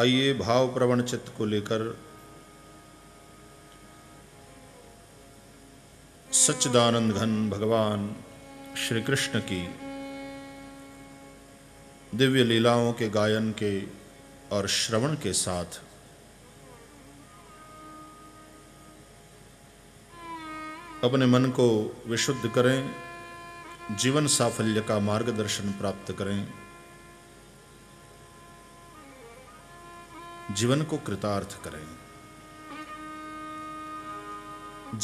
आइए भाव प्रवण चित्त को लेकर सच्चिदानंद घन भगवान श्री कृष्ण की दिव्य लीलाओं के गायन के और श्रवण के साथ अपने मन को विशुद्ध करें, जीवन साफल्य का मार्गदर्शन प्राप्त करें, जीवन को कृतार्थ करें।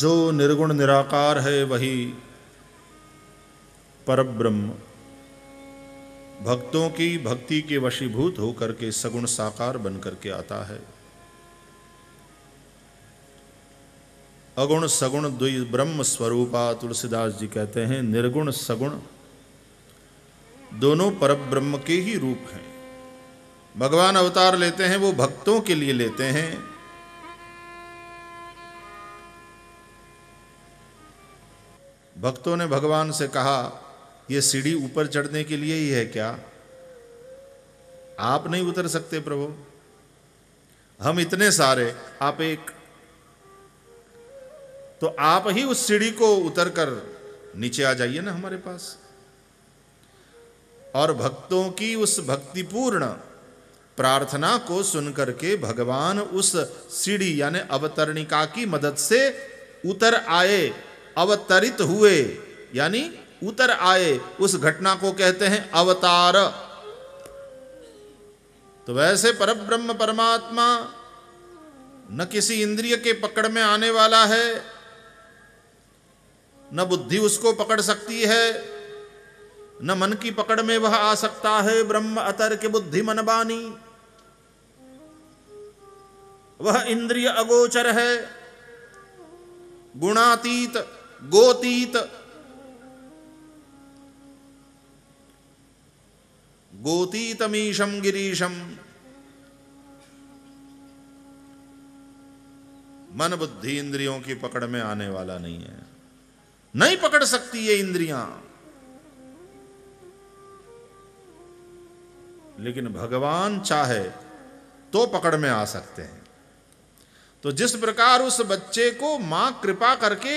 जो निर्गुण निराकार है वही परब्रह्म भक्तों की भक्ति के वशीभूत होकर के सगुण साकार बनकर के आता है। अगुण सगुण द्वि ब्रह्म स्वरूपा तुलसीदास जी कहते हैं निर्गुण सगुण दोनों परब्रह्म के ही रूप हैं। भगवान अवतार लेते हैं वो भक्तों के लिए लेते हैं। भक्तों ने भगवान से कहा ये सीढ़ी ऊपर चढ़ने के लिए ही है क्या? आप नहीं उतर सकते प्रभु, हम इतने सारे, आप एक, तो आप ही उस सीढ़ी को उतर कर नीचे आ जाइए ना हमारे पास। और भक्तों की उस भक्तिपूर्ण प्रार्थना को सुनकर के भगवान उस सीढ़ी यानी अवतरणिका की मदद से उतर आए, अवतरित हुए यानी उतर आए। उस घटना को कहते हैं अवतार। तो वैसे परब्रह्म परमात्मा न किसी इंद्रिय के पकड़ में आने वाला है, न बुद्धि उसको पकड़ सकती है, न मन की पकड़ में वह आ सकता है। ब्रह्म अतर्क बुद्धि मन बानी, वह इंद्रिय अगोचर है, गुणातीत गोतीत। गोतीतमीशम गिरीशम, मन बुद्धि इंद्रियों की पकड़ में आने वाला नहीं है, नहीं पकड़ सकती ये इंद्रियां। लेकिन भगवान चाहे तो पकड़ में आ सकते हैं। तो जिस प्रकार उस बच्चे को मां कृपा करके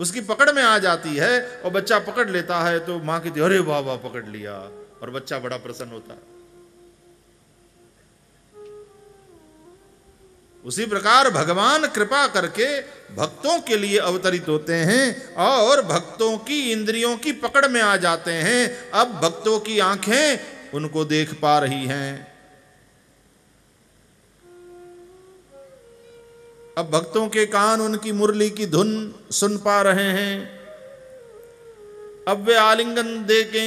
उसकी पकड़ में आ जाती है और बच्चा पकड़ लेता है तो मां कहती है अरे वाह वाह पकड़ लिया, और बच्चा बड़ा प्रसन्न होता है। उसी प्रकार भगवान कृपा करके भक्तों के लिए अवतरित होते हैं और भक्तों की इंद्रियों की पकड़ में आ जाते हैं। अब भक्तों की आंखें उनको देख पा रही हैं। अब भक्तों के कान उनकी मुरली की धुन सुन पा रहे हैं। अब वे आलिंगन देके,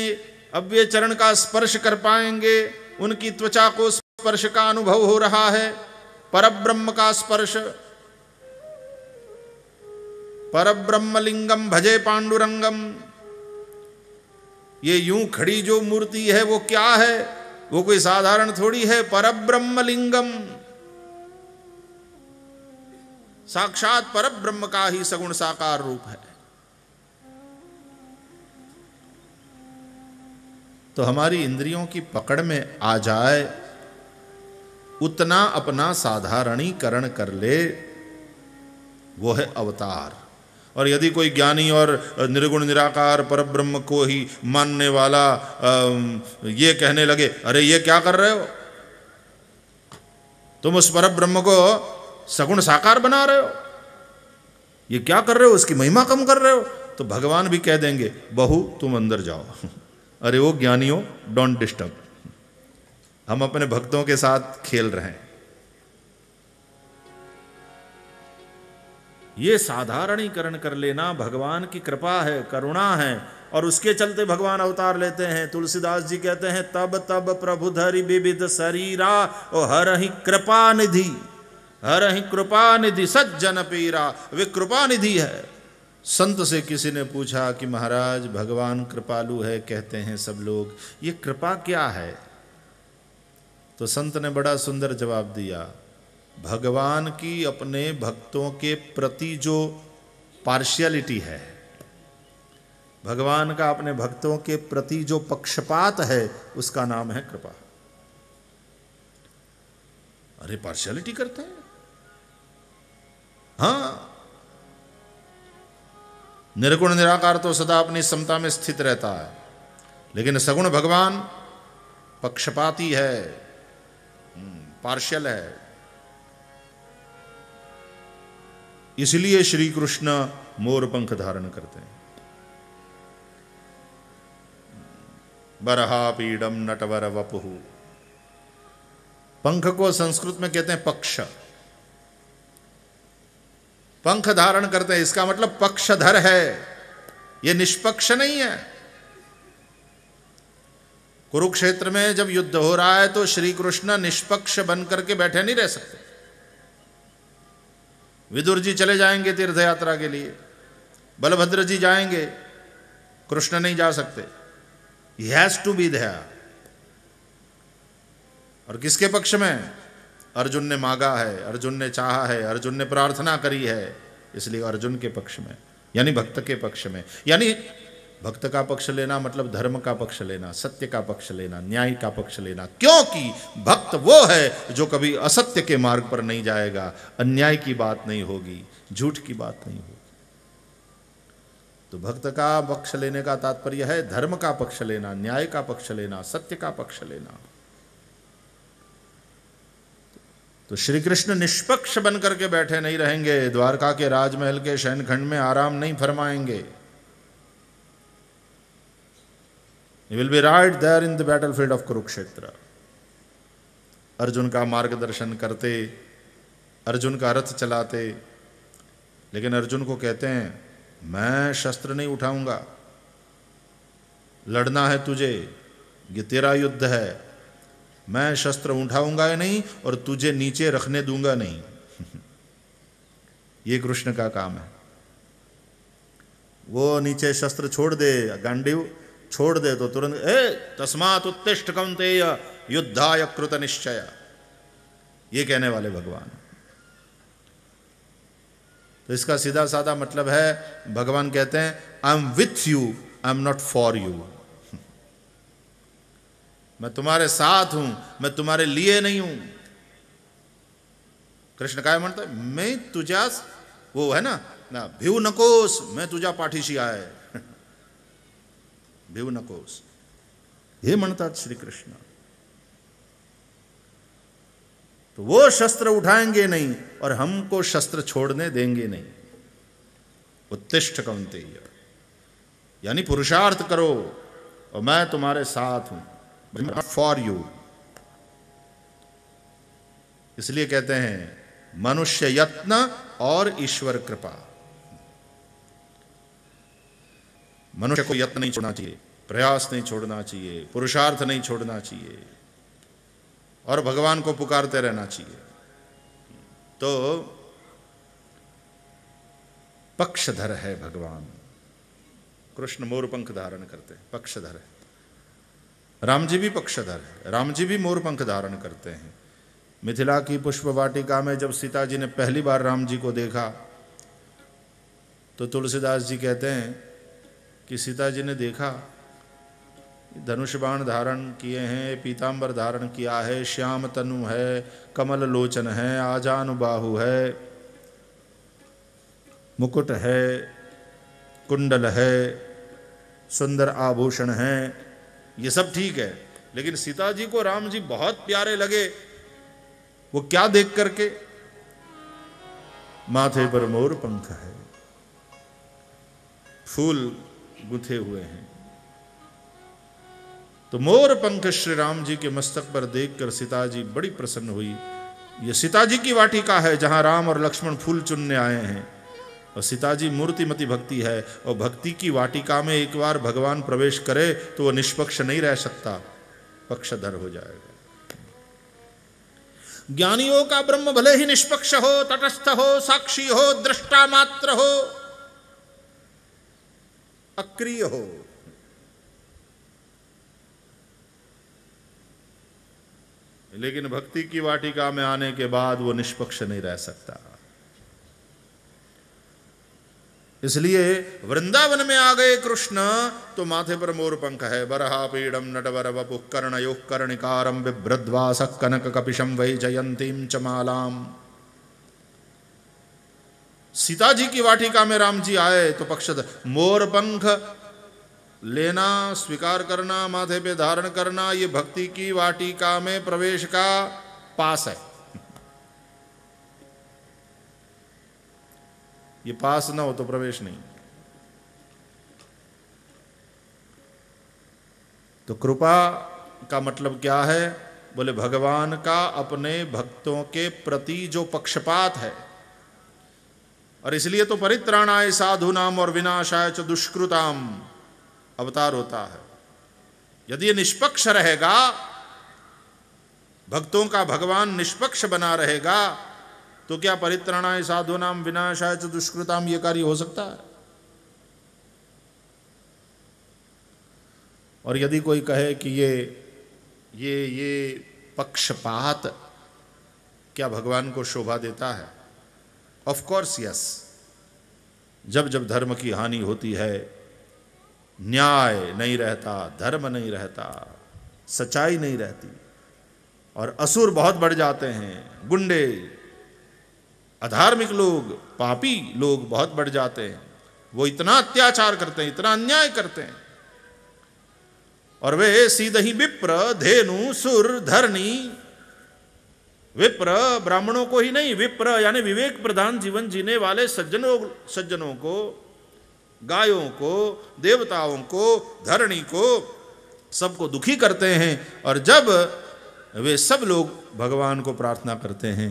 अब वे चरण का स्पर्श कर पाएंगे, उनकी त्वचा को स्पर्श का अनुभव हो रहा है, परब्रह्म का स्पर्श। परब्रह्म लिंगम भजे पांडुरंगम। ये यूं खड़ी जो मूर्ति है वो क्या है? वो कोई साधारण थोड़ी है, परब्रह्म लिंगम, साक्षात परब्रह्म का ही सगुण साकार रूप है। तो हमारी इंद्रियों की पकड़ में आ जाए, उतना अपना साधारणीकरण कर ले, वो है अवतार। और यदि कोई ज्ञानी और निर्गुण निराकार परब्रह्म को ही मानने वाला ये कहने लगे अरे ये क्या कर रहे हो तुम, उस परब्रह्म को सगुण साकार बना रहे हो, ये क्या कर रहे हो, उसकी महिमा कम कर रहे हो, तो भगवान भी कह देंगे बहू तुम अंदर जाओ, अरे वो ज्ञानियों डोंट डिस्टर्ब, हम अपने भक्तों के साथ खेल रहे हैं। ये साधारणीकरण कर लेना भगवान की कृपा है, करुणा है, और उसके चलते भगवान अवतार लेते हैं। तुलसीदास जी कहते हैं तब तब प्रभु धरि विविध शरीरा, ओ हर ही कृपा निधि, हर ही कृपा निधि सज्जन पीरा। वे कृपा निधि है। संत से किसी ने पूछा कि महाराज भगवान कृपालु है कहते हैं सब लोग, ये कृपा क्या है? तो संत ने बड़ा सुंदर जवाब दिया, भगवान की अपने भक्तों के प्रति जो पार्शियलिटी है, भगवान का अपने भक्तों के प्रति जो पक्षपात है, उसका नाम है कृपा। अरे पार्शियलिटी करता है। हाँ, निर्गुण निराकार तो सदा अपनी समता में स्थित रहता है, लेकिन सगुण भगवान पक्षपाती है, पार्शियल है। इसलिए श्री कृष्ण मोर पंख धारण करते हैं। बरहा पीडम नटवर वपुहु, पंख को संस्कृत में कहते हैं पक्ष। पंख धारण करते हैं, इसका मतलब पक्षधर है, यह निष्पक्ष नहीं है। कुरुक्षेत्र में जब युद्ध हो रहा है तो श्री कृष्ण निष्पक्ष बन करके बैठे नहीं रह सकते। विदुर जी चले जाएंगे तीर्थ यात्रा के लिए, बलभद्र जी जाएंगे, कृष्ण नहीं जा सकते। He has to be there। और किसके पक्ष में? अर्जुन ने मांगा है, अर्जुन ने चाहा है, अर्जुन ने प्रार्थना करी है, इसलिए अर्जुन के पक्ष में, यानी भक्त के पक्ष में। यानी भक्त का पक्ष लेना मतलब धर्म का पक्ष लेना, सत्य का पक्ष लेना, न्याय का पक्ष लेना। क्योंकि भक्त वो है जो कभी असत्य के मार्ग पर नहीं जाएगा, अन्याय की बात नहीं होगी, झूठ की बात नहीं होगी। तो भक्त का पक्ष लेने का तात्पर्य है धर्म का पक्ष लेना, न्याय का पक्ष लेना, सत्य का पक्ष लेना। तो श्री कृष्ण निष्पक्ष बन करके बैठे नहीं रहेंगे, द्वारका के राजमहल के शयनखंड में आराम नहीं फरमाएंगे। You will be right there in the battlefield of Kurukshetra. Arjun का मार्गदर्शन करते, अर्जुन का रथ चलाते, लेकिन अर्जुन को कहते हैं मैं शस्त्र नहीं उठाऊंगा, लड़ना है तुझे, ये तेरा युद्ध है, मैं शस्त्र उठाऊंगा नहीं और तुझे नीचे रखने दूंगा नहीं। ये कृष्ण का काम है। वो नीचे शस्त्र छोड़ दे, गांडीव छोड़ दे तो तुरंत ए तस्मात् उत्तिष्ठ कौन्तेय युद्धाय कृत निश्चय, ये कहने वाले भगवान। तो इसका सीधा साधा मतलब है भगवान कहते हैं I am with you, I am not for you. मैं तुम्हारे साथ हूं, मैं तुम्हारे लिए नहीं हूं। कृष्ण काय म्हणतो, मैं तुझा वो है ना ना भिऊ नकोस, मैं तुझा पाठीशी आहे। भिऊ नकोस हे म्हणतात श्री कृष्ण। तो वो शस्त्र उठाएंगे नहीं और हमको शस्त्र छोड़ने देंगे नहीं। उत्तिष्ठ कौन्तेय यानी पुरुषार्थ करो और मैं तुम्हारे साथ हूं, फॉर यू। इसलिए कहते हैं मनुष्य यत्न और ईश्वर कृपा। मनुष्य को यत्न नहीं छोड़ना चाहिए, प्रयास नहीं छोड़ना चाहिए, पुरुषार्थ नहीं छोड़ना चाहिए और भगवान को पुकारते रहना चाहिए। तो पक्षधर है भगवान कृष्ण, मोरपंख धारण करते हैं, पक्षधर है। राम जी भी पक्षधर है, राम जी भी मोरपंख धारण करते हैं। मिथिला की पुष्प वाटिका में जब सीता जी ने पहली बार राम जी को देखा तो तुलसीदास जी कहते हैं कि सीता जी ने देखा धनुष बाण धारण किए हैं, पीतांबर धारण किया है, श्याम तनु है, कमल लोचन है, आजानुबाहु है, मुकुट है, कुंडल है, सुंदर आभूषण है, ये सब ठीक है, लेकिन सीता जी को राम जी बहुत प्यारे लगे। वो क्या देख करके? माथे पर मोर पंख है, फूल गुथे हुए हैं। तो मोर पंख श्री राम जी के मस्तक पर देखकर सीता जी बड़ी प्रसन्न हुई। ये सीता जी की वाटिका है जहां राम और लक्ष्मण फूल चुनने आए हैं और सीता जी मूर्तिमती भक्ति है और भक्ति की वाटिका में एक बार भगवान प्रवेश करे तो वो निष्पक्ष नहीं रह सकता, पक्षधर हो जाएगा। ज्ञानियों का ब्रह्म भले ही निष्पक्ष हो, तटस्थ हो, साक्षी हो, दृष्टा मात्र हो, अक्रिय हो, लेकिन भक्ति की वाटिका में आने के बाद वो निष्पक्ष नहीं रह सकता। इसलिए वृंदावन में आ गए कृष्ण तो माथे पर मोर पंख है। बरहा पीड़म नटवर वपु कर्णयो कर्णिकारं बिभ्रद्वास कनक कपिशम वही जयंतीम चमालाम। सीता जी की वाटिका में राम जी आए तो पक्षद मोर पंख लेना, स्वीकार करना, माथे पे धारण करना, ये भक्ति की वाटिका में प्रवेश का पास है। ये पास ना हो तो प्रवेश नहीं। तो कृपा का मतलब क्या है? बोले भगवान का अपने भक्तों के प्रति जो पक्षपात है, और इसलिए तो परित्राणाय साधुनाम और विनाशाय च दुष्कृताम अवतार होता है। यदि ये निष्पक्ष रहेगा, भक्तों का भगवान निष्पक्ष बना रहेगा, तो क्या परित्राणाय साधुनाम विनाशाय च दुष्कृताम ये कार्य हो सकता है? और यदि कोई कहे कि ये पक्षपात क्या भगवान को शोभा देता है? Of course yes. जब जब धर्म की हानि होती है, न्याय नहीं रहता, धर्म नहीं रहता, सच्चाई नहीं रहती, और असुर बहुत बढ़ जाते हैं, गुंडे, अधार्मिक लोग, पापी लोग बहुत बढ़ जाते हैं, वो इतना अत्याचार करते हैं, इतना अन्याय करते हैं, और वे सीधे ही विप्र, धेनु, सुर, धरनी, विप्र ब्राह्मणों को ही नहीं, विप्र यानी विवेक प्रधान जीवन जीने वाले सज्जनों को, गायों को, देवताओं को, धरणी को, सबको दुखी करते हैं। और जब वे सब लोग भगवान को प्रार्थना करते हैं,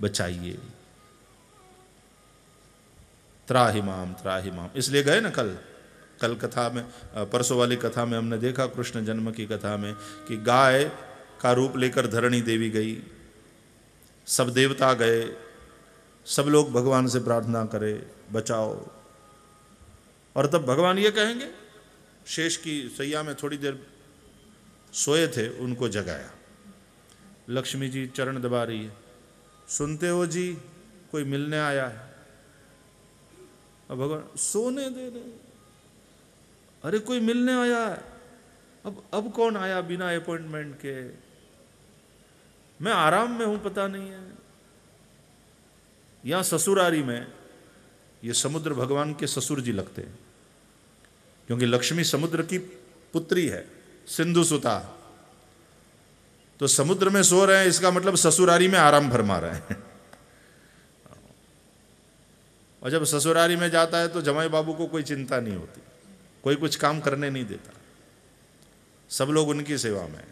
बचाइए, त्राहिमाम त्राहिमाम, इसलिए गए ना कल कथा में, परसों वाली कथा में हमने देखा कृष्ण जन्म की कथा में कि गाय का रूप लेकर धरणी देवी गई, सब देवता गए, सब लोग भगवान से प्रार्थना करे बचाओ, और तब भगवान ये कहेंगे, शेष की सैया में थोड़ी देर सोए थे उनको जगाया, लक्ष्मी जी चरण दबा रही है, सुनते हो जी कोई मिलने आया है, अब भगवान सोने दे रहे, अरे कोई मिलने आया है, अब कौन आया बिना अपॉइंटमेंट के, मैं आराम में हूं पता नहीं है। यहां ससुरारी में ये समुद्र भगवान के ससुर जी लगते हैं, क्योंकि लक्ष्मी समुद्र की पुत्री है, सिंधु सुता, तो समुद्र में सो रहे हैं, इसका मतलब ससुरारी में आराम फरमा रहे हैं। और जब ससुरारी में जाता है तो जमाई बाबू को कोई चिंता नहीं होती, कोई कुछ काम करने नहीं देता, सब लोग उनकी सेवा में।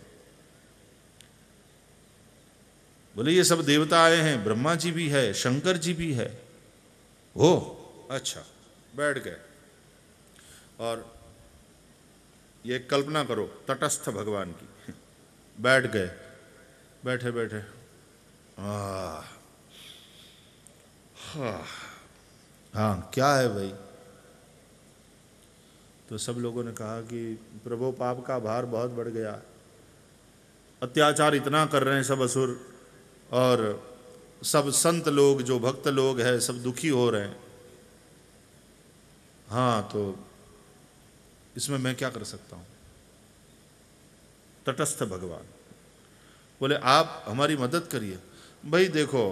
बोले ये सब देवता आए हैं, ब्रह्मा जी भी है, शंकर जी भी है, हो अच्छा बैठ गए। और ये कल्पना करो तटस्थ भगवान की, बैठ गए, बैठे बैठे हाँ क्या है भाई? तो सब लोगों ने कहा कि प्रभु पाप का भार बहुत बढ़ गया, अत्याचार इतना कर रहे हैं सब असुर, और सब संत लोग जो भक्त लोग हैं सब दुखी हो रहे हैं, हाँ तो इसमें मैं क्या कर सकता हूँ? तटस्थ भगवान बोले आप हमारी मदद करिए। भाई देखो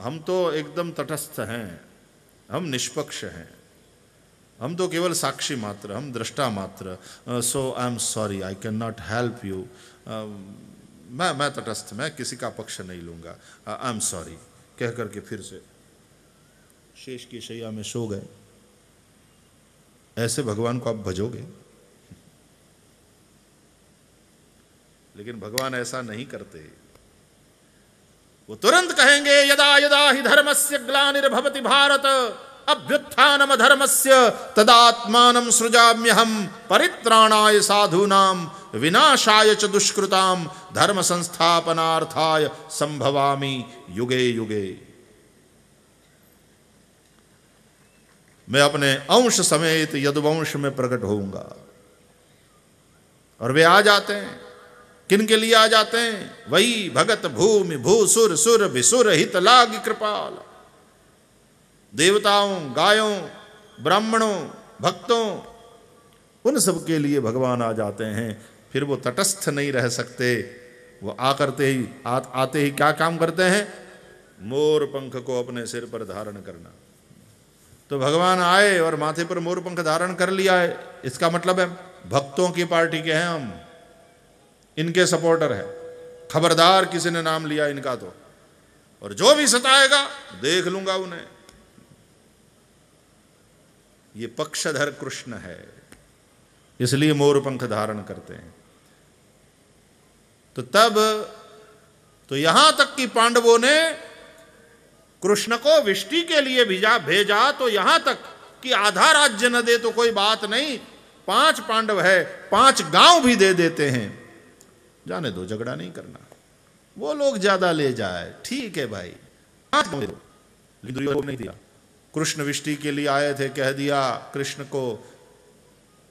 हम तो एकदम तटस्थ हैं, हम निष्पक्ष हैं, हम तो केवल साक्षी मात्र, हम दृष्टा मात्र, so I am sorry I can not help you, मैं तटस्थ, मैं किसी का पक्ष नहीं लूँगा, आई एम सॉरी, कह करके फिर से शेष की शैया में सो गए। ऐसे भगवान को आप भजोगे? लेकिन भगवान ऐसा नहीं करते, वो तुरंत कहेंगे यदा यदा हि धर्मस्य ग्लानिर्भवति भारत अभ्युत्थानम धर्मस्य तदात्मानं सृजाम्यहम परित्राणाय साधूनाम विनाशाय च दुष्कृताम धर्म संस्थापनार्थाय संभवामी युगे युगे। मैं अपने अंश समेत यदुवंश में प्रकट होऊंगा। और वे आ जाते हैं, किन के लिए आ जाते हैं? वही भगत भूमि भूसुर सुर विसुर हित लाग कृपाल, देवताओं, गायों, ब्राह्मणों, भक्तों, उन सब के लिए भगवान आ जाते हैं। फिर वो तटस्थ नहीं रह सकते, वो आते ही क्या काम करते हैं? मोर पंख को अपने सिर पर धारण करना। तो भगवान आए और माथे पर मोर पंख धारण कर लिया है, इसका मतलब है भक्तों की पार्टी के हैं हम, इनके सपोर्टर हैं। खबरदार किसी ने नाम लिया इनका तो, और जो भी सताएगा देख लूंगा उन्हें। ये पक्षधर कृष्ण है, इसलिए मोर पंख धारण करते हैं। तो यहां तक कि पांडवों ने कृष्ण को विष्टि के लिए भेजा, तो यहां तक कि आधा राज्य न दे तो कोई बात नहीं, 5 पांडव है, 5 गांव भी दे देते हैं, जाने दो, झगड़ा नहीं करना, वो लोग ज्यादा ले जाए, ठीक है भाई, 5 गांव दो। नहीं दिया, कृष्ण विष्टि के लिए आए थे, कह दिया कृष्ण को,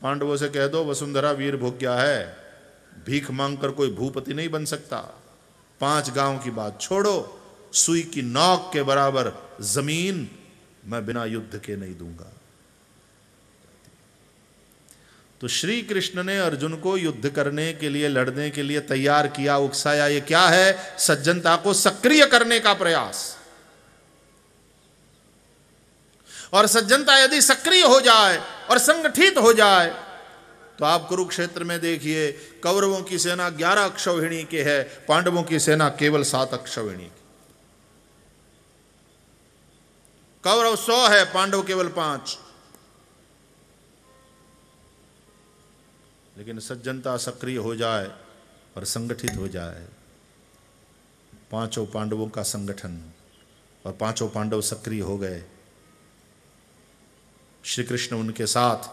पांडवों से कह दो वसुंधरा वीर भोग्या है, भीख मांगकर कोई भूपति नहीं बन सकता। 5 गांव की बात छोड़ो, सुई की नोक के बराबर जमीन मैं बिना युद्ध के नहीं दूंगा। तो श्री कृष्ण ने अर्जुन को युद्ध करने के लिए, लड़ने के लिए तैयार किया, उकसाया। ये क्या है? सज्जनता को सक्रिय करने का प्रयास। और सज्जनता यदि सक्रिय हो जाए और संगठित हो जाए तो आप कुरुक्षेत्र में देखिए, कौरवों की सेना 11 अक्षौहिणी के है, पांडवों की सेना केवल 7 अक्षौहिणी की। कौरव 100 है, पांडव केवल 5। लेकिन सज्जनता सक्रिय हो जाए और संगठित हो जाए, 5 पांडवों का संगठन और 5 पांडव सक्रिय हो गए, श्री कृष्ण उनके साथ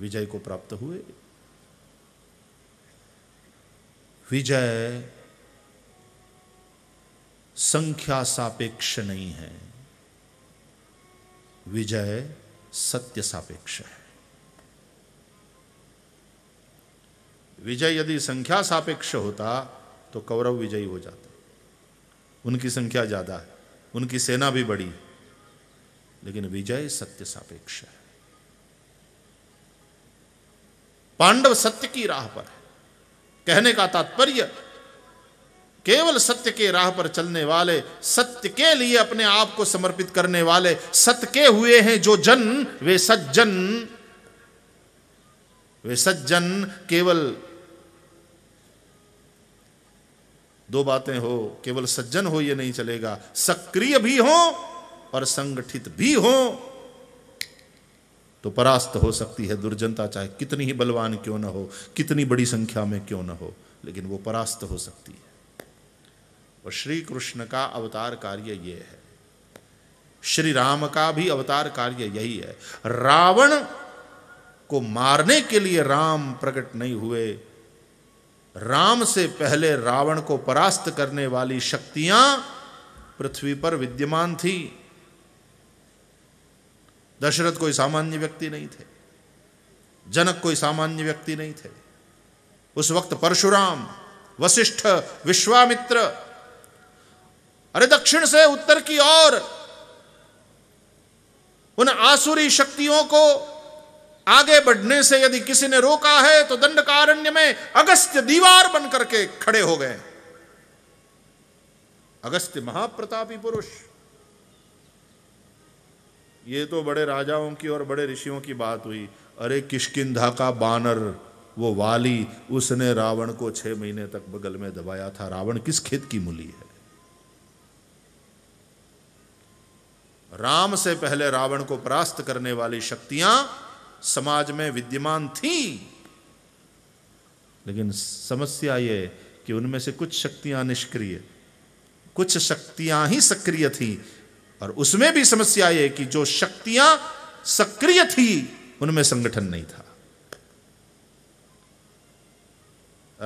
विजय को प्राप्त हुए। विजय संख्या सापेक्ष नहीं है, विजय सत्य सापेक्ष है। विजय यदि संख्या सापेक्ष होता तो कौरव विजयी हो जाते, उनकी संख्या ज्यादा है, उनकी सेना भी बड़ी, लेकिन विजय सत्य सापेक्ष है। पांडव सत्य की राह पर है, कहने का तात्पर्य केवल सत्य के राह पर चलने वाले, सत्य के लिए अपने आप को समर्पित करने वाले, सत्य के हुए हैं जो जन, वे सज्जन। वे सज्जन केवल 2 बातें हो, केवल सज्जन हो ये नहीं चलेगा, सक्रिय भी हो और संगठित भी हो तो परास्त हो सकती है दुर्जनता, चाहे कितनी ही बलवान क्यों न हो, कितनी बड़ी संख्या में क्यों न हो, लेकिन वो परास्त हो सकती है। और श्री कृष्ण का अवतार कार्य ये है, श्री राम का भी अवतार कार्य यही है। रावण को मारने के लिए राम प्रकट नहीं हुए, राम से पहले रावण को परास्त करने वाली शक्तियां पृथ्वी पर विद्यमान थी। दशरथ कोई सामान्य व्यक्ति नहीं थे, जनक कोई सामान्य व्यक्ति नहीं थे, उस वक्त परशुराम, वशिष्ठ, विश्वामित्र, अरे दक्षिण से उत्तर की ओर उन आसुरी शक्तियों को आगे बढ़ने से यदि किसी ने रोका है तो दंडकारण्य में अगस्त्य दीवार बन करके खड़े हो गए। अगस्त्य महाप्रतापी पुरुष। ये तो बड़े राजाओं की और बड़े ऋषियों की बात हुई, अरे किष्किंधा का बानर वो वाली, उसने रावण को 6 महीने तक बगल में दबाया था। रावण किस खेत की मूली है? राम से पहले रावण को परास्त करने वाली शक्तियां समाज में विद्यमान थीं, लेकिन समस्या ये कि उनमें से कुछ शक्तियां निष्क्रिय, कुछ शक्तियां ही सक्रिय थीं। और उसमें भी समस्या ये कि जो शक्तियां सक्रिय थी उनमें संगठन नहीं था।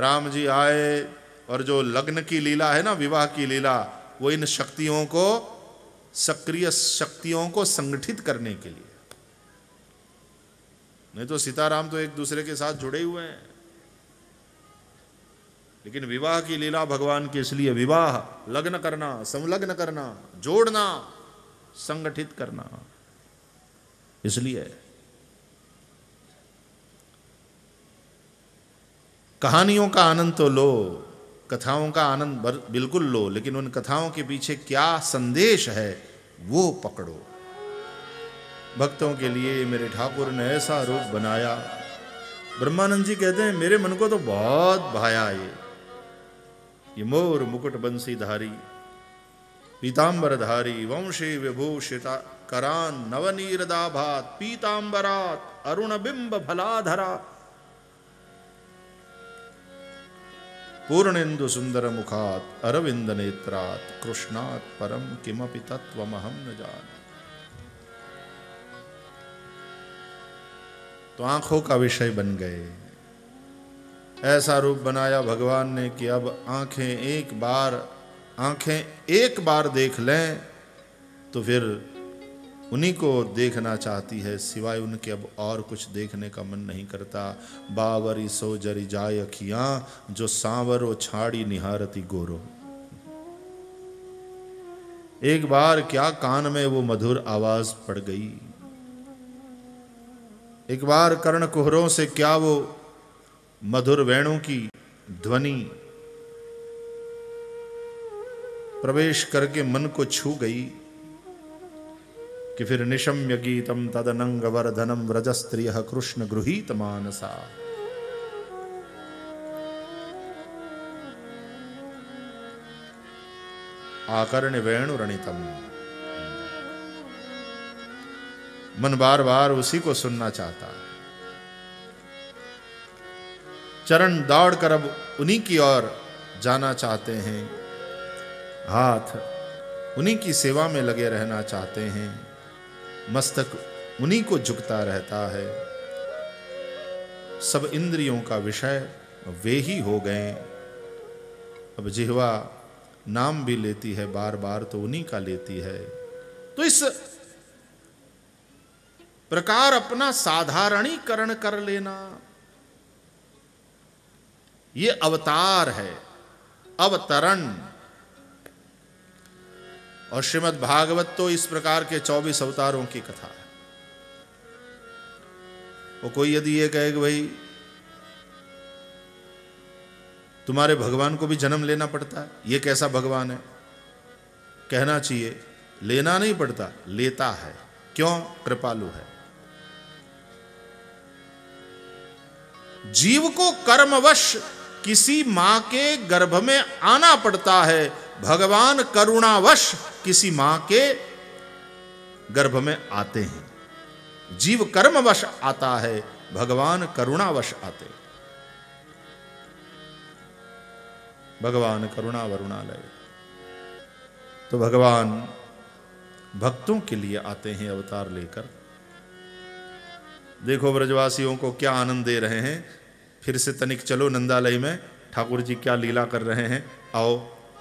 राम जी आए और जो लग्न की लीला है ना, विवाह की लीला, वो इन शक्तियों को, सक्रिय शक्तियों को संगठित करने के लिए। नहीं तो सीताराम तो एक दूसरे के साथ जुड़े हुए हैं, लेकिन विवाह की लीला भगवान के इसलिए, विवाह लग्न करना, संलग्न करना, जोड़ना, संगठित करना। इसलिए कहानियों का आनंद तो लो, कथाओं का आनंद बिल्कुल लो, लेकिन उन कथाओं के पीछे क्या संदेश है वो पकड़ो। भक्तों के लिए मेरे ठाकुर ने ऐसा रूप बनाया। ब्रह्मानंद जी कहते हैं मेरे मन को तो बहुत भाया ये मोर मुकुट बंसीधारी पीताम्बरधारी वंशी विभूषिता करान नवनीरदाभात पीताम्बरात अरुण बिंब भलाधरा पूर्णेन्दु सुंदर मुखात अरविंद नेत्रात कृष्णात् परम किमपि तत्वमहं न जाने। तो आंखों का विषय बन गए, ऐसा रूप बनाया भगवान ने कि अब आंखें एक बार देख लें तो फिर उन्हीं को देखना चाहती है, सिवाय उनके अब और कुछ देखने का मन नहीं करता। बावरी सो जरी जाय अखियाँ जो सांवरो छाड़ी निहारती गोरो। एक बार क्या कान में वो मधुर आवाज पड़ गई, एक बार कर्ण कुहरों से क्या वो मधुर वेणु की ध्वनि प्रवेश करके मन को छू गई कि फिर निशम्य गीतम तदनंग वर्धनम व्रजस्त्रिय कृष्ण गृहीत मानसा। आकर्ण वेणुरणितम, मन बार बार उसी को सुनना चाहता। चरण दौड़ कर अब उन्हीं की ओर जाना चाहते हैं, हाथ उन्हीं की सेवा में लगे रहना चाहते हैं, मस्तक उन्हीं को झुकता रहता है। सब इंद्रियों का विषय वे ही हो गए। अब जिह्वा नाम भी लेती है बार बार तो उन्हीं का लेती है। तो इस प्रकार अपना साधारणीकरण कर लेना, ये अवतार है, अवतरण। और श्रीमद् भागवत तो इस प्रकार के 24 अवतारों की कथा है। वो कोई यदि ये कहे कि भाई तुम्हारे भगवान को भी जन्म लेना पड़ता है, ये कैसा भगवान है? कहना चाहिए लेना नहीं पड़ता, लेता है। क्यों? कृपालु है। जीव को कर्मवश किसी मां के गर्भ में आना पड़ता है, भगवान करुणावश किसी मां के गर्भ में आते हैं। जीव कर्मवश आता है, भगवान करुणावश आते हैं। भगवान करुणा वरुणालय। तो भगवान भक्तों के लिए आते हैं अवतार लेकर। देखो ब्रजवासियों को क्या आनंद दे रहे हैं। फिर से तनिक चलो नंदालय में, ठाकुर जी क्या लीला कर रहे हैं, आओ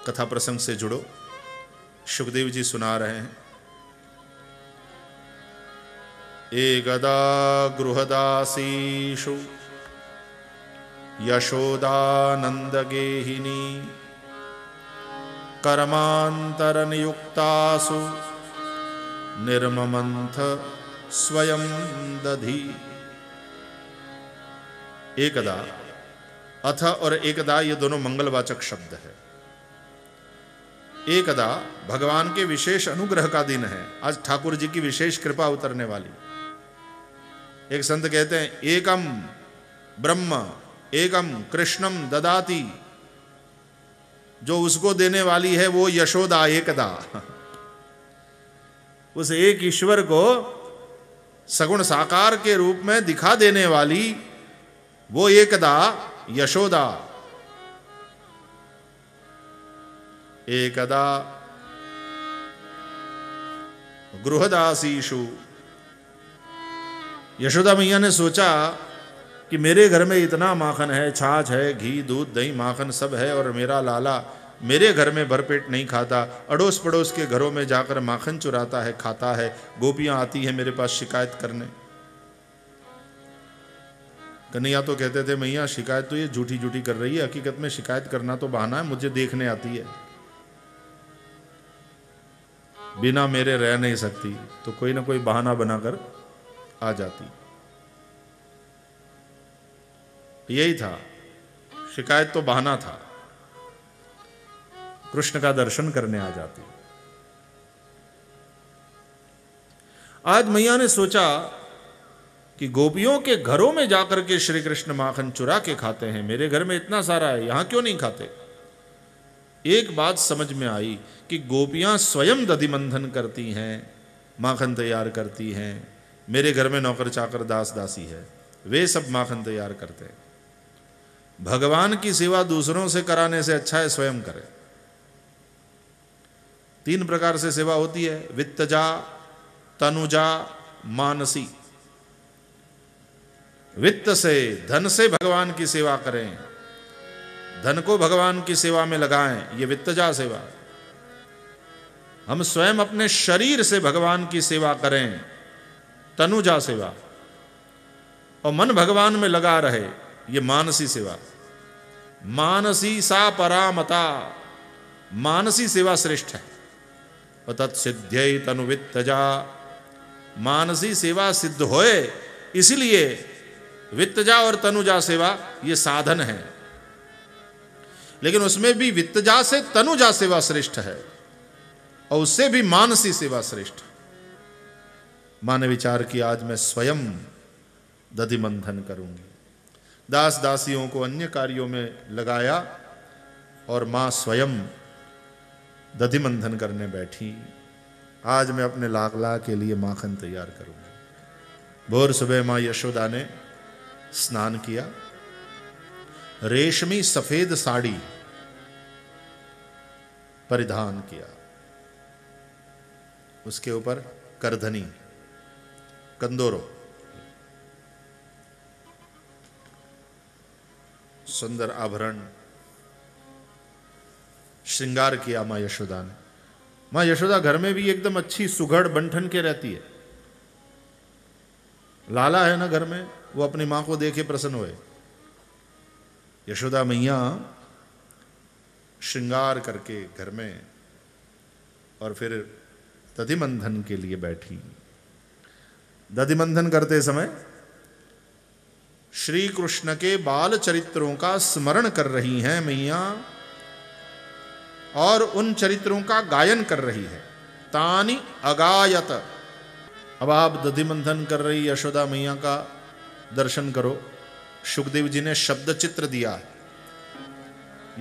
कथा प्रसंग से जुड़ो। शुकदेव जी सुना रहे हैं। एकदा गृहदासीषु यशोदा नंदगेहिनी कर्मांतर नियुक्तासु निर्ममंथ स्वयं दधि। एकदा, अथ और एकदा ये दोनों मंगलवाचक शब्द है। एकदा भगवान के विशेष अनुग्रह का दिन है, आज ठाकुर जी की विशेष कृपा उतरने वाली। एक संत कहते हैं एकम ब्रह्म एकम कृष्णम ददाति, जो उसको देने वाली है वो यशोदा एकदा। उस एक ईश्वर को सगुण साकार के रूप में दिखा देने वाली वो एकदा यशोदा। एकदा गृहदासीषु, यशोदा मैया ने सोचा कि मेरे घर में इतना माखन है, छाछ है, घी दूध दही माखन सब है, और मेरा लाला मेरे घर में भरपेट नहीं खाता, अड़ोस पड़ोस के घरों में जाकर माखन चुराता है, खाता है। गोपियां आती हैं मेरे पास शिकायत करने। कन्हैया तो कहते थे मैया शिकायत तो ये झूठी झूठी कर रही है, हकीकत में शिकायत करना तो बहाना है, मुझे देखने आती है, बिना मेरे रह नहीं सकती, तो कोई ना कोई बहाना बनाकर आ जाती। यही था, शिकायत तो बहाना था, कृष्ण का दर्शन करने आ जाती। आज मैया ने सोचा कि गोपियों के घरों में जाकर के श्री कृष्ण माखन चुरा के खाते हैं, मेरे घर में इतना सारा है, यहां क्यों नहीं खाते। एक बात समझ में आई कि गोपियां स्वयं दधि मंथन करती हैं, माखन तैयार करती हैं, मेरे घर में नौकर चाकर दास दासी है, वे सब माखन तैयार करते हैं। भगवान की सेवा दूसरों से कराने से अच्छा है स्वयं करें। तीन प्रकार से सेवा होती है, वित्तजा, तनुजा, मानसी। वित्त से, धन से भगवान की सेवा करें, धन को भगवान की सेवा में लगाएं, ये वित्तजा सेवा। हम स्वयं अपने शरीर से भगवान की सेवा करें, तनुजा सेवा। और मन भगवान में लगा रहे, ये मानसी सेवा। मानसी सा परामता, मानसी सेवा श्रेष्ठ है। तत्सिद्ध्यै तनुवित्तजा, मानसी सेवा सिद्ध होए, इसलिए वित्तजा और तनुजा सेवा ये साधन है। लेकिन उसमें भी वित्तजा से तनुजा सेवा श्रेष्ठ है और उससे भी मानसी सेवा श्रेष्ठ। माँ ने विचार किया, आज मैं स्वयं दधि मंथन करूंगी। दास दासियों को अन्य कार्यों में लगाया और माँ स्वयं दधि मंथन करने बैठी। आज मैं अपने लाडला के लिए माखन तैयार करूंगी। भोर सुबह माँ यशोदा ने स्नान किया, रेशमी सफेद साड़ी परिधान किया, उसके ऊपर करधनी, कंदोरो, सुंदर आभरण, श्रृंगार किया माँ यशोदा ने। माँ यशोदा घर में भी एकदम अच्छी सुघड़ बंठन के रहती है। लाला है ना घर में, वो अपनी माँ को देखे प्रसन्न हुए। यशोदा मैया श्रृंगार करके घर में और फिर दधिमंथन के लिए बैठी। दधिमंथन करते समय श्री कृष्ण के बाल चरित्रों का स्मरण कर रही हैं मैया और उन चरित्रों का गायन कर रही है। तानि अगायत। अब आप दधिमंथन कर रही यशोदा मैया का दर्शन करो। शुकदेव जी ने शब्द चित्र दिया है।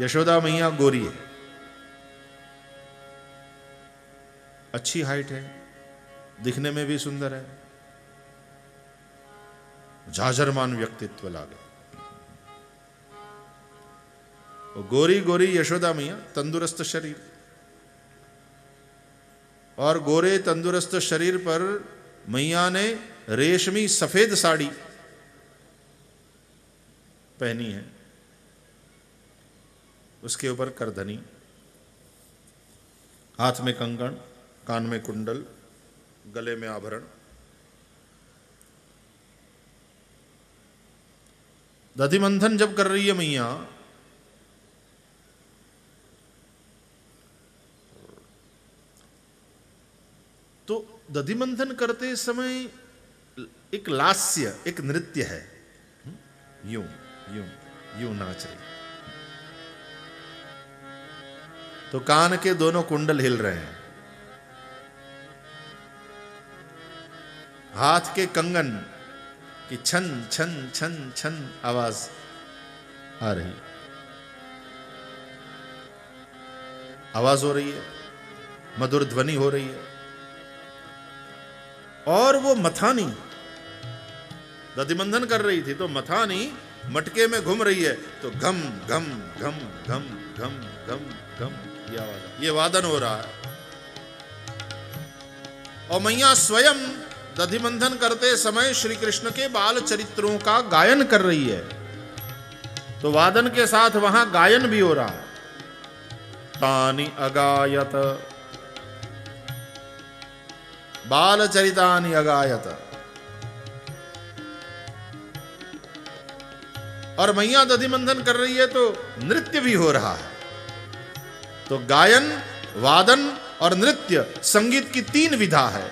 यशोदा मैया गोरी है, अच्छी हाइट है, दिखने में भी सुंदर है, झाझरमान व्यक्तित्व लागे। गोरी गोरी यशोदा मैया, तंदुरुस्त शरीर, और गोरे तंदुरुस्त शरीर पर मैया ने रेशमी सफेद साड़ी पहनी है, उसके ऊपर करधनी, हाथ में कंगन, कान में कुंडल, गले में आभरण। दधि मंथन जब कर रही है मैया, तो दधि मंथन करते समय एक लास्य, एक नृत्य है, यूं यूं यूं नाच रही, तो कान के दोनों कुंडल हिल रहे हैं, हाथ के कंगन की छन छन छन छन आवाज आ रही, आवाज हो रही है, मधुर ध्वनि हो रही है। और वो मथानी दधिमंधन कर रही थी, तो मथानी मटके में घूम रही है, तो घम घम घम घम घम घम घम ये वादन हो रहा है। और मैया स्वयं दधिमंधन करते समय श्री कृष्ण के बाल चरित्रों का गायन कर रही है, तो वादन के साथ वहां गायन भी हो रहा है। तानि अगायत, बाल चरितानि अगायत। और मैया दधिमंधन कर रही है तो नृत्य भी हो रहा है, तो गायन, वादन और नृत्य, संगीत की तीन विधा है,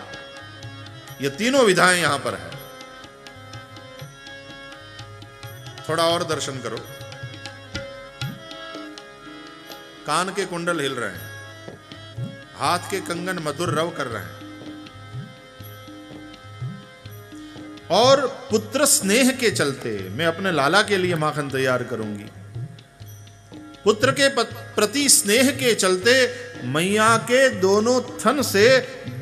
ये तीनों विधाएं यहां पर है। थोड़ा और दर्शन करो, कान के कुंडल हिल रहे हैं, हाथ के कंगन मधुर रव कर रहे हैं और पुत्र स्नेह के चलते मैं अपने लाला के लिए माखन तैयार करूंगी। पुत्र के प्रति स्नेह के चलते मैया के दोनों थन से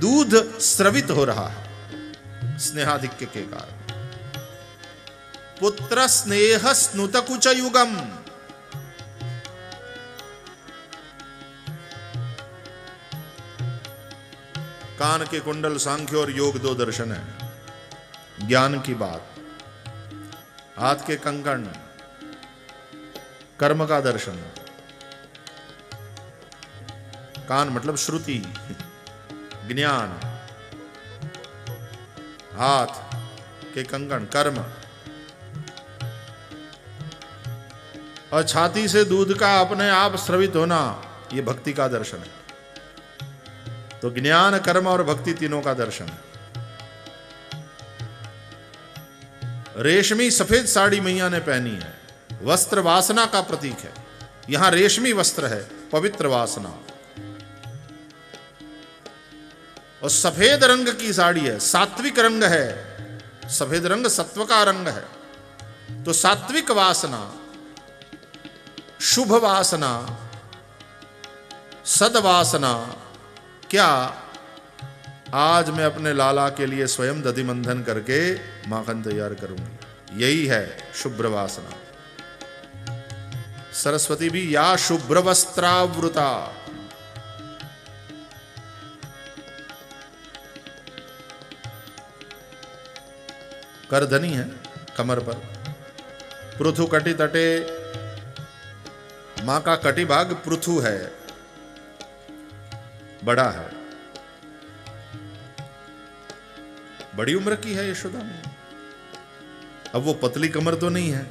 दूध स्रवित हो रहा है स्नेहाधिक्य के कारण। पुत्र स्नेह स्नुतकुच युगम, कान के कुंडल सांख्य और योग दो दर्शन है, ज्ञान की बात, हाथ के कंकण कर्म का दर्शन, कान मतलब श्रुति ज्ञान, हाथ के कंकण कर्म और छाती से दूध का अपने आप स्रवित होना, यह भक्ति का दर्शन है। तो ज्ञान कर्म और भक्ति तीनों का दर्शन है। रेशमी सफेद साड़ी मैया ने पहनी है, वस्त्र वासना का प्रतीक है, यहां रेशमी वस्त्र है पवित्र वासना, और सफेद रंग की साड़ी है, सात्विक रंग है, सफेद रंग सत्व का रंग है, तो सात्विक वासना, शुभ वासना, सदवासना। क्या आज मैं अपने लाला के लिए स्वयं दधि मंथन करके माखन तैयार करूंगी, यही है शुभ्र वासना। सरस्वती भी या शुभ्र वस्त्रावृता, करधनी है कमर पर, पृथु कटि तटे, मां का कटिभाग पृथु है, बड़ा है, बड़ी उम्र की है यशोदा में। अब वो पतली कमर तो नहीं है,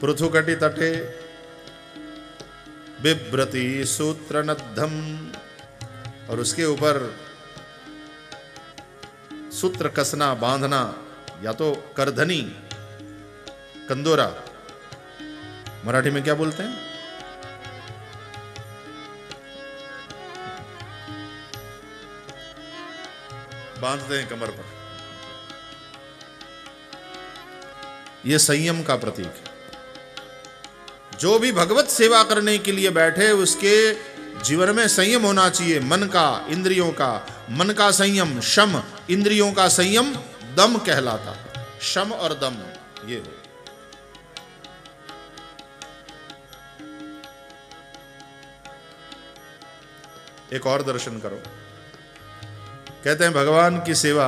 पृथु कटि तटे बिभ्रति सूत्रनद्धम, और उसके ऊपर सूत्र कसना बांधना, या तो करधनी कंदोरा मराठी में क्या बोलते हैं, बांधते हैं कमर पर, यह संयम का प्रतीक है। जो भी भगवत सेवा करने के लिए बैठे उसके जीवन में संयम होना चाहिए, मन का, इंद्रियों का। मन का संयम शम, इंद्रियों का संयम दम कहलाता है, शम और दम ये हो। एक और दर्शन करो, कहते हैं भगवान की सेवा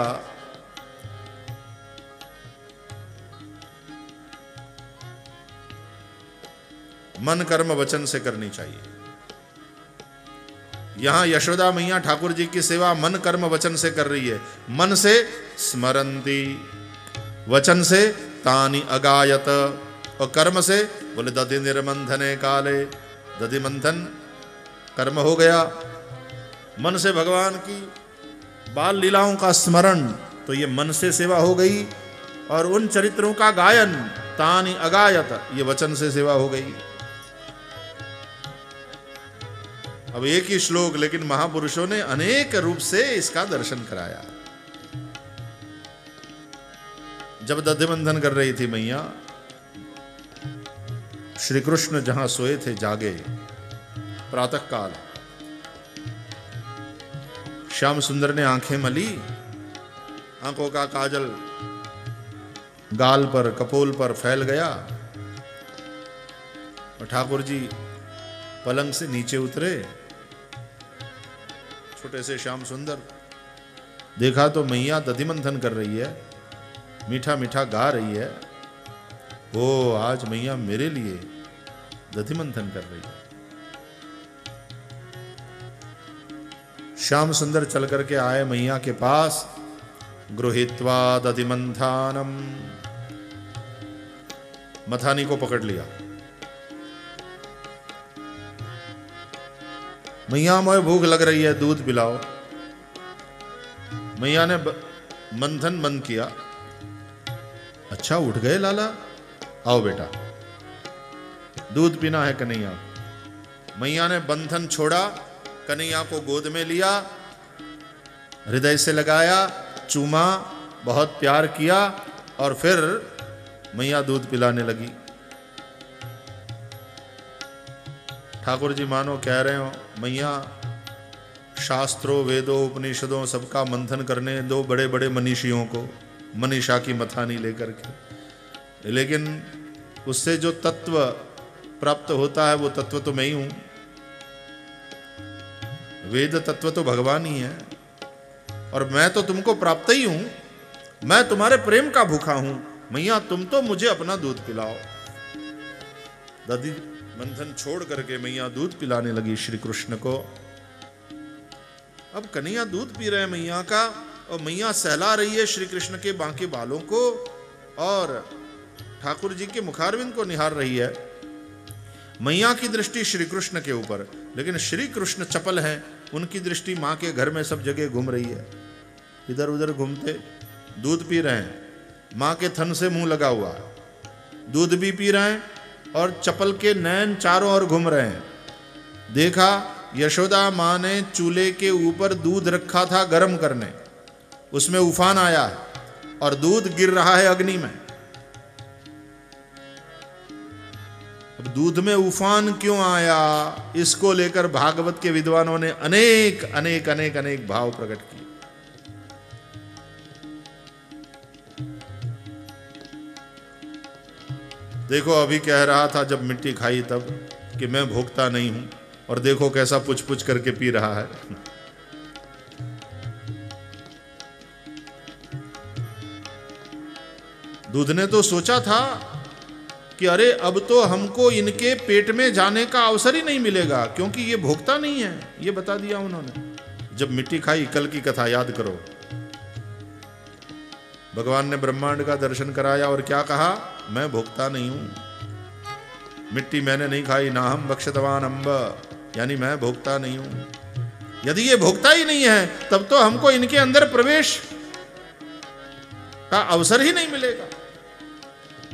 मन कर्म वचन से करनी चाहिए। यहां यशोदा मैया ठाकुर जी की सेवा मन कर्म वचन से कर रही है। मन से स्मरंती, वचन से तानि अगायत, और कर्म से बोले दधि निर्मंथने काले, दधि मंथन कर्म हो गया। मन से भगवान की बाल लीलाओं का स्मरण, तो ये मन से सेवा हो गई, और उन चरित्रों का गायन तानि अगायत, ये वचन से सेवा हो गई। अब एक ही श्लोक, लेकिन महापुरुषों ने अनेक रूप से इसका दर्शन कराया। जब दधि बंधन कर रही थी मैया, श्री कृष्ण जहां सोए थे जागे, प्रातः काल श्याम सुंदर ने आंखें मली, आंखों का काजल गाल पर कपोल पर फैल गया, और ठाकुर जी पलंग से नीचे उतरे। छोटे से श्याम सुंदर देखा तो मैया दधि मंथन कर रही है, मीठा मीठा गा रही है। ओ, आज मैया मेरे लिए दधि मंथन कर रही है। श्याम सुंदर चल करके आए मैया के पास, गृहीत्वा दधि मंथानम, मथानी को पकड़ लिया। मैया मुझे भूख लग रही है, दूध पिलाओ। मैया ने मंथन बंद किया। अच्छा उठ गए लाला, आओ बेटा दूध पीना है। कन्हैया मैया ने बंधन छोड़ा, कन्हैया को गोद में लिया, हृदय से लगाया, चूमा, बहुत प्यार किया और फिर मैया दूध पिलाने लगी। ठाकुर जी मानो कह रहे हो मैया शास्त्रों वेदों उपनिषदों सबका मंथन करने दो बड़े बड़े मनीषियों को, मनीषा की मथानी लेकर के, लेकिन उससे जो तत्व प्राप्त होता है वो तत्व तो मैं ही हूं, वेद तत्व तो भगवान ही है और मैं तो तुमको प्राप्त ही हूं, मैं तुम्हारे प्रेम का भूखा हूं, मैया तुम तो मुझे अपना दूध पिलाओ। दादी बंधन छोड़ करके मैया दूध पिलाने लगी श्री कृष्ण को। अब कन्हैया दूध पी रहे हैं मैया का और मैया सहला रही है श्री कृष्ण के बांके बालों को और ठाकुर जी के मुखारविंद को निहार रही है। मैया की दृष्टि श्री कृष्ण के ऊपर, लेकिन श्री कृष्ण चपल हैं, उनकी दृष्टि माँ के घर में सब जगह घूम रही है, इधर उधर घूमते, दूध पी रहे हैं, माँ के थन से मुंह लगा हुआ, दूध भी पी रहे हैं और चपल के नैन चारों ओर घूम रहे हैं। देखा यशोदा माँ ने चूल्हे के ऊपर दूध रखा था गर्म करने, उसमें उफान आया और दूध गिर रहा है अग्नि में। अब दूध में उफान क्यों आया, इसको लेकर भागवत के विद्वानों ने अनेक अनेक अनेक अनेक भाव प्रकट किए। देखो अभी कह रहा था जब मिट्टी खाई तब कि मैं भोगता नहीं हूं और देखो कैसा पुछ पुछ करके पी रहा है। दूध ने तो सोचा था कि अरे अब तो हमको इनके पेट में जाने का अवसर ही नहीं मिलेगा क्योंकि ये भोगता नहीं है, ये बता दिया उन्होंने। जब मिट्टी खाई, कल की कथा याद करो, भगवान ने ब्रह्मांड का दर्शन कराया और क्या कहा, मैं भोगता नहीं हूं, मिट्टी मैंने नहीं खाई, ना हम भक्षतवान अम्ब, यानी मैं भोगता नहीं हूं। यदि ये भोगता ही नहीं है तब तो हमको इनके अंदर प्रवेश का अवसर ही नहीं मिलेगा।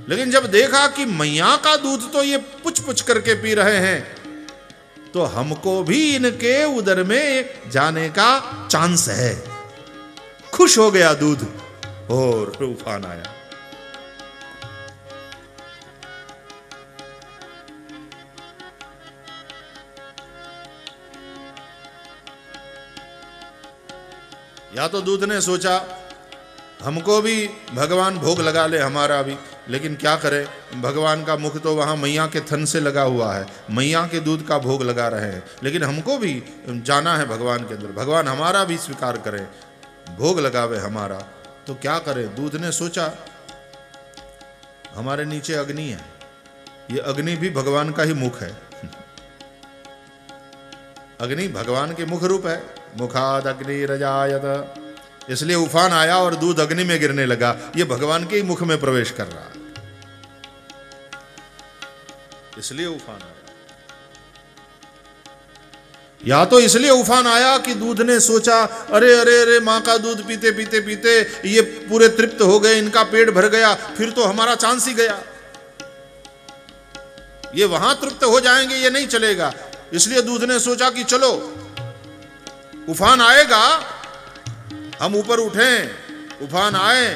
लेकिन जब देखा कि मैया का दूध तो ये पुछ पुछ करके पी रहे हैं तो हमको भी इनके उदर में जाने का चांस है, खुश हो गया दूध और उफान आया। या तो दूध ने सोचा हमको भी भगवान भोग लगा ले हमारा भी, लेकिन क्या करे, भगवान का मुख तो वहाँ मैया के थन से लगा हुआ है, मैया के दूध का भोग लगा रहे हैं, लेकिन हमको भी जाना है भगवान के अंदर, भगवान हमारा भी स्वीकार करे, भोग लगावे हमारा। तो क्या करे, दूध ने सोचा हमारे नीचे अग्नि है, ये अग्नि भी भगवान का ही मुख है, अग्नि भगवान के मुख रूप है, मुखाद अग्नि रजायत, इसलिए उफान आया और दूध अग्नि में गिरने लगा, ये भगवान के ही मुख में प्रवेश कर रहा है, इसलिए उफान आया। या तो इसलिए उफान आया कि दूध ने सोचा अरे अरे अरे माँ का दूध पीते पीते पीते ये पूरे तृप्त हो गए, इनका पेट भर गया, फिर तो हमारा चांस ही गया, ये वहां तृप्त हो जाएंगे, ये नहीं चलेगा। इसलिए दूध ने सोचा कि चलो उफान आएगा, हम ऊपर उठें, उफान आए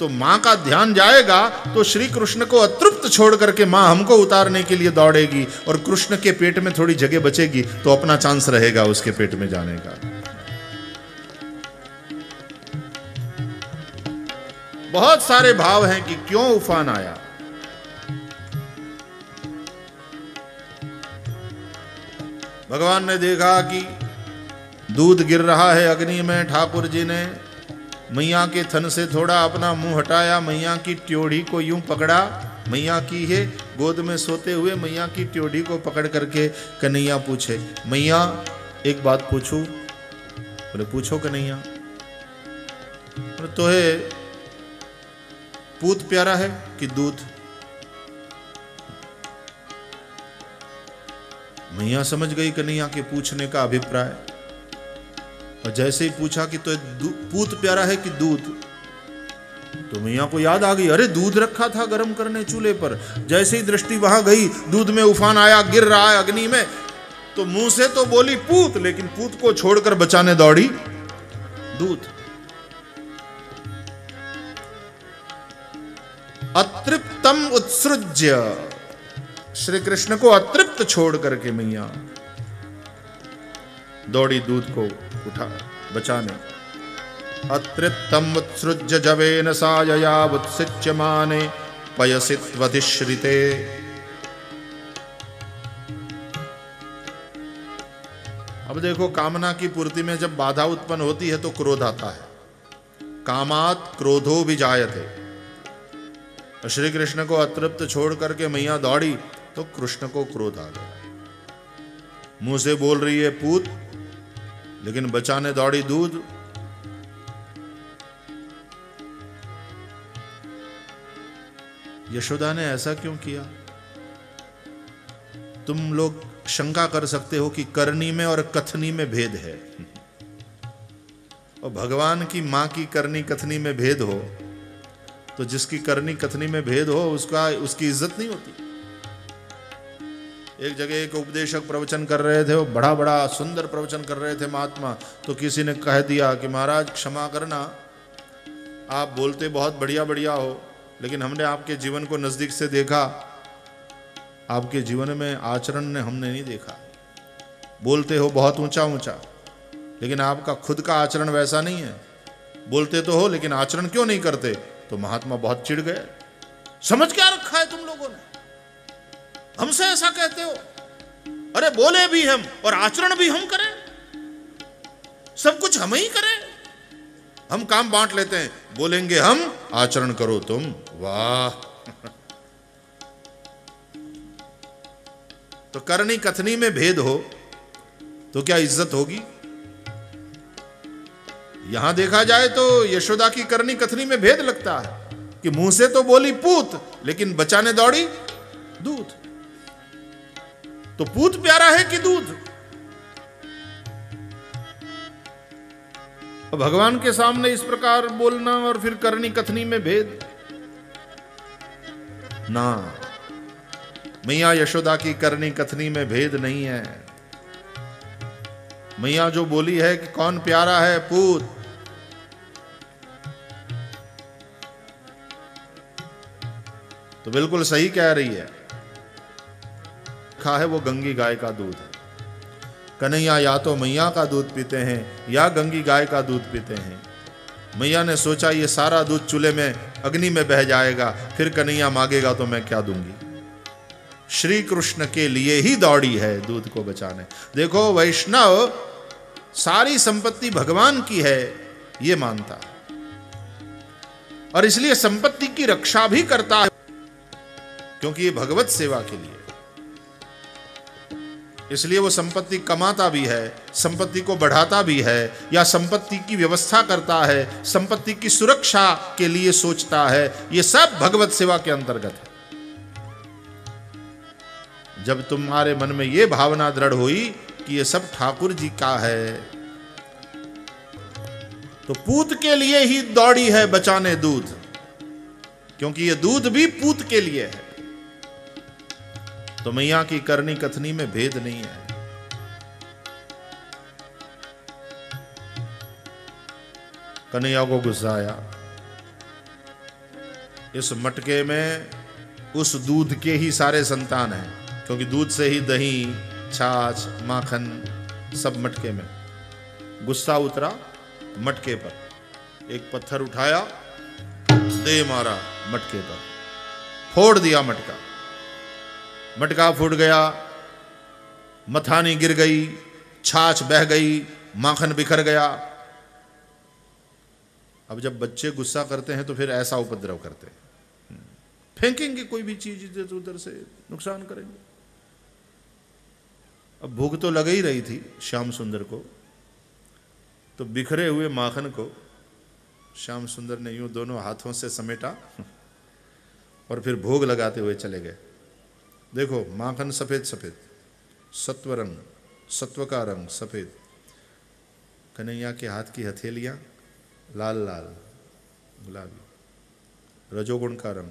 तो मां का ध्यान जाएगा तो श्री कृष्ण को अतृप्त छोड़ करके मां हमको उतारने के लिए दौड़ेगी और कृष्ण के पेट में थोड़ी जगह बचेगी तो अपना चांस रहेगा उसके पेट में जाने का। बहुत सारे भाव हैं कि क्यों उफान आया। भगवान ने देखा कि दूध गिर रहा है अग्नि में, ठाकुर जी ने मैया के थन से थोड़ा अपना मुंह हटाया, मैया की ट्योढ़ी को यूं पकड़ा, मैया की है गोद में सोते हुए मैया की ट्योढ़ी को पकड़ करके कन्हैया पूछे, मैया एक बात पूछूं? बोले पूछो कन्हैया। बोले तोहे पूत प्यारा है कि दूध? मैया समझ गई कन्हैया के पूछने का अभिप्राय और जैसे ही पूछा कि तो पूत प्यारा है कि दूध, तो मैया को याद आ गई, अरे दूध रखा था गर्म करने चूल्हे पर, जैसे ही दृष्टि वहां गई दूध में उफान आया, गिर रहा है अग्नि में, तो मुंह से तो बोली पूत, लेकिन पूत को छोड़कर बचाने दौड़ी दूध। अतृप्तम उत्सृज्य, श्री कृष्ण को अतृप्त छोड़ करके मैया दौड़ी दूध को उठा बचाने। अतृप्तम उत्सृज्य जवेन सायया उत्सिच्यमाने पयसित्वतिश्रिते। अब देखो, कामना की पूर्ति में जब बाधा उत्पन्न होती है तो क्रोध आता है, कामात क्रोधो विजायते। श्री कृष्ण को अतृप्त छोड़ करके मैया दौड़ी तो कृष्ण को क्रोध आ गया, मुंह से बोल रही है पूत, लेकिन बचाने दौड़ी दूध। यशोदा ने ऐसा क्यों किया? तुम लोग शंका कर सकते हो कि करनी में और कथनी में भेद है, और भगवान की मां की करनी कथनी में भेद हो तो जिसकी करनी कथनी में भेद हो उसकी इज्जत नहीं होती। एक जगह एक उपदेशक प्रवचन कर रहे थे, वो बड़ा बड़ा सुंदर प्रवचन कर रहे थे महात्मा, तो किसी ने कह दिया कि महाराज क्षमा करना, आप बोलते बहुत बढ़िया बढ़िया हो, लेकिन हमने आपके जीवन को नज़दीक से देखा, आपके जीवन में आचरण ने हमने नहीं देखा। बोलते हो बहुत ऊंचा ऊंचा, लेकिन आपका खुद का आचरण वैसा नहीं है। बोलते तो हो लेकिन आचरण क्यों नहीं करते? तो महात्मा बहुत चिढ़ गए, समझ क्या रखा है तुम लोगों ने, हमसे ऐसा कहते हो, अरे बोले भी हम और आचरण भी हम करें, सब कुछ हम ही करें, हम काम बांट लेते हैं, बोलेंगे हम, आचरण करो तुम, वाह। तो करनी कथनी में भेद हो तो क्या इज्जत होगी? यहां देखा जाए तो यशोदा की करनी कथनी में भेद लगता है कि मुंह से तो बोली पूत, लेकिन बचाने दौड़ी दूध। तो पूत प्यारा है कि दूध? भगवान के सामने इस प्रकार बोलना और फिर करनी कथनी में भेद ना। मैया यशोदा की करनी कथनी में भेद नहीं है। मैया जो बोली है कि कौन प्यारा है, पूत, तो बिल्कुल सही कह रही है। खा है वो गंगी गाय का दूध है। कन्हैया या तो मैया का दूध पीते हैं या गंगी गाय का दूध पीते हैं। मैया ने सोचा ये सारा दूध चूल्हे में अग्नि में बह जाएगा, फिर कन्हैया मांगेगा तो मैं क्या दूंगी। श्री कृष्ण के लिए ही दौड़ी है दूध को बचाने। देखो, वैष्णव सारी संपत्ति भगवान की है ये मानता और इसलिए संपत्ति की रक्षा भी करता है, क्योंकि ये भगवत सेवा के लिए। इसलिए वो संपत्ति कमाता भी है, संपत्ति को बढ़ाता भी है, या संपत्ति की व्यवस्था करता है, संपत्ति की सुरक्षा के लिए सोचता है। ये सब भगवत सेवा के अंतर्गत है। जब तुम्हारे मन में ये भावना दृढ़ हुई कि ये सब ठाकुर जी का है, तो पूत के लिए ही दौड़ी है बचाने दूध, क्योंकि ये दूध भी पूत के लिए है। तो मैया की करनी कथनी में भेद नहीं है। कन्हैया को गुस्सा आया, इस मटके में उस दूध के ही सारे संतान हैं, क्योंकि दूध से ही दही, छाछ, माखन सब मटके में। गुस्सा उतरा मटके पर, एक पत्थर उठाया, दे मारा मटके पर, फोड़ दिया मटका। मटका फूट गया, मथानी गिर गई, छाछ बह गई, माखन बिखर गया। अब जब बच्चे गुस्सा करते हैं तो फिर ऐसा उपद्रव करते हैं, फेंकेंगे कोई भी चीज इधर उधर से, नुकसान करेंगे। अब भूख तो लग ही रही थी श्याम सुंदर को, तो बिखरे हुए माखन को श्याम सुंदर ने यूं दोनों हाथों से समेटा और फिर भोग लगाते हुए चले गए। देखो, माखन सफेद सफेद, सत्व रंग, सत्व का रंग सफेद, कन्हैया के हाथ की हथेलियां लाल लाल गुलाबी। रजोगुण का रंग,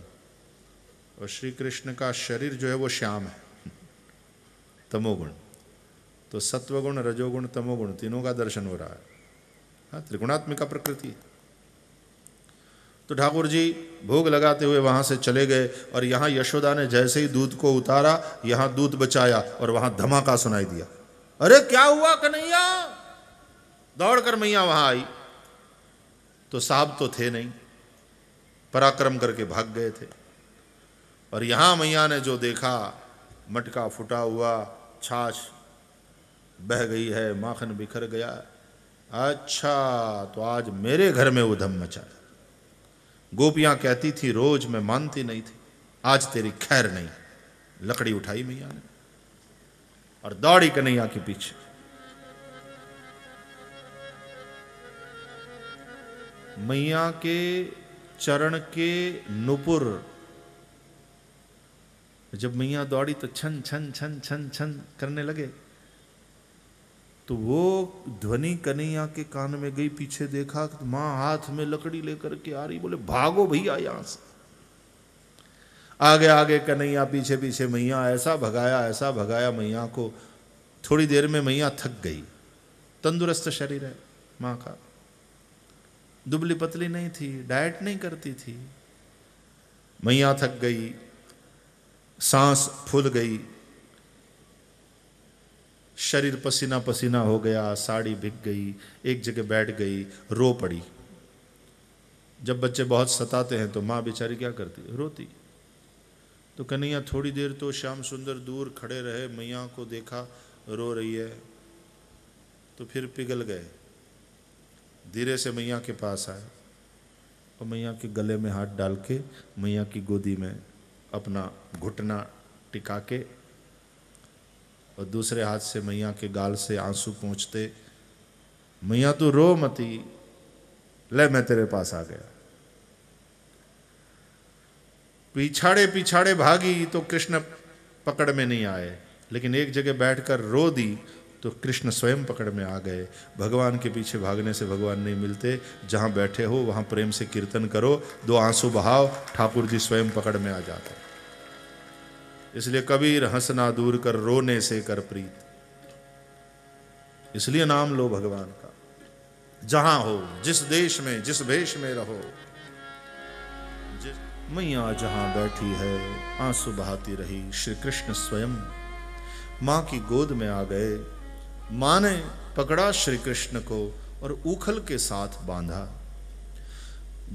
और श्री कृष्ण का शरीर जो है वो श्याम है, तमोगुण। तो सत्वगुण, रजोगुण, तमोगुण तीनों का दर्शन हो रहा है। हाँ, त्रिगुणात्मिका प्रकृति। तो ठाकुर जी भोग लगाते हुए वहाँ से चले गए, और यहाँ यशोदा ने जैसे ही दूध को उतारा, यहाँ दूध बचाया, और वहाँ धमाका सुनाई दिया। अरे क्या हुआ कन्हैया! दौड़कर मैया वहाँ आई तो साहब तो थे नहीं, पराक्रम करके भाग गए थे। और यहाँ मैया ने जो देखा, मटका फुटा हुआ, छाछ बह गई है, माखन बिखर गया। अच्छा, तो आज मेरे घर में वो धम मचाया। गोपियाँ कहती थी रोज, मैं मानती नहीं थी, आज तेरी खैर नहीं। लकड़ी उठाई मैया ने और दौड़ी कन्हैया के पीछे। मैया के चरण के नुपुर, जब मैया दौड़ी तो छन छन छन छन छन करने लगे, तो वो ध्वनि कन्हैया के कान में गई। पीछे देखा तो माँ हाथ में लकड़ी लेकर के आ रही। बोले भागो भैया यहाँ से। आगे आगे कन्हैया, पीछे पीछे मैया। ऐसा भगाया, ऐसा भगाया मैया को। थोड़ी देर में मैया थक गई। तंदुरुस्त शरीर है माँ का, दुबली पतली नहीं थी, डाइट नहीं करती थी। मैया थक गई, सांस फूल गई, शरीर पसीना पसीना हो गया, साड़ी भीग गई, एक जगह बैठ गई, रो पड़ी। जब बच्चे बहुत सताते हैं तो माँ बेचारी क्या करती है? रोती। तो कन्हैया थोड़ी देर तो श्याम सुंदर दूर खड़े रहे, मैया को देखा रो रही है, तो फिर पिघल गए। धीरे से मैया के पास आए और मैया के गले में हाथ डाल के मैया की गोदी में अपना घुटना टिका के, और दूसरे हाथ से मैया के गाल से आंसू पोंछते, मैया तू रो मती, ले मैं तेरे पास आ गया। पिछाड़े पिछाड़े भागी तो कृष्ण पकड़ में नहीं आए, लेकिन एक जगह बैठकर रो दी तो कृष्ण स्वयं पकड़ में आ गए। भगवान के पीछे भागने से भगवान नहीं मिलते। जहाँ बैठे हो वहाँ प्रेम से कीर्तन करो, दो आंसू बहाओ, ठाकुर जी स्वयं पकड़ में आ जाते। इसलिए कबीर हंसना दूर कर, रोने से कर प्रीत। इसलिए नाम लो भगवान का, जहाँ हो, जिस देश में, जिस भेष में रहो। मैया जहाँ बैठी है आंसू बहाती रही। श्री कृष्ण स्वयं माँ की गोद में आ गए। माँ ने पकड़ा श्री कृष्ण को और उखल के साथ बांधा।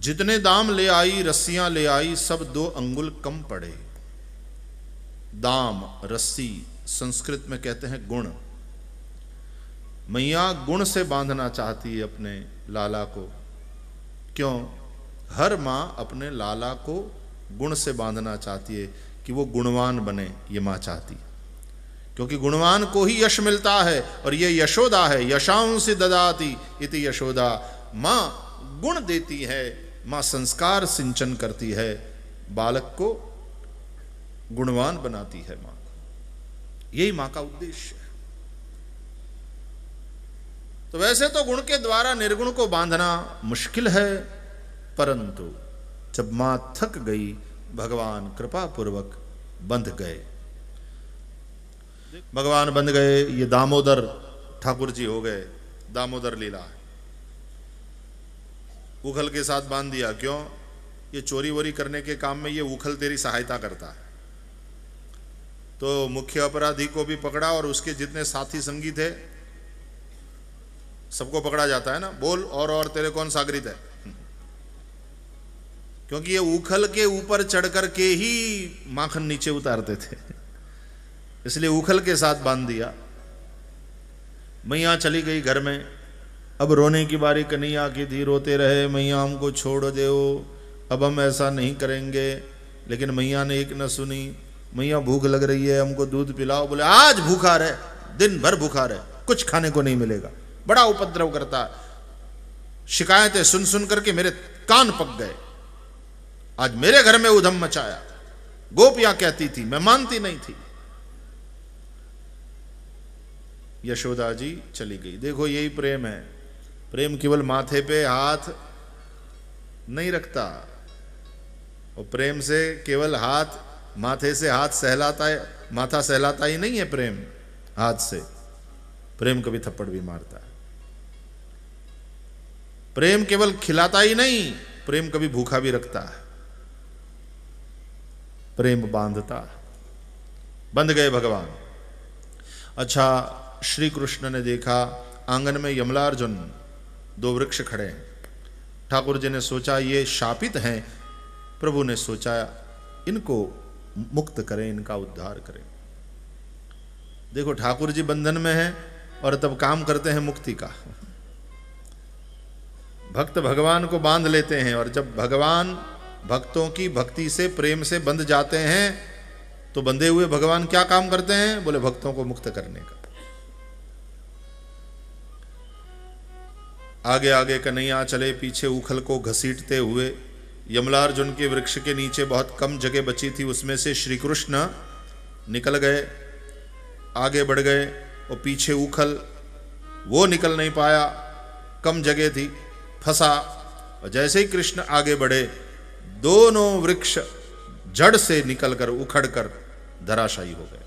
जितने दाम ले आई, रस्सियां ले आई, सब 2 अंगुल कम पड़े। दाम, रस्सी संस्कृत में कहते हैं गुण। मैया गुण से बांधना चाहती है अपने लाला को। क्यों? हर माँ अपने लाला को गुण से बांधना चाहती है कि वो गुणवान बने। ये माँ चाहती है, क्योंकि गुणवान को ही यश मिलता है। और ये यशोदा है, यशांसि ददाति इति यशोदा। माँ गुण देती है, माँ संस्कार सिंचन करती है, बालक को गुणवान बनाती है माँ। यही माँ का उद्देश्य है। तो वैसे तो गुण के द्वारा निर्गुण को बांधना मुश्किल है, परंतु जब माँ थक गई, भगवान कृपा पूर्वक बंध गए। भगवान बन गए। ये दामोदर ठाकुर जी हो गए। दामोदर लीला उखल के साथ बांध दिया। क्यों? ये चोरी वोरी करने के काम में ये उखल तेरी सहायता करता है। तो मुख्य अपराधी को भी पकड़ा और उसके जितने साथी संगी थे सबको पकड़ा जाता है ना। बोल और तेरे कौन सागरित है? क्योंकि ये उखल के ऊपर चढ़ करके ही माखन नीचे उतारते थे, इसलिए उखल के साथ बांध दिया। मैया चली गई घर में। अब रोने की बारी कन्हैया की थी। रोते रहे, मैया हमको छोड़ दो, अब हम ऐसा नहीं करेंगे। लेकिन मैया ने एक न सुनी। मैया भूख लग रही है, हमको दूध पिलाओ। बोले आज भूखा रहे, दिन भर भूखा रहे, कुछ खाने को नहीं मिलेगा। बड़ा उपद्रव करता, शिकायतें सुन सुन करके मेरे कान पक गए। आज मेरे घर में उधम मचाया। गोपियां कहती थी, मैं मानती नहीं थी। यशोदा जी चली गई। देखो यही प्रेम है। प्रेम केवल माथे पे हाथ नहीं रखता, और प्रेम से केवल हाथ, माथे से हाथ सहलाता है, माथा सहलाता ही नहीं है प्रेम, हाथ से प्रेम कभी थप्पड़ भी मारता है। प्रेम केवल खिलाता ही नहीं, प्रेम कभी भूखा भी रखता है, प्रेम बांधता। बंध गए भगवान। अच्छा, श्री कृष्ण ने देखा आंगन में यमलार्जुन दो वृक्ष खड़े हैं। ठाकुर जी ने सोचा ये शापित हैं, प्रभु ने सोचा इनको मुक्त करें, इनका उद्धार करें। देखो ठाकुर जी बंधन में हैं और तब काम करते हैं मुक्ति का। भक्त भगवान को बांध लेते हैं और जब भगवान भक्तों की भक्ति से प्रेम से बंध जाते हैं तो बंधे हुए भगवान क्या काम करते हैं? बोले भक्तों को मुक्त करने का। आगे आगे कन्हैया चले, पीछे उखल को घसीटते हुए। यमलार्जुन के वृक्ष के नीचे बहुत कम जगह बची थी, उसमें से श्री कृष्ण निकल गए, आगे बढ़ गए और पीछे उखल, वो निकल नहीं पाया, कम जगह थी, फंसा। और जैसे ही कृष्ण आगे बढ़े दोनों वृक्ष जड़ से निकलकर उखड़कर धराशायी हो गए।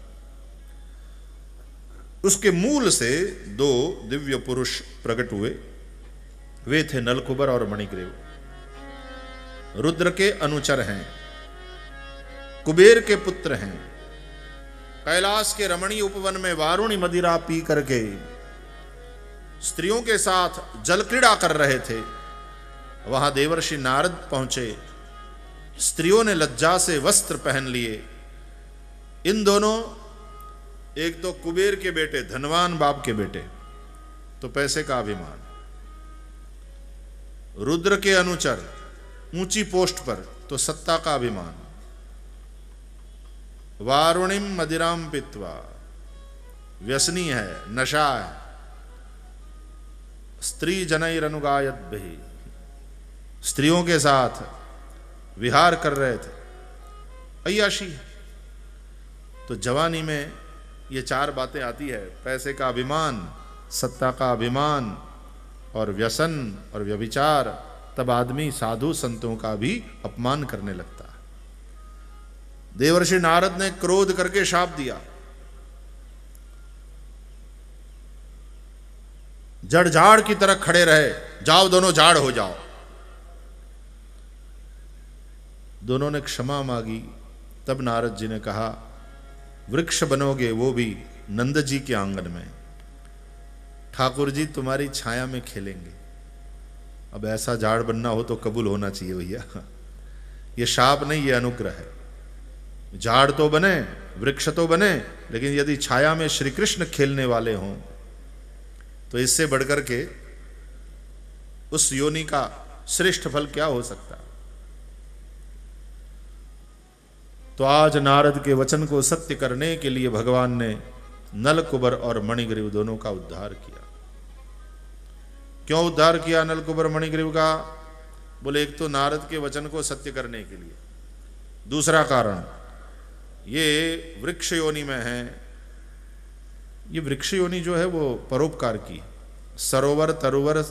उसके मूल से दो दिव्य पुरुष प्रकट हुए, वे थे नलकुबर और मणिग्रीव। रुद्र के अनुचर हैं, कुबेर के पुत्र हैं। कैलाश के रमणीय उपवन में वारुणी मदिरा पी करके स्त्रियों के साथ जल क्रीड़ा कर रहे थे। वहां देवर्षि नारद पहुंचे, स्त्रियों ने लज्जा से वस्त्र पहन लिए। इन दोनों, एक तो कुबेर के बेटे, धनवान बाप के बेटे, तो पैसे का अभिमान, रुद्र के अनुचर, ऊंची पोस्ट पर, तो सत्ता का अभिमान। वारुणिम मदिराम पित्वा, व्यसनी है, नशा है। स्त्री जनैरनुगायत भी, स्त्रियों के साथ विहार कर रहे थे, अय्याशी। तो जवानी में ये चार बातें आती है, पैसे का अभिमान, सत्ता का अभिमान और व्यसन और व्यभिचार। तब आदमी साधु संतों का भी अपमान करने लगता है। देवर्षि नारद ने क्रोध करके शाप दिया, जड़ झाड़ की तरह खड़े रहे, जाओ दोनों झाड़ हो जाओ। दोनों ने क्षमा मांगी। तब नारद जी ने कहा वृक्ष बनोगे, वो भी नंद जी के आंगन में। ठाकुर जी तुम्हारी छाया में खेलेंगे। अब ऐसा झाड़ बनना हो तो कबूल होना चाहिए भैया, ये शाप नहीं, ये अनुग्रह है। झाड़ तो बने, वृक्ष तो बने, लेकिन यदि छाया में श्री कृष्ण खेलने वाले हों तो इससे बढ़कर के उस योनि का श्रेष्ठ फल क्या हो सकता। तो आज नारद के वचन को सत्य करने के लिए भगवान ने नलकुबर और मणिग्रीव दोनों का उद्धार किया। क्यों उद्धार किया नलकुबर मणिग्रीव का? बोले एक तो नारद के वचन को सत्य करने के लिए, दूसरा कारण ये वृक्ष योनि में है। ये वृक्ष योनि जो है वो परोपकार की, सरोवर तरोवर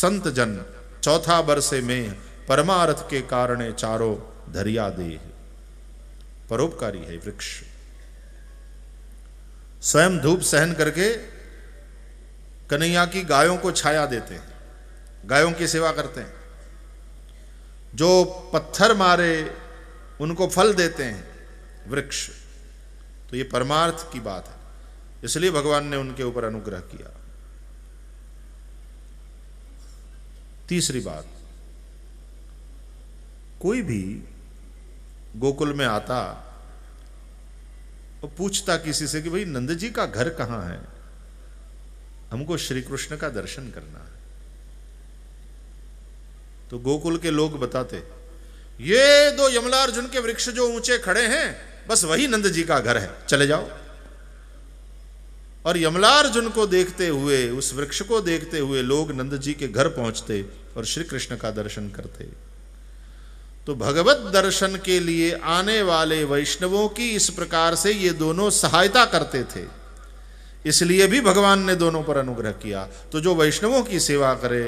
संत जन चौथा बरसे में परमार्थ के कारण चारों धरिया देह। परोपकारी है वृक्ष, स्वयं धूप सहन करके कन्हैया की गायों को छाया देते हैं, गायों की सेवा करते हैं, जो पत्थर मारे उनको फल देते हैं वृक्ष। तो ये परमार्थ की बात है, इसलिए भगवान ने उनके ऊपर अनुग्रह किया। तीसरी बात, कोई भी गोकुल में आता और पूछता किसी से कि भाई नंद जी का घर कहाँ है, हमको श्री कृष्ण का दर्शन करना है, तो गोकुल के लोग बताते ये दो यमलार्जुन के वृक्ष जो ऊंचे खड़े हैं, बस वही नंद जी का घर है, चले जाओ। और यमलार्जुन को देखते हुए, उस वृक्ष को देखते हुए लोग नंद जी के घर पहुंचते और श्री कृष्ण का दर्शन करते। तो भगवत दर्शन के लिए आने वाले वैष्णवों की इस प्रकार से ये दोनों सहायता करते थे, इसलिए भी भगवान ने दोनों पर अनुग्रह किया। तो जो वैष्णवों की सेवा करे,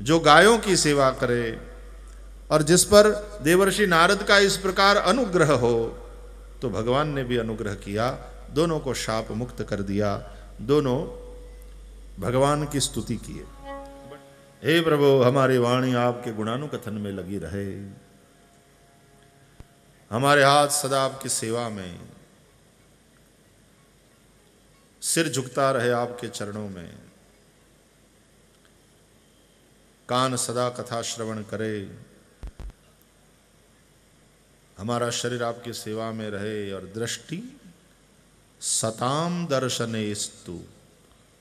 जो गायों की सेवा करे, और जिस पर देवर्षि नारद का इस प्रकार अनुग्रह हो, तो भगवान ने भी अनुग्रह किया, दोनों को शाप मुक्त कर दिया, दोनों भगवान की स्तुति किए। हे प्रभु, हमारी वाणी आपके गुणानुकथन में लगी रहे, हमारे हाथ सदा आपकी सेवा में, सिर झुकता रहे आपके चरणों में, कान सदा कथा श्रवण करे, हमारा शरीर आपकी सेवा में रहे, और दृष्टि सताम दर्शनेस्तु।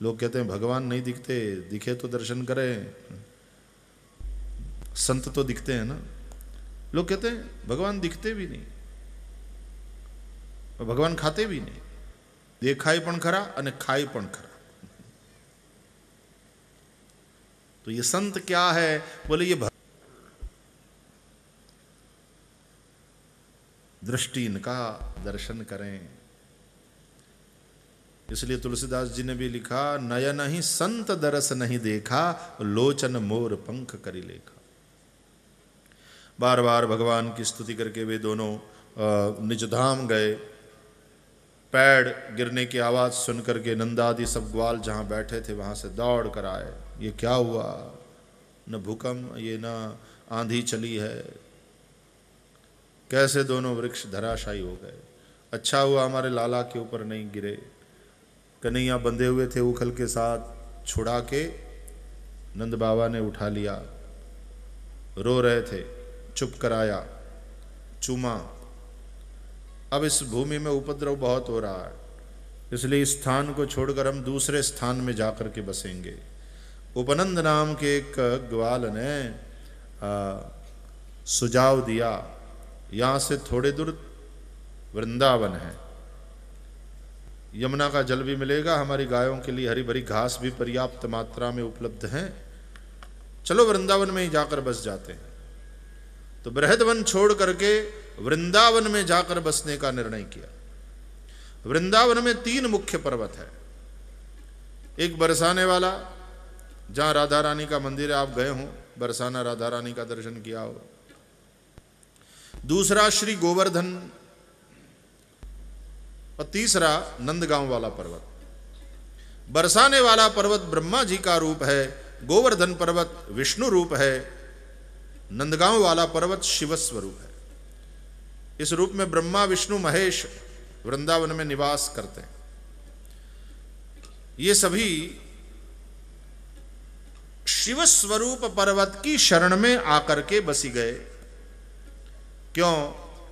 लोग कहते हैं भगवान नहीं दिखते, दिखे तो दर्शन करें, संत तो दिखते हैं ना। लोग कहते हैं भगवान दिखते भी नहीं और भगवान खाते भी नहीं, देखाई पण खरा अने खाई पण खरा। तो ये संत क्या है? बोले ये दृष्टि इनका दर्शन करें। इसलिए तुलसीदास जी ने भी लिखा, नयन ही संत दरस नहीं देखा, लोचन मोर पंख करी लेखा। बार बार भगवान की स्तुति करके वे दोनों निजधाम गए। पैड गिरने की आवाज सुन करके नंदादि सब ग्वाल जहाँ बैठे थे वहाँ से दौड़ कर आए। ये क्या हुआ? न भूकंप, ये न आंधी चली है, कैसे दोनों वृक्ष धराशायी हो गए? अच्छा हुआ हमारे लाला के ऊपर नहीं गिरे। कन्हैया बंधे हुए थे उखल के साथ, छुड़ा के नंद बाबा ने उठा लिया। रो रहे थे, चुप कराया, चूमा। अब इस भूमि में उपद्रव बहुत हो रहा है, इसलिए इस स्थान को छोड़कर हम दूसरे स्थान में जाकर के बसेंगे। उपनंद नाम के एक ग्वाल ने सुझाव दिया, यहाँ से थोड़े दूर वृंदावन है, यमुना का जल भी मिलेगा, हमारी गायों के लिए हरी भरी घास भी पर्याप्त मात्रा में उपलब्ध है, चलो वृंदावन में ही जाकर बस जाते हैं। तो बृहदवन छोड़ करके वृंदावन में जाकर बसने का निर्णय किया। वृंदावन में 3 मुख्य पर्वत है। एक बरसाने वाला, जहाँ राधा रानी का मंदिर है, आप गए हों, बरसाना राधा रानी का दर्शन किया होगा। दूसरा श्री गोवर्धन, और तीसरा नंदगांव वाला पर्वत। बरसाने वाला पर्वत ब्रह्मा जी का रूप है, गोवर्धन पर्वत विष्णु रूप है, नंदगांव वाला पर्वत शिव स्वरूप है। इस रूप में ब्रह्मा विष्णु महेश वृंदावन में निवास करते हैं। ये सभी शिव स्वरूप पर्वत की शरण में आकर के बसी गए। क्यों?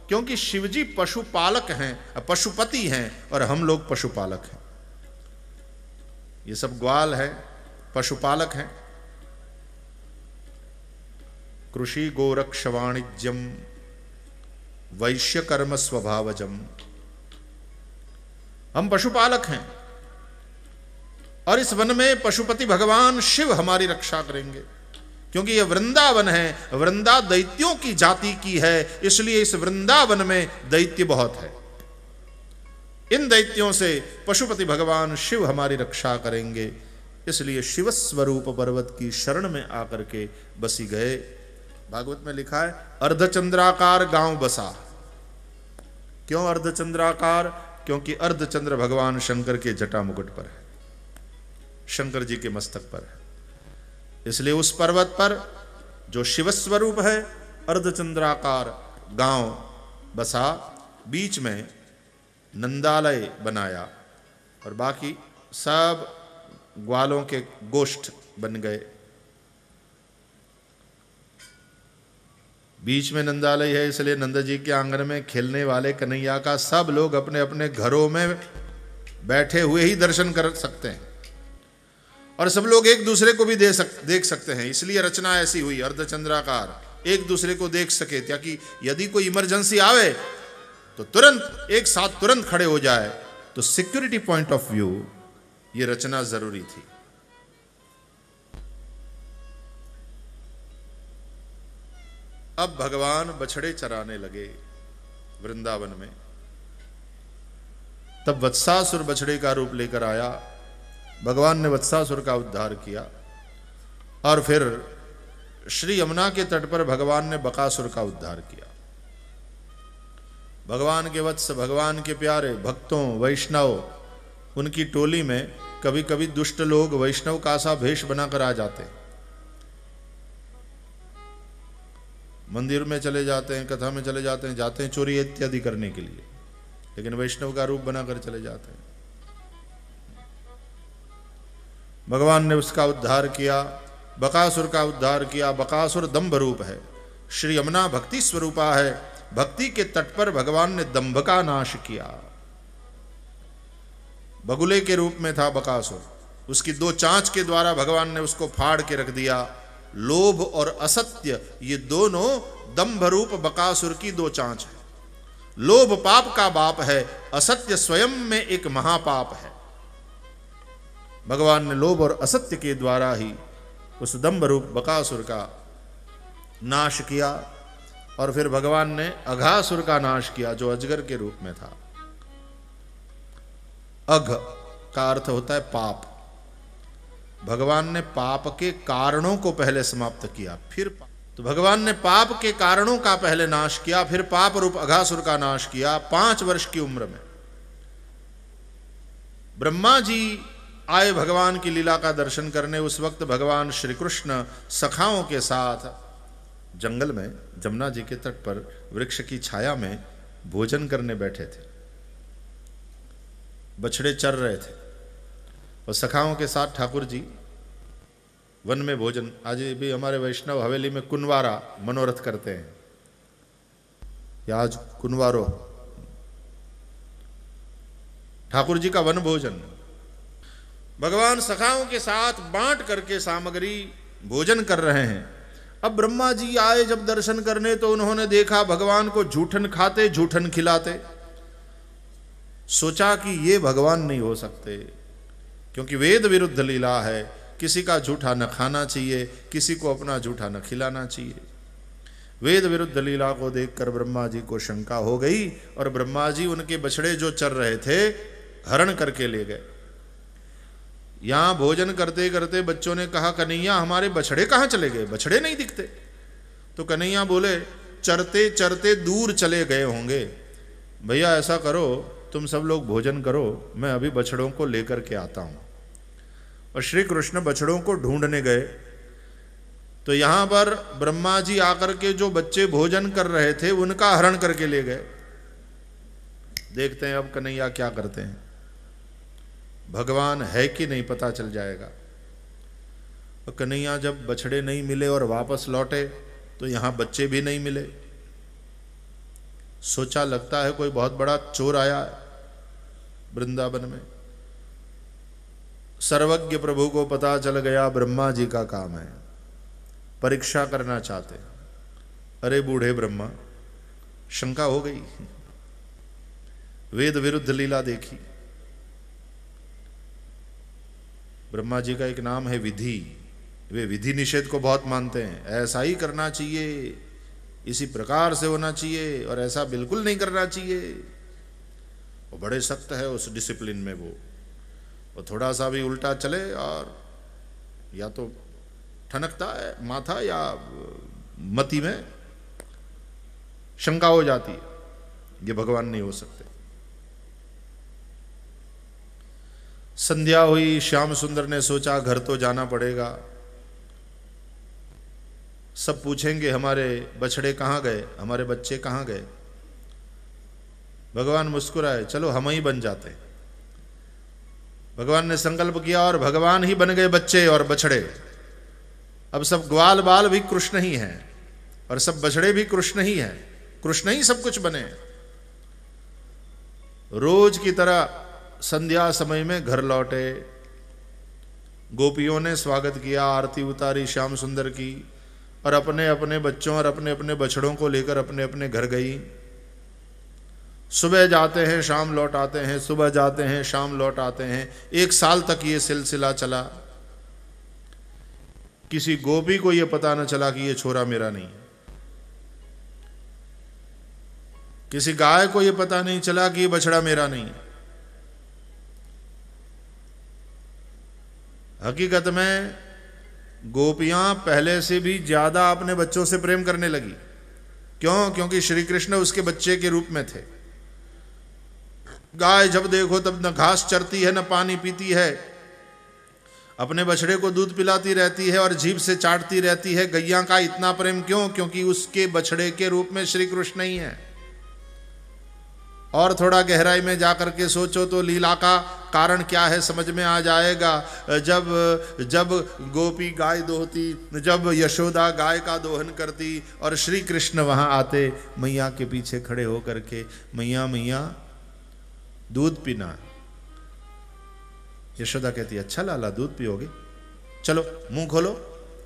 क्योंकि शिवजी पशुपालक हैं, पशुपति हैं, और हम लोग पशुपालक हैं। ये सब ग्वाल हैं, पशुपालक हैं। कृषि गोरक्ष वाणिज्यम वैश्य कर्म स्वभावजम। हम पशुपालक हैं और इस वन में पशुपति भगवान शिव हमारी रक्षा करेंगे, क्योंकि यह वृंदावन है, वृंदा दैत्यों की जाति की है, इसलिए इस वृंदावन में दैत्य बहुत है। इन दैत्यों से पशुपति भगवान शिव हमारी रक्षा करेंगे, इसलिए शिव स्वरूप पर्वत की शरण में आकर के बसी गए। भागवत में लिखा है अर्धचंद्राकार गांव बसा। क्यों अर्धचंद्राकार? क्योंकि अर्धचंद्र भगवान शंकर के जटा मुकुट पर है, शंकर जी के मस्तक पर है, इसलिए उस पर्वत पर जो शिव स्वरूप है अर्धचंद्राकार गांव बसा। बीच में नंदालय बनाया और बाकी सब ग्वालों के गोष्ठ बन गए। बीच में नंदालय है, इसलिए नंद जी के आंगन में खेलने वाले कन्हैया का सब लोग अपने अपने घरों में बैठे हुए ही दर्शन कर सकते हैं, और सब लोग एक दूसरे को भी देख सकते हैं। इसलिए रचना ऐसी हुई अर्धचंद्राकार, एक दूसरे को देख सके, ताकि यदि कोई इमरजेंसी आवे तो तुरंत एक साथ तुरंत खड़े हो जाए। तो सिक्योरिटी पॉइंट ऑफ व्यू ये रचना जरूरी थी। अब भगवान बछड़े चराने लगे वृंदावन में। तब वत्सासुर बछड़े का रूप लेकर आया, भगवान ने वत्सासुर का उद्धार किया, और फिर श्री यमुना के तट पर भगवान ने बकासुर का उद्धार किया। भगवान के वत्स, भगवान के प्यारे भक्तों वैष्णव, उनकी टोली में कभी कभी दुष्ट लोग वैष्णव का सा भेष बनाकर आ जाते हैं, मंदिर में चले जाते हैं, कथा में चले जाते हैं चोरी इत्यादि करने के लिए, लेकिन वैष्णव का रूप बनाकर चले जाते हैं। भगवान ने उसका उद्धार किया, बकासुर का उद्धार किया। बकासुर दंभ रूप है, श्री यमुना भक्ति स्वरूपा है, भक्ति के तट पर भगवान ने दंभ का नाश किया। बगुले के रूप में था बकासुर, उसकी दो चांच के द्वारा भगवान ने उसको फाड़ के रख दिया। लोभ और असत्य ये दोनों दंभ रूप बकासुर की दो चांच है। लोभ पाप का बाप है, असत्य स्वयं में एक महापाप है। भगवान ने लोभ और असत्य के द्वारा ही उस दंभ रूप बकासुर का नाश किया। और फिर भगवान ने अघासुर का नाश किया जो अजगर के रूप में था। अघ का अर्थ होता है पाप। भगवान ने पाप के कारणों को पहले समाप्त किया, फिर तो भगवान ने पाप के कारणों का पहले नाश किया, फिर पाप रूप अघासुर का नाश किया। 5 वर्ष की उम्र में ब्रह्मा जी आए भगवान की लीला का दर्शन करने। उस वक्त भगवान श्री कृष्ण सखाओं के साथ जंगल में जमुना जी के तट पर वृक्ष की छाया में भोजन करने बैठे थे। बछड़े चर रहे थे और सखाओं के साथ ठाकुर जी वन में भोजन। आज भी हमारे वैष्णव हवेली में कुनवारा मनोरथ करते हैं, या आज कुनवारो। ठाकुर जी का वन भोजन, भगवान सखाओं के साथ बांट करके सामग्री भोजन कर रहे हैं। अब ब्रह्मा जी आए जब दर्शन करने तो उन्होंने देखा भगवान को झूठन खाते झूठन खिलाते। सोचा कि ये भगवान नहीं हो सकते, क्योंकि वेद विरुद्ध लीला है। किसी का झूठा न खाना चाहिए, किसी को अपना झूठा न खिलाना चाहिए। वेद विरुद्ध लीला को देखकर ब्रह्मा जी को शंका हो गई और ब्रह्मा जी उनके बछड़े जो चर रहे थे हरण करके ले गए। यहाँ भोजन करते करते बच्चों ने कहा, कन्हैया हमारे बछड़े कहाँ चले गए, बछड़े नहीं दिखते। तो कन्हैया बोले, चरते चरते दूर चले गए होंगे। भैया ऐसा करो, तुम सब लोग भोजन करो, मैं अभी बछड़ों को लेकर के आता हूँ। और श्री कृष्ण बछड़ों को ढूंढने गए तो यहाँ पर ब्रह्मा जी आकर के जो बच्चे भोजन कर रहे थे उनका हरण करके ले गए। देखते हैं अब कन्हैया क्या करते हैं, भगवान है कि नहीं पता चल जाएगा। और कन्हैया जब बछड़े नहीं मिले और वापस लौटे तो यहाँ बच्चे भी नहीं मिले। सोचा लगता है कोई बहुत बड़ा चोर आया है वृंदावन में। सर्वज्ञ प्रभु को पता चल गया ब्रह्मा जी का काम है, परीक्षा करना चाहते। अरे बूढ़े ब्रह्मा, शंका हो गई, वेद विरुद्ध लीला देखी। ब्रह्मा जी का एक नाम है विधि, वे विधि निषेध को बहुत मानते हैं। ऐसा ही करना चाहिए, इसी प्रकार से होना चाहिए और ऐसा बिल्कुल नहीं करना चाहिए। वो बड़े सख्त है उस डिसिप्लिन में। वो थोड़ा सा भी उल्टा चले और या तो ठनकता है माथा या मति में शंका हो जाती है, ये भगवान नहीं हो सकते। संध्या हुई, श्याम सुंदर ने सोचा घर तो जाना पड़ेगा, सब पूछेंगे हमारे बछड़े कहाँ गए, हमारे बच्चे कहाँ गए। भगवान मुस्कुराए, चलो हम ही बन जाते। भगवान ने संकल्प किया और भगवान ही बन गए बच्चे और बछड़े। अब सब ग्वाल बाल भी कृष्ण ही हैं और सब बछड़े भी कृष्ण ही हैं, कृष्ण ही सब कुछ बने। रोज की तरह संध्या समय में घर लौटे। गोपियों ने स्वागत किया, आरती उतारी श्याम सुंदर की और अपने अपने बच्चों और अपने अपने बछड़ों को लेकर अपने अपने घर गई। सुबह जाते हैं शाम लौट आते हैं, सुबह जाते हैं शाम लौट आते हैं। 1 साल तक ये सिलसिला चला। किसी गोपी को ये पता न चला कि ये छोरा मेरा नहीं। किसी गाय को ये पता नहीं चला कि ये बछड़ा मेरा नहीं। हकीकत में गोपियाँ पहले से भी ज़्यादा अपने बच्चों से प्रेम करने लगी। क्यों? क्योंकि श्री कृष्ण उसके बच्चे के रूप में थे। गाय जब देखो तब न घास चरती है न पानी पीती है, अपने बछड़े को दूध पिलाती रहती है और जीभ से चाटती रहती है। गैया का इतना प्रेम क्यों? क्योंकि उसके बछड़े के रूप में श्री कृष्ण ही है। और थोड़ा गहराई में जाकर के सोचो तो लीला का कारण क्या है समझ में आ जाएगा। जब जब गोपी गाय दोहती, जब यशोदा गाय का दोहन करती और श्री कृष्ण वहाँ आते, मैया के पीछे खड़े होकर के मैया मैया दूध पीना। यशोदा कहती अच्छा लाला दूध पियोगे, चलो मुँह खोलो।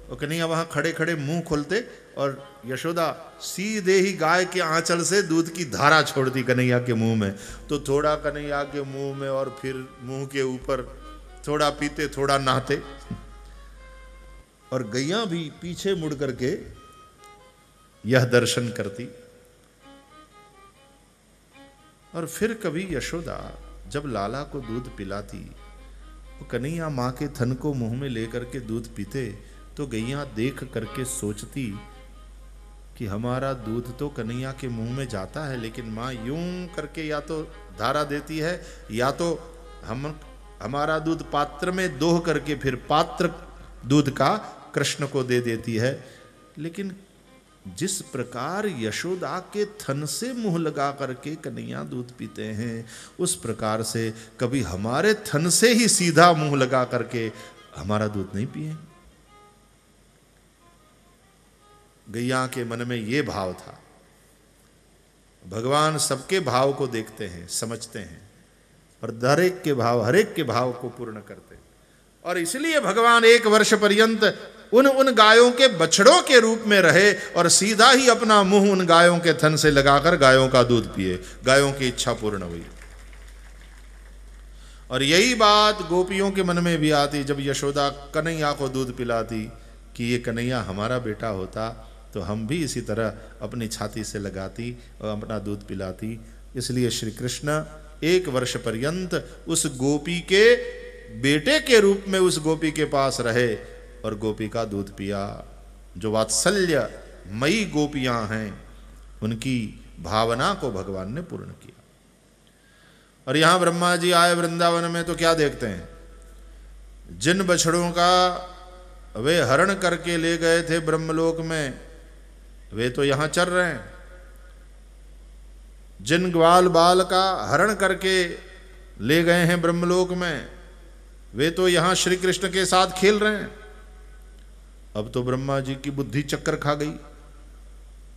और कन्हैया वहाँ खड़े खड़े मुँह खोलते और यशोदा सीधे ही गाय के आंचल से दूध की धारा छोड़ती कन्हैया के मुंह में। तो थोड़ा कन्हैया के मुंह में और फिर मुंह के ऊपर, थोड़ा पीते थोड़ा नहाते। और गैया भी पीछे मुड़ करके यह दर्शन करती। और फिर कभी यशोदा जब लाला को दूध पिलाती तो कन्हैया माँ के थन को मुंह में लेकर के दूध पीते तो गैया देख करके सोचती कि हमारा दूध तो कन्हैया के मुंह में जाता है, लेकिन माँ यूं करके या तो धारा देती है या तो हमारा दूध पात्र में दोह करके फिर पात्र दूध का कृष्ण को दे देती है। लेकिन जिस प्रकार यशोदा के थन से मुंह लगा करके कन्हैया दूध पीते हैं, उस प्रकार से कभी हमारे थन से ही सीधा मुंह लगा करके हमारा दूध नहीं पिए। गैया के मन में ये भाव था। भगवान सबके भाव को देखते हैं, समझते हैं और हरेक के भाव को पूर्ण करते हैं। और इसलिए भगवान 1 वर्ष पर्यंत उन गायों के बछड़ों के रूप में रहे और सीधा ही अपना मुंह उन गायों के थन से लगाकर गायों का दूध पिए। गायों की इच्छा पूर्ण हुई। और यही बात गोपियों के मन में भी आती जब यशोदा कन्हैया को दूध पिलाती कि ये कन्हैया हमारा बेटा होता तो हम भी इसी तरह अपनी छाती से लगाती और अपना दूध पिलाती। इसलिए श्री कृष्ण 1 वर्ष पर्यंत उस गोपी के बेटे के रूप में उस गोपी के पास रहे और गोपी का दूध पिया। जो वात्सल्य मई गोपियां हैं उनकी भावना को भगवान ने पूर्ण किया। और यहाँ ब्रह्मा जी आए वृंदावन में तो क्या देखते हैं? जिन बछड़ों का वे हरण करके ले गए थे ब्रह्मलोक में, वे तो यहाँ चर रहे हैं। जिन ग्वाल बाल का हरण करके ले गए हैं ब्रह्मलोक में, वे तो यहाँ श्री कृष्ण के साथ खेल रहे हैं। अब तो ब्रह्मा जी की बुद्धि चक्कर खा गई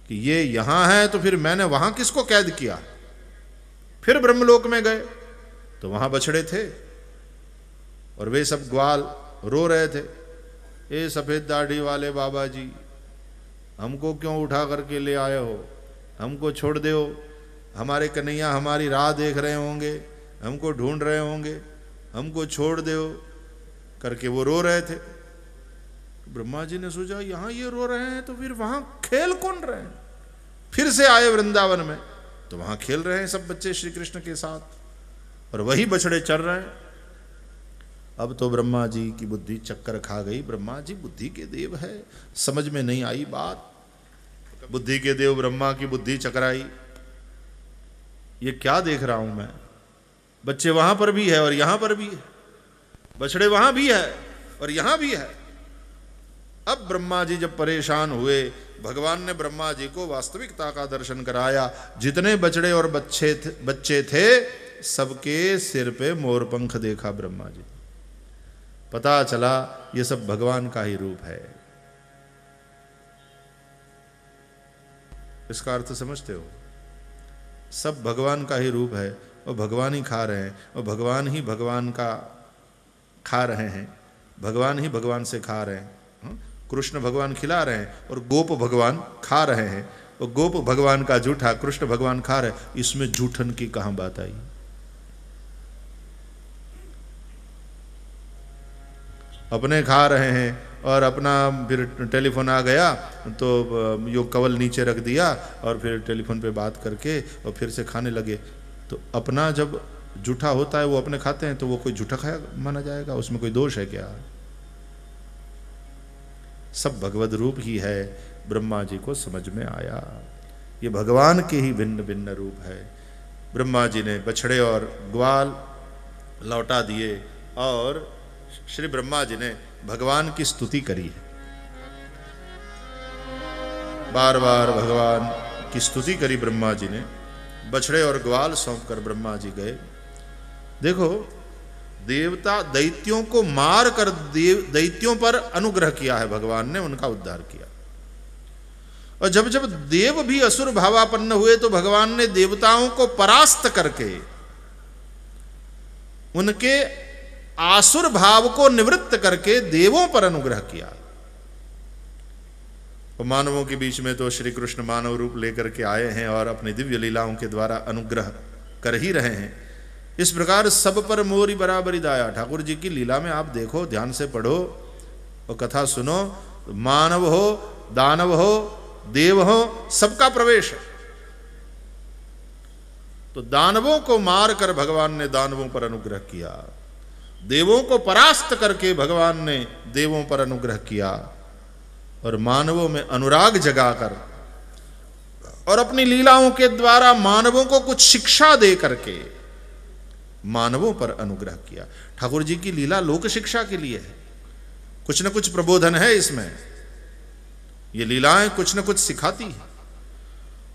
कि ये यहाँ है तो फिर मैंने वहाँ किसको कैद किया। फिर ब्रह्मलोक में गए तो वहाँ बछड़े थे और वे सब ग्वाल रो रहे थे, ए सफ़ेद दाढ़ी वाले बाबा जी हमको क्यों उठा करके ले आए हो, हमको छोड़ दो, हमारे कन्हैया हमारी राह देख रहे होंगे, हमको ढूंढ रहे होंगे, हमको छोड़ दो करके वो रो रहे थे। ब्रह्मा जी ने सोचा यहाँ ये रो रहे हैं तो फिर वहाँ खेल कौन रहे हैं। फिर से आए वृंदावन में तो वहाँ खेल रहे हैं सब बच्चे श्री कृष्ण के साथ और वही बछड़े चर रहे हैं। अब तो ब्रह्मा जी की बुद्धि चक्कर खा गई। ब्रह्मा जी बुद्धि के देव है, समझ में नहीं आई बात। बुद्धि के देव ब्रह्मा की बुद्धि चकराई, ये क्या देख रहा हूं मैं। बच्चे वहां पर भी है और यहां पर भी है, बछड़े वहां भी है और यहां भी है। अब ब्रह्मा जी जब परेशान हुए, भगवान ने ब्रह्मा जी को वास्तविकता का दर्शन कराया। जितने बछड़े और बच्चे थे सबके सिर पे मोरपंख देखा ब्रह्मा जी। पता चला ये सब भगवान का ही रूप है। इसका अर्थ समझते हो? सब भगवान का ही रूप है और भगवान ही खा रहे हैं और भगवान ही भगवान का खा रहे हैं, भगवान ही भगवान से खा रहे हैं। कृष्ण भगवान खिला रहे हैं और गोप भगवान खा रहे हैं और गोप भगवान का जूठा कृष्ण भगवान खा रहे हैं। इसमें जूठन की कहाँ बात आई। अपने खा रहे हैं और अपना फिर टेलीफोन आ गया तो यो कवल नीचे रख दिया और फिर टेलीफोन पे बात करके और फिर से खाने लगे। तो अपना जब झूठा होता है वो अपने खाते हैं तो वो कोई झूठा खाया माना जाएगा? उसमें कोई दोष है क्या? सब भगवद रूप ही है। ब्रह्मा जी को समझ में आया ये भगवान के ही भिन्न भिन्न रूप है। ब्रह्मा जी ने बछड़े और ग्वाल लौटा दिए और श्री ब्रह्मा जी ने भगवान की स्तुति करी है, बार बार भगवान की स्तुति करी ब्रह्मा जी ने। बछड़े और ग्वाल सौंप कर ब्रह्मा जी गए। देखो देवता दैत्यों को मार कर दैत्यों पर अनुग्रह किया है भगवान ने, उनका उद्धार किया। और जब जब देव भी असुर भावापन्न हुए तो भगवान ने देवताओं को परास्त करके उनके आसुर भाव को निवृत्त करके देवों पर अनुग्रह किया। और मानवों के बीच में तो श्री कृष्ण मानव रूप लेकर के आए हैं और अपनी दिव्य लीलाओं के द्वारा अनुग्रह कर ही रहे हैं। इस प्रकार सब पर मोरी बराबरी दाया। ठाकुर जी की लीला में आप देखो, ध्यान से पढ़ो और कथा सुनो, मानव हो दानव हो देव हो सबका प्रवेश है। तो दानवों को मार कर भगवान ने दानवों पर अनुग्रह किया, देवों को परास्त करके भगवान ने देवों पर अनुग्रह किया और मानवों में अनुराग जगाकर और अपनी लीलाओं के द्वारा मानवों को कुछ शिक्षा दे करके मानवों पर अनुग्रह किया। ठाकुर जी की लीला लोक शिक्षा के लिए है, कुछ न कुछ प्रबोधन है इसमें। ये लीलाएं कुछ न कुछ सिखाती है।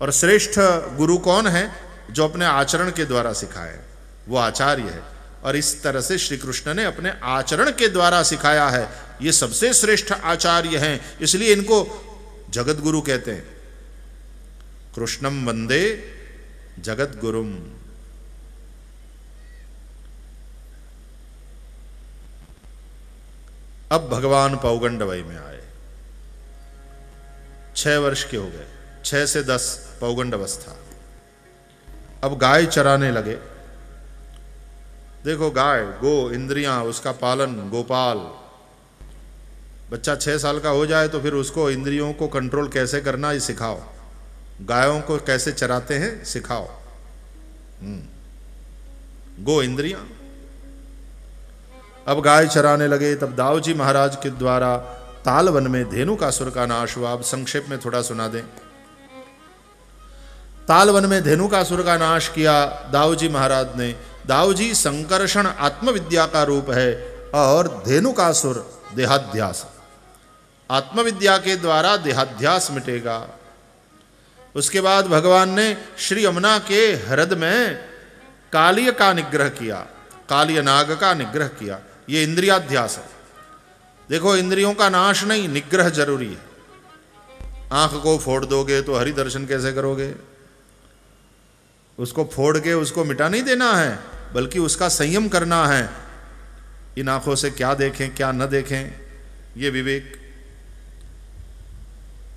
और श्रेष्ठ गुरु कौन है? जो अपने आचरण के द्वारा सिखाए, वो आचार्य है। और इस तरह से श्री कृष्ण ने अपने आचरण के द्वारा सिखाया है। ये सबसे श्रेष्ठ आचार्य हैं, इसलिए इनको जगत गुरु कहते हैं। कृष्णम वंदे जगत गुरुम। अब भगवान पौगंडवाई में आए, 6 वर्ष के हो गए, 6 से 10 पौगंड अवस्था। अब गाय चराने लगे। देखो गाय, गो, इंद्रियां, उसका पालन, गोपाल। बच्चा 6 साल का हो जाए तो फिर उसको इंद्रियों को कंट्रोल कैसे करना ये सिखाओ, गायों को कैसे चराते हैं सिखाओ। गो इंद्रियां। अब गाय चराने लगे। तब दाऊ जी महाराज के द्वारा तालवन में धेनुकासुर का नाश हुआ। अब संक्षेप में थोड़ा सुना दें। तालवन में धेनुकासुर का नाश किया दाऊजी महाराज ने। दाऊजी संकर्षण आत्मविद्या का रूप है और धेनुकासुर देहाध्यास। आत्मविद्या के द्वारा देहाध्यास मिटेगा। उसके बाद भगवान ने श्री यमुना के हृदय में कालिय का निग्रह किया, कालिय नाग का निग्रह किया। ये इंद्रियाध्यास है। देखो इंद्रियों का नाश नहीं, निग्रह जरूरी है। आंख को फोड़ दोगे तो हरि दर्शन कैसे करोगे? उसको फोड़ के उसको मिटा नहीं देना है, बल्कि उसका संयम करना है। इन आंखों से क्या देखें क्या न देखें, ये विवेक।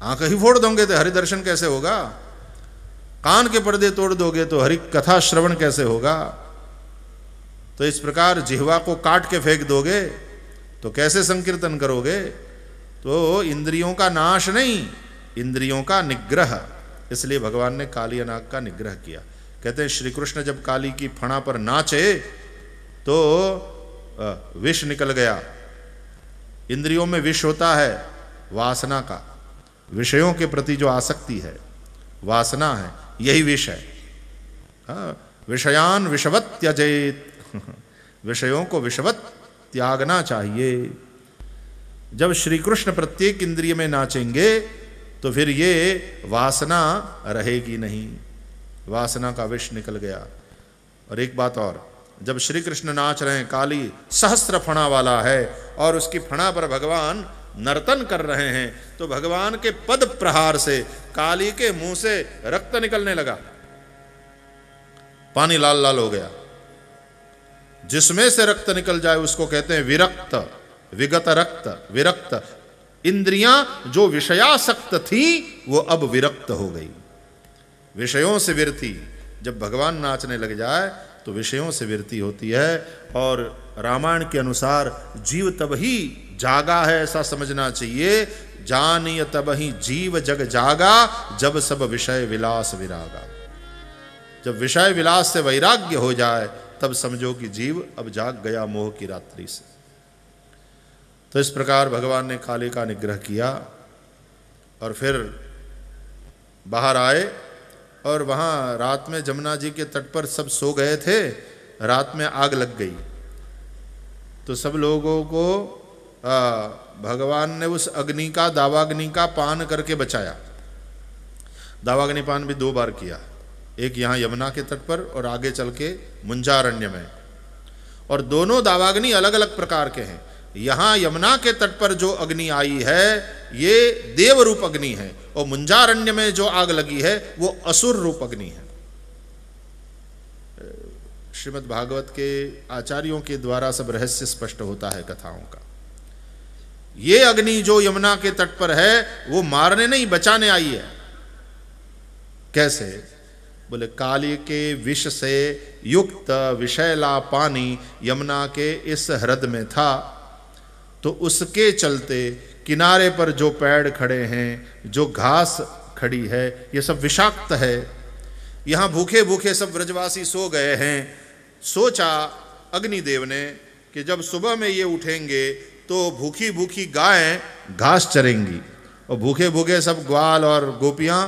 आंख ही फोड़ दोगे तो हरि दर्शन कैसे होगा? कान के पर्दे तोड़ दोगे तो हरि कथा श्रवण कैसे होगा? तो इस प्रकार जिह्वा को काट के फेंक दोगे तो कैसे संकीर्तन करोगे? तो इंद्रियों का नाश नहीं, इंद्रियों का निग्रह। इसलिए भगवान ने काली नाग का निग्रह किया। कहते हैं श्री कृष्ण जब काली की फणा पर नाचे तो विष निकल गया। इंद्रियों में विष होता है वासना का, विषयों के प्रति जो आसक्ति है वासना है, यही विष है। विषयान विषवत त्यजेत, विषयों को विषवत त्यागना चाहिए। जब श्री कृष्ण प्रत्येक इंद्रिय में नाचेंगे तो फिर ये वासना रहेगी नहीं, वासना का विष निकल गया। और एक बात और, जब श्री कृष्ण नाच रहे हैं, काली सहस्र फणा वाला है और उसकी फणा पर भगवान नर्तन कर रहे हैं, तो भगवान के पद प्रहार से काली के मुंह से रक्त निकलने लगा, पानी लाल लाल हो गया। जिसमें से रक्त निकल जाए उसको कहते हैं विरक्त, विगत रक्त, विरक्त। इंद्रियां जो विषयासक्त थी वो अब विरक्त हो गई, विषयों से विरति। जब भगवान नाचने लग जाए तो विषयों से विरति होती है। और रामायण के अनुसार जीव तब ही जागा है, ऐसा समझना चाहिए। जानिय तब ही जीव जग जागा, जब सब विषय विलास विरागा। जब विषय विलास से वैराग्य हो जाए तब समझो कि जीव अब जाग गया मोह की रात्रि से। तो इस प्रकार भगवान ने काली का निग्रह किया और फिर बाहर आए और वहाँ रात में जमुना जी के तट पर सब सो गए थे। रात में आग लग गई तो सब लोगों को भगवान ने उस अग्नि का दावाग्नि का पान करके बचाया। दावाग्नि पान भी 2 बार किया, एक यहाँ यमुना के तट पर और आगे चल के मुंजारण्य में। और दोनों दावाग्नि अलग अलग प्रकार के हैं। यहाँ यमुना के तट पर जो अग्नि आई है ये देव रूप अग्नि है और मुंजारण्य में जो आग लगी है वो असुर रूप अग्नि है। श्रीमद् भागवत के आचार्यों के द्वारा सब रहस्य स्पष्ट होता है कथाओं का। ये अग्नि जो यमुना के तट पर है वो मारने नहीं बचाने आई है। कैसे? बोले काली के विष से युक्त विषैला पानी यमुना के इस ह्रद में था, तो उसके चलते किनारे पर जो पेड़ खड़े हैं, जो घास खड़ी है, ये सब विषाक्त है। यहाँ भूखे भूखे सब व्रजवासी सो गए हैं। सोचा अग्निदेव ने कि जब सुबह में ये उठेंगे तो भूखी भूखी गायें घास चरेंगी और भूखे भूखे सब ग्वाल और गोपियाँ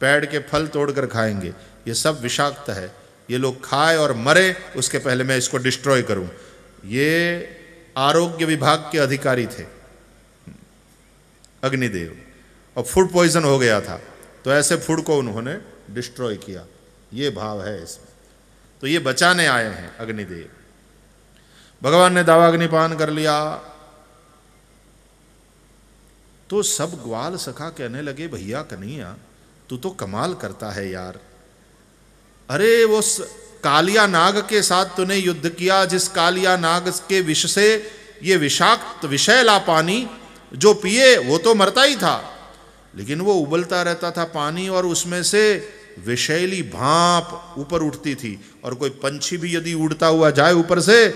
पेड़ के फल तोड़कर खाएंगे। ये सब विषाक्त है, ये लोग खाए और मरे उसके पहले मैं इसको डिस्ट्रॉय करूँ। ये आरोग्य विभाग के अधिकारी थे अग्निदेव और फूड पॉइजन हो गया था, तो ऐसे फूड को उन्होंने डिस्ट्रॉय किया, ये भाव है इसमें। तो ये बचाने आए हैं अग्निदेव। भगवान ने दावाग्निपान कर लिया तो सब ग्वाल सखा कहने लगे, भैया कन्हैया तू तो कमाल करता है यार। अरे वो कालिया नाग के साथ तूने युद्ध किया, जिस कालिया नाग के विष से ये विषाक्त विषैला पानी जो पिए वो तो मरता ही था, लेकिन वो उबलता रहता था पानी और उसमें से विषैली भाप ऊपर उठती थी। और कोई पंछी भी यदि उड़ता हुआ जाए ऊपर से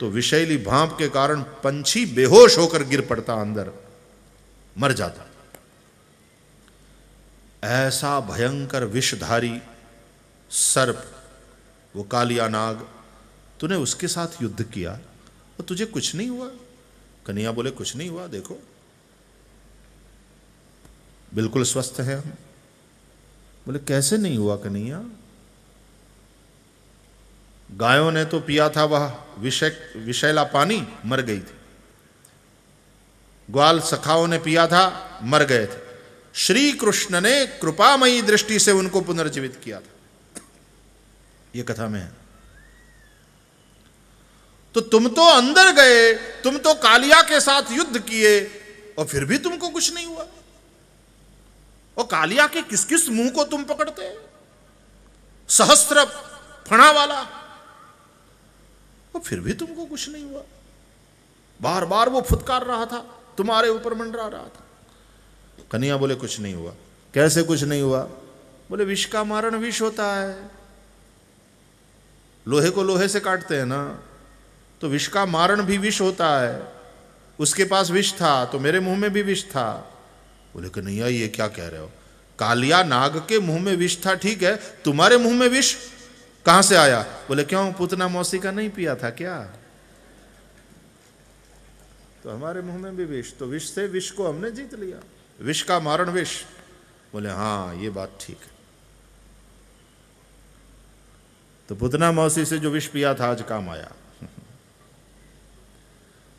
तो विषैली भाप के कारण पंछी बेहोश होकर गिर पड़ता, अंदर मर जाता। ऐसा भयंकर विषधारी सर्प वो कालिया नाग, तूने उसके साथ युद्ध किया और तुझे कुछ नहीं हुआ? कन्हैया बोले कुछ नहीं हुआ, देखो बिल्कुल स्वस्थ है हम। बोले कैसे नहीं हुआ कन्हैया? गायों ने तो पिया था वह विषैला पानी, मर गई थी। ग्वाल सखाओं ने पिया था, मर गए थे। श्री कृष्ण ने कृपामयी दृष्टि से उनको पुनर्जीवित किया था, ये कथा में है। तो तुम तो अंदर गए, तुम तो कालिया के साथ युद्ध किए और फिर भी तुमको कुछ नहीं हुआ। और कालिया के किस किस मुंह को तुम पकड़ते, सहस्त्र फणा वाला, और फिर भी तुमको कुछ नहीं हुआ। बार बार वो फुतकार रहा था, तुम्हारे ऊपर मंडरा रहा था। कन्हैया बोले कुछ नहीं हुआ। कैसे कुछ नहीं हुआ? बोले विष का मारण विष होता है, लोहे को लोहे से काटते हैं ना, तो विष का मारण भी विष होता है। उसके पास विष था तो मेरे मुंह में भी विष था। बोले कन्हैया ये क्या कह रहे हो, कालिया नाग के मुंह में विष था ठीक है, तुम्हारे मुंह में विष कहां से आया? बोले क्यों, पूतना मौसी का नहीं पिया था क्या? तो हमारे मुंह में भी विष, तो विष से विष को हमने जीत लिया, विष का मारण विष। बोले हाँ ये बात ठीक है, तो पुतना मौसी से जो विष पिया था आज काम आया।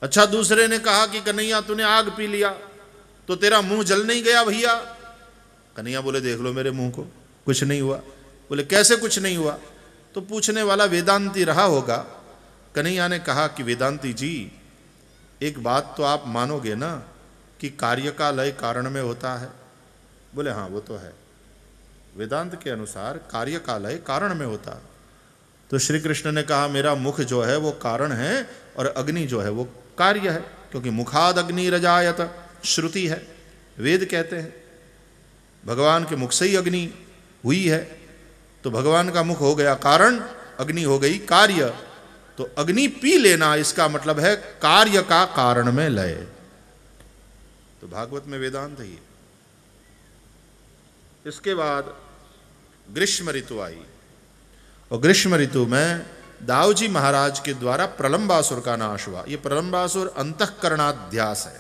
अच्छा दूसरे ने कहा कि कन्हैया तूने आग पी लिया तो तेरा मुंह जल नहीं गया भैया? कन्हैया बोले देख लो मेरे मुंह को, कुछ नहीं हुआ। बोले कैसे कुछ नहीं हुआ? तो पूछने वाला वेदांती रहा होगा। कन्हैया ने कहा कि वेदांती जी एक बात तो आप मानोगे ना कि कार्य का लय कारण में होता है। बोले हाँ वो तो है, वेदांत के अनुसार कार्य का लय कारण में होता है। तो श्री कृष्ण ने कहा मेरा मुख जो है वो कारण है और अग्नि जो है वो कार्य है, क्योंकि मुखाद अग्नि रजायत, श्रुति है, वेद कहते हैं। भगवान के मुख से ही अग्नि हुई है, तो भगवान का मुख हो गया कारण, अग्नि हो गई कार्य। तो अग्नि पी लेना इसका मतलब है कार्य का कारण में लय। तो भागवत में वेदांत है ये। इसके बाद ग्रीष्म ऋतु आई और ग्रीष्म ऋतु में दाऊजी महाराज के द्वारा प्रलंबासुर का नाश हुआ। ये प्रलंबासुर अंतःकरणाध्यास है।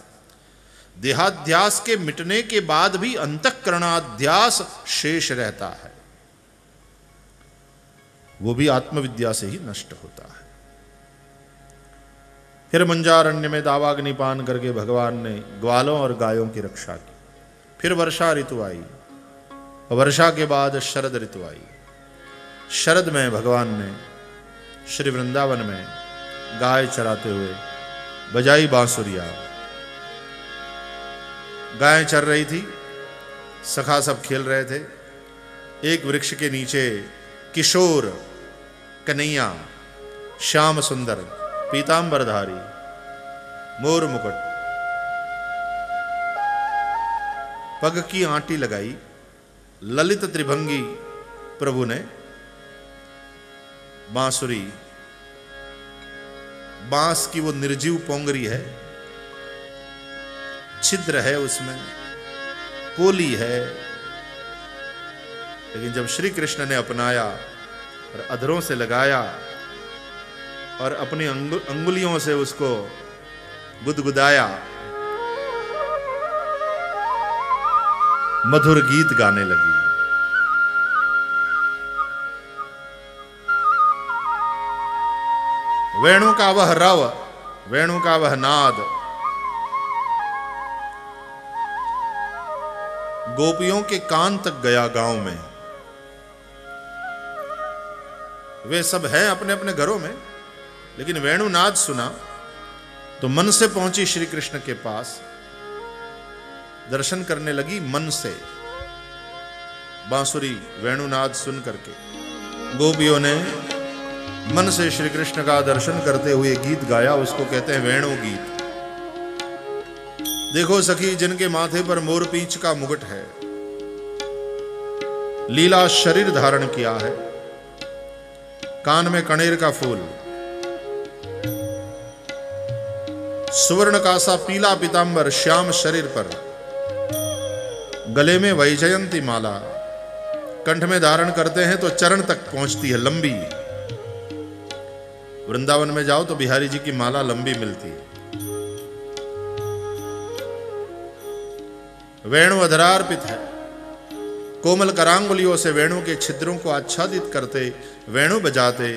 देहाध्यास के मिटने के बाद भी अंतःकरणाध्यास शेष रहता है, वो भी आत्मविद्या से ही नष्ट होता है। फिर मंजारण्य में दावाग्निपान करके भगवान ने ग्वालों और गायों की रक्षा की। फिर वर्षा ऋतु आई, वर्षा के बाद शरद ऋतु आई। शरद में भगवान ने श्री वृंदावन में गाय चराते हुए बजाई बांसुरिया। गायें चर रही थी, सखा सब खेल रहे थे। एक वृक्ष के नीचे किशोर कन्हैया श्याम सुंदर पीताम्बरधारी मोर मुकुट, पग की आंटी लगाई ललित त्रिभंगी प्रभु ने बांसुरी, बांस की वो निर्जीव पोंगरी है, छिद्र है, उसमें कोली है। लेकिन जब श्री कृष्ण ने अपनाया और अधरों से लगाया और अपनी अंगुलियों से उसको गुदगुदाया, मधुर गीत गाने लगी। वेणु का वह रव, वेणु का वह नाद, गोपियों के कान तक गया। गांव में वे सब हैं अपने अपने घरों में, लेकिन वेणुनाद सुना तो मन से पहुंची श्री कृष्ण के पास, दर्शन करने लगी मन से। बांसुरी वेणुनाद सुन करके गोपियों ने मन से श्री कृष्ण का दर्शन करते हुए गीत गाया, उसको कहते हैं वेणु गीत। देखो सखी जिनके माथे पर मोरपींछ का मुकुट है, लीला शरीर धारण किया है, कान में कनेर का फूल, सुवर्ण का सा पीला पीतांबर श्याम शरीर पर, गले में वैजयंती माला, कंठ में धारण करते हैं तो चरण तक पहुंचती है, लंबी। वृंदावन में जाओ तो बिहारी जी की माला लंबी मिलती है। वेणु अधरार्पित है, कोमल करांगुलियों से वेणु के छिद्रों को आच्छादित करते वेणु बजाते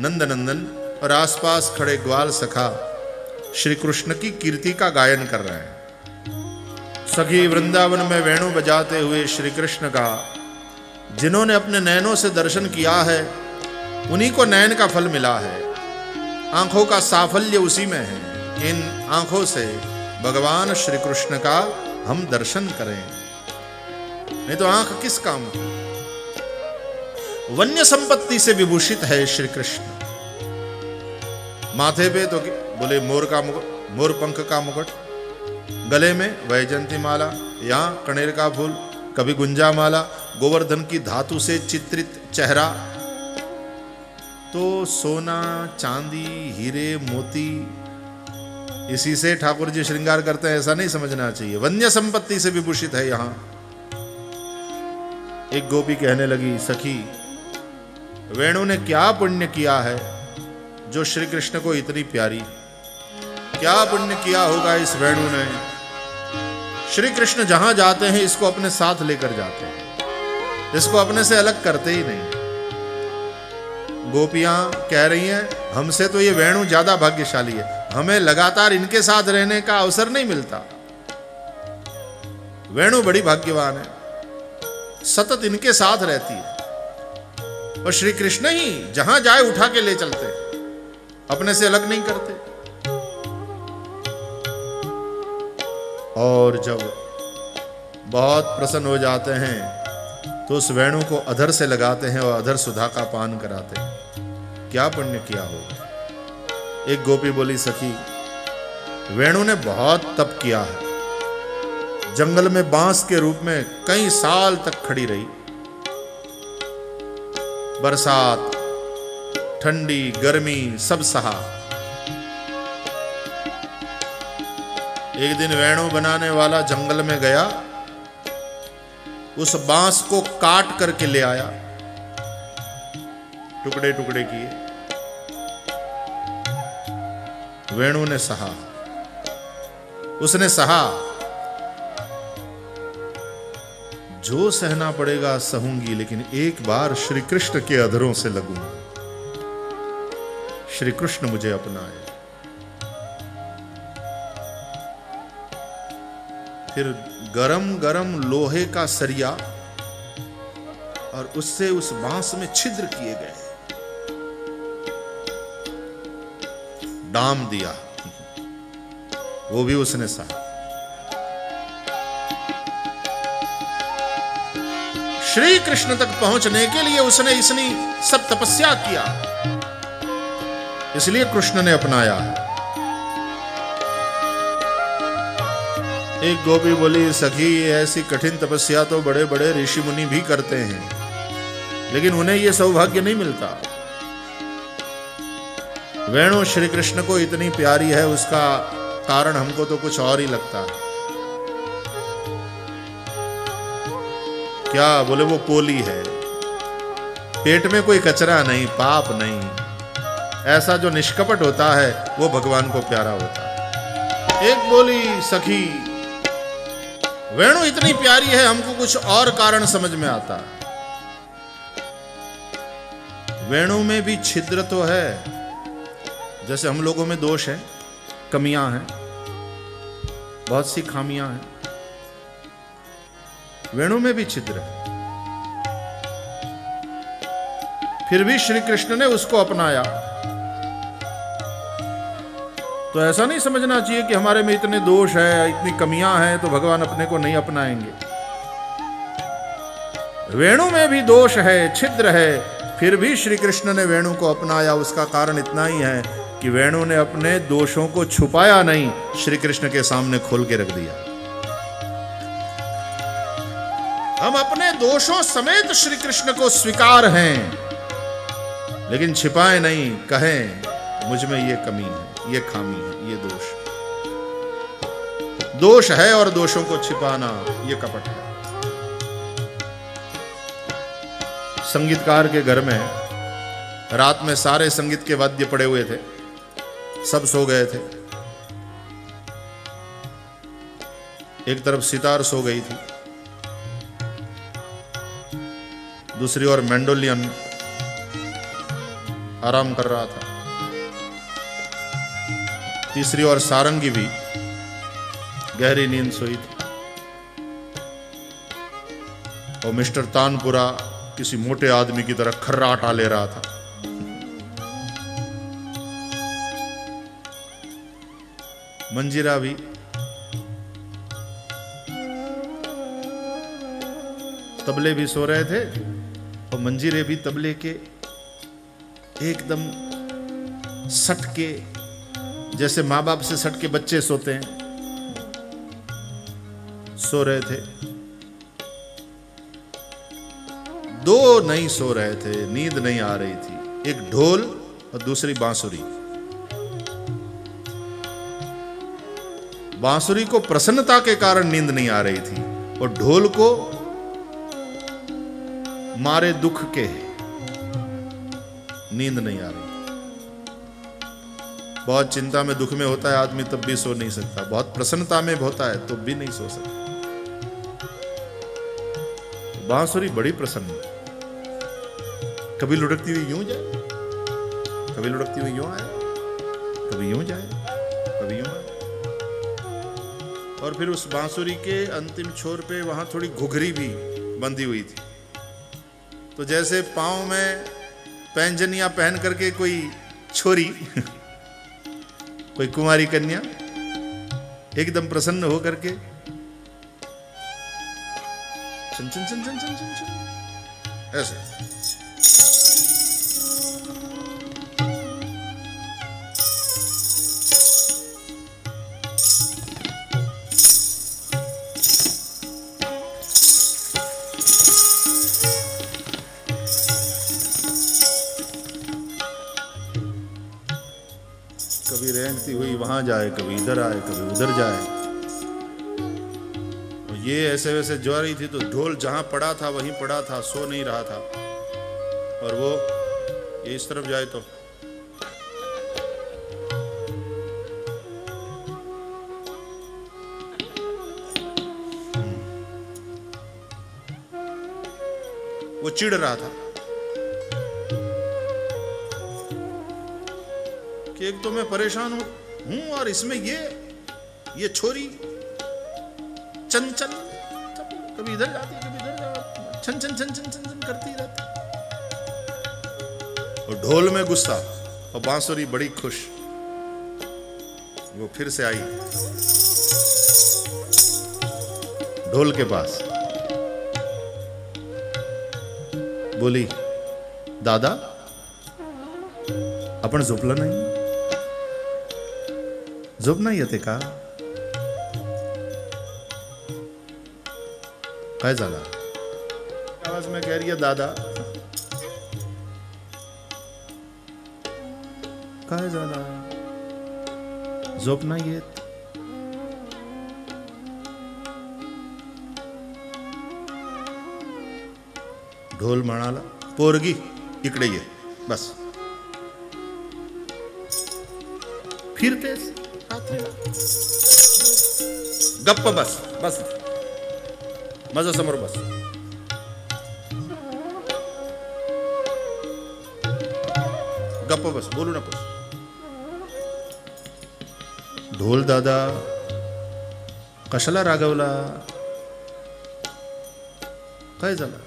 नंदनंदन और आसपास खड़े ग्वाल सखा श्री कृष्ण की कीर्ति का गायन कर रहे हैं। सखी वृंदावन में वेणु बजाते हुए श्री कृष्ण का जिन्होंने अपने नयनों से दर्शन किया है, उन्हीं को नयन का फल मिला है। आंखों का साफल्य उसी में है। इन आंखों से भगवान श्री कृष्ण का हम दर्शन करें, नहीं तो आंख किस काम की। वन्य संपत्ति से विभूषित है श्री कृष्ण। माथे पे तो बोले मोर का मुकुट, मोर पंख का मुकुट, गले में वैजयंती माला, यहाँ कनेर का फूल, कभी गुंजा माला, गोवर्धन की धातु से चित्रित चेहरा, तो सोना चांदी हीरे मोती, इसी से ठाकुर जी श्रृंगार करते हैं, ऐसा नहीं समझना चाहिए। वन्य संपत्ति से विभूषित है। यहां एक गोपी कहने लगी, सखी वेणु ने क्या पुण्य किया है जो श्री कृष्ण को इतनी प्यारी, क्या पुण्य किया होगा इस वेणु ने। श्री कृष्ण जहां जाते हैं इसको अपने साथ लेकर जाते हैं, इसको अपने से अलग करते ही नहीं। गोपियां कह रही हैं हमसे तो ये वेणु ज्यादा भाग्यशाली है, हमें लगातार इनके साथ रहने का अवसर नहीं मिलता। वेणु बड़ी भाग्यवान है, सतत इनके साथ रहती है। और श्री कृष्ण ही जहां जाए उठा के ले चलते, अपने से अलग नहीं करते। और जब बहुत प्रसन्न हो जाते हैं तो उस वेणु को अधर से लगाते हैं और अधर सुधा का पान कराते हैं। क्या पुण्य किया होगा। एक गोपी बोली, सखी वेणु ने बहुत तप किया है, जंगल में बांस के रूप में कई साल तक खड़ी रही। बरसात, ठंडी, गर्मी सब सहा। एक दिन वेणु बनाने वाला जंगल में गया, उस बांस को काट करके ले आया, टुकड़े टुकड़े किए, वेणु ने सहा, उसने सहा, जो सहना पड़ेगा सहूंगी, लेकिन एक बार श्री कृष्ण के अधरों से लगूंगी। श्री कृष्ण मुझे अपनाए। फिर गरम गरम लोहे का सरिया और उससे उस बांस में छिद्र किए गए, डाम दिया, वो भी उसने सहा। श्री कृष्ण तक पहुंचने के लिए उसने इसनी सब तपस्या किया, इसलिए कृष्ण ने अपनाया। एक गोपी बोली, सखी ऐसी कठिन तपस्या तो बड़े बड़े ऋषि मुनि भी करते हैं, लेकिन उन्हें यह सौभाग्य नहीं मिलता। वेणु श्री कृष्ण को इतनी प्यारी है, उसका कारण हमको तो कुछ और ही लगता है। क्या बोले? वो पोली है, पेट में कोई कचरा नहीं, पाप नहीं। ऐसा जो निष्कपट होता है वो भगवान को प्यारा होता है। एक बोली, सखी वेणु इतनी प्यारी है, हमको कुछ और कारण समझ में आता। वेणु में भी छिद्र तो है, जैसे हम लोगों में दोष है, कमियां हैं, बहुत सी खामियां हैं, वेणु में भी छिद्र है। फिर भी श्री कृष्ण ने उसको अपनाया। तो ऐसा नहीं समझना चाहिए कि हमारे में इतने दोष है, इतनी कमियां हैं तो भगवान अपने को नहीं अपनाएंगे। वेणु में भी दोष है, छिद्र है, फिर भी श्री कृष्ण ने वेणु को अपनाया। उसका कारण इतना ही है कि वेणु ने अपने दोषों को छुपाया नहीं, श्री कृष्ण के सामने खोल के रख दिया। हम अपने दोषों समेत श्री कृष्ण को स्वीकार हैं, लेकिन छिपाए नहीं, कहें मुझ में ये कमी है, ये खामी है, ये दोष दोष है, और दोषों को छिपाना ये कपट है। संगीतकार के घर में रात में सारे संगीत के वाद्य पड़े हुए थे, सब सो गए थे। एक तरफ सितार सो गई थी, दूसरी ओर मैंडोलियन आराम कर रहा था, तीसरी ओर सारंगी भी गहरी नींद सोई थी, और मिस्टर तानपुरा किसी मोटे आदमी की तरह खर्राटा ले रहा था। मंजीरा भी तबले भी सो रहे थे, और मंजीरे भी तबले के एकदम सट के, जैसे माँ बाप से सट के बच्चे सोते हैं, सो रहे थे। दो नहीं सो रहे थे, नींद नहीं आ रही थी, एक ढोल और दूसरी बांसुरी। बांसुरी को प्रसन्नता के कारण नींद नहीं आ रही थी, और ढोल को मारे दुख के नींद नहीं आ रही। बहुत चिंता में दुख में होता है आदमी, तब भी सो नहीं सकता। बहुत प्रसन्नता में होता है तो भी नहीं सो सकता। बांसुरी बड़ी प्रसन्न, कभी लुढ़कती हुई यूं जाए, कभी लुढ़कती हुई यूं आए, कभी यूं जाए, कभी यूं आए। और फिर उस बांसुरी के अंतिम छोर पे वहां थोड़ी घुघरी भी बंधी हुई थी, तो जैसे पाँव में पैंजनिया पहन करके कोई छोरी कोई कुंवारी कन्या एकदम प्रसन्न हो करके चन चन चन चन चन चन ऐसे। वहां जाए, कभी इधर आए, कभी उधर जाए, और ये ऐसे वैसे जा रही थी। तो ढोल जहां पड़ा था वहीं पड़ा था, सो नहीं रहा था, और वो ये इस तरफ जाए तो वो चिढ़ रहा था कि एक तो मैं परेशान हूं और इसमें ये छोरी चंचल, कभी इधर जाती कभी इधर जाती, छन छन छन छन छन करती रहती। और ढोल में गुस्सा और बांसुरी बड़ी खुश। वो फिर से आई ढोल के पास, बोली दादा आपण झोपलं नाही, झोप नाही येते का? काय झालं? आवाज में कह रही है दादा काय झालं, झोप नाही येत? ढोल म्हणाला पोरगी इकडे ये, बस फिरतेस गप्प, बस बस माझ्या समोर बस। गप्प बस, बोलू नको। ढोल दादा कशाला रागवला, काय झालं?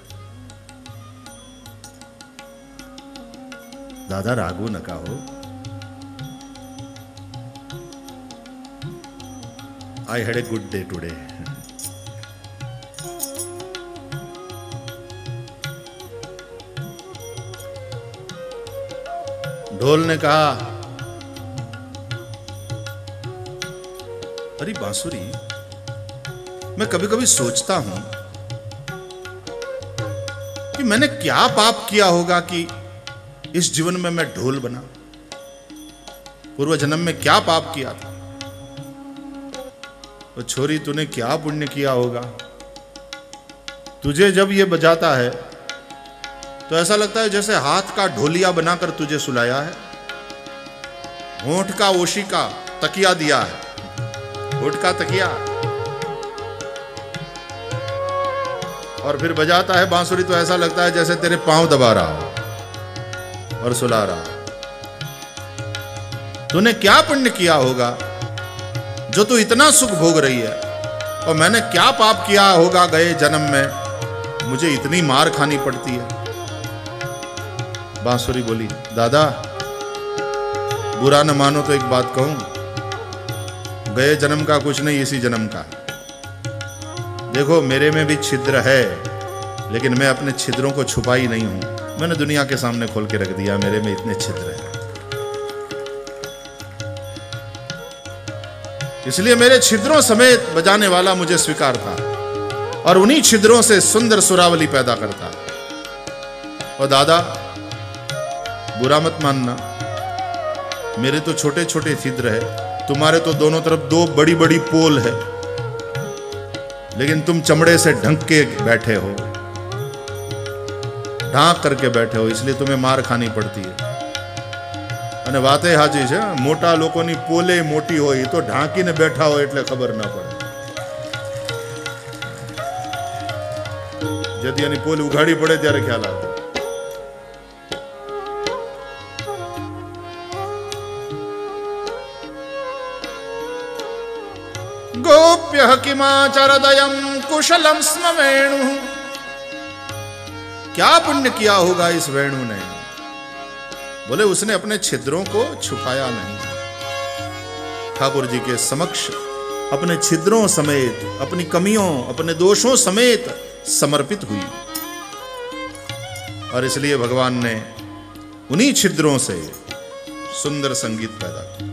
दादा रागवू नका हो, I had a good day today. ढोल ने कहा अरे बांसुरी, मैं कभी कभी सोचता हूं कि मैंने क्या पाप किया होगा कि इस जीवन में मैं ढोल बना। पूर्व जन्म में क्या पाप किया था? तो छोरी तूने क्या पुण्य किया होगा, तुझे जब ये बजाता है तो ऐसा लगता है जैसे हाथ का ढोलिया बनाकर तुझे सुलाया है, होंठ का ओशी का तकिया दिया है, होंठ का तकिया, और फिर बजाता है बांसुरी तो ऐसा लगता है जैसे तेरे पांव दबा रहा हो और सुला रहा हो। तूने क्या पुण्य किया होगा जो तू इतना सुख भोग रही है, और मैंने क्या पाप किया होगा गए जन्म में, मुझे इतनी मार खानी पड़ती है। बांसुरी बोली दादा बुरा न मानो तो एक बात कहूं, गए जन्म का कुछ नहीं इसी जन्म का। देखो मेरे में भी छिद्र है, लेकिन मैं अपने छिद्रों को छुपा ही नहीं हूं, मैंने दुनिया के सामने खोल के रख दिया, मेरे में इतने छिद्र हैं। इसलिए मेरे छिद्रों समेत बजाने वाला मुझे स्वीकार था, और उन्हीं छिद्रों से सुंदर सुरावली पैदा करता। और दादा बुरा मत मानना, मेरे तो छोटे छोटे छिद्र है, तुम्हारे तो दोनों तरफ दो बड़ी बड़ी पोल है, लेकिन तुम चमड़े से ढंक के बैठे हो, ढांक करके बैठे हो, इसलिए तुम्हें मार खानी पड़ती है। અને વાતે હાજી છે, મોટા લોકોની પોલે મોટી હોય તો ઢાંકીને બેઠા હોય એટલે ખબર ના પડે, જેથી એની પોલ ઉઘાડી પડે ત્યારે ખ્યાલ આવે। ગોપ્ય કિમાચરદયમ કુશલમ સ્મ વેણુ, ક્યા પુણ્ય કિયા હોગા ઇસ વેणु ને? बोले उसने अपने छिद्रों को छुपाया नहीं, ठाकुर जी के समक्ष अपने छिद्रों समेत, अपनी कमियों अपने दोषों समेत समर्पित हुई, और इसलिए भगवान ने उन्हीं छिद्रों से सुंदर संगीत पैदा किया।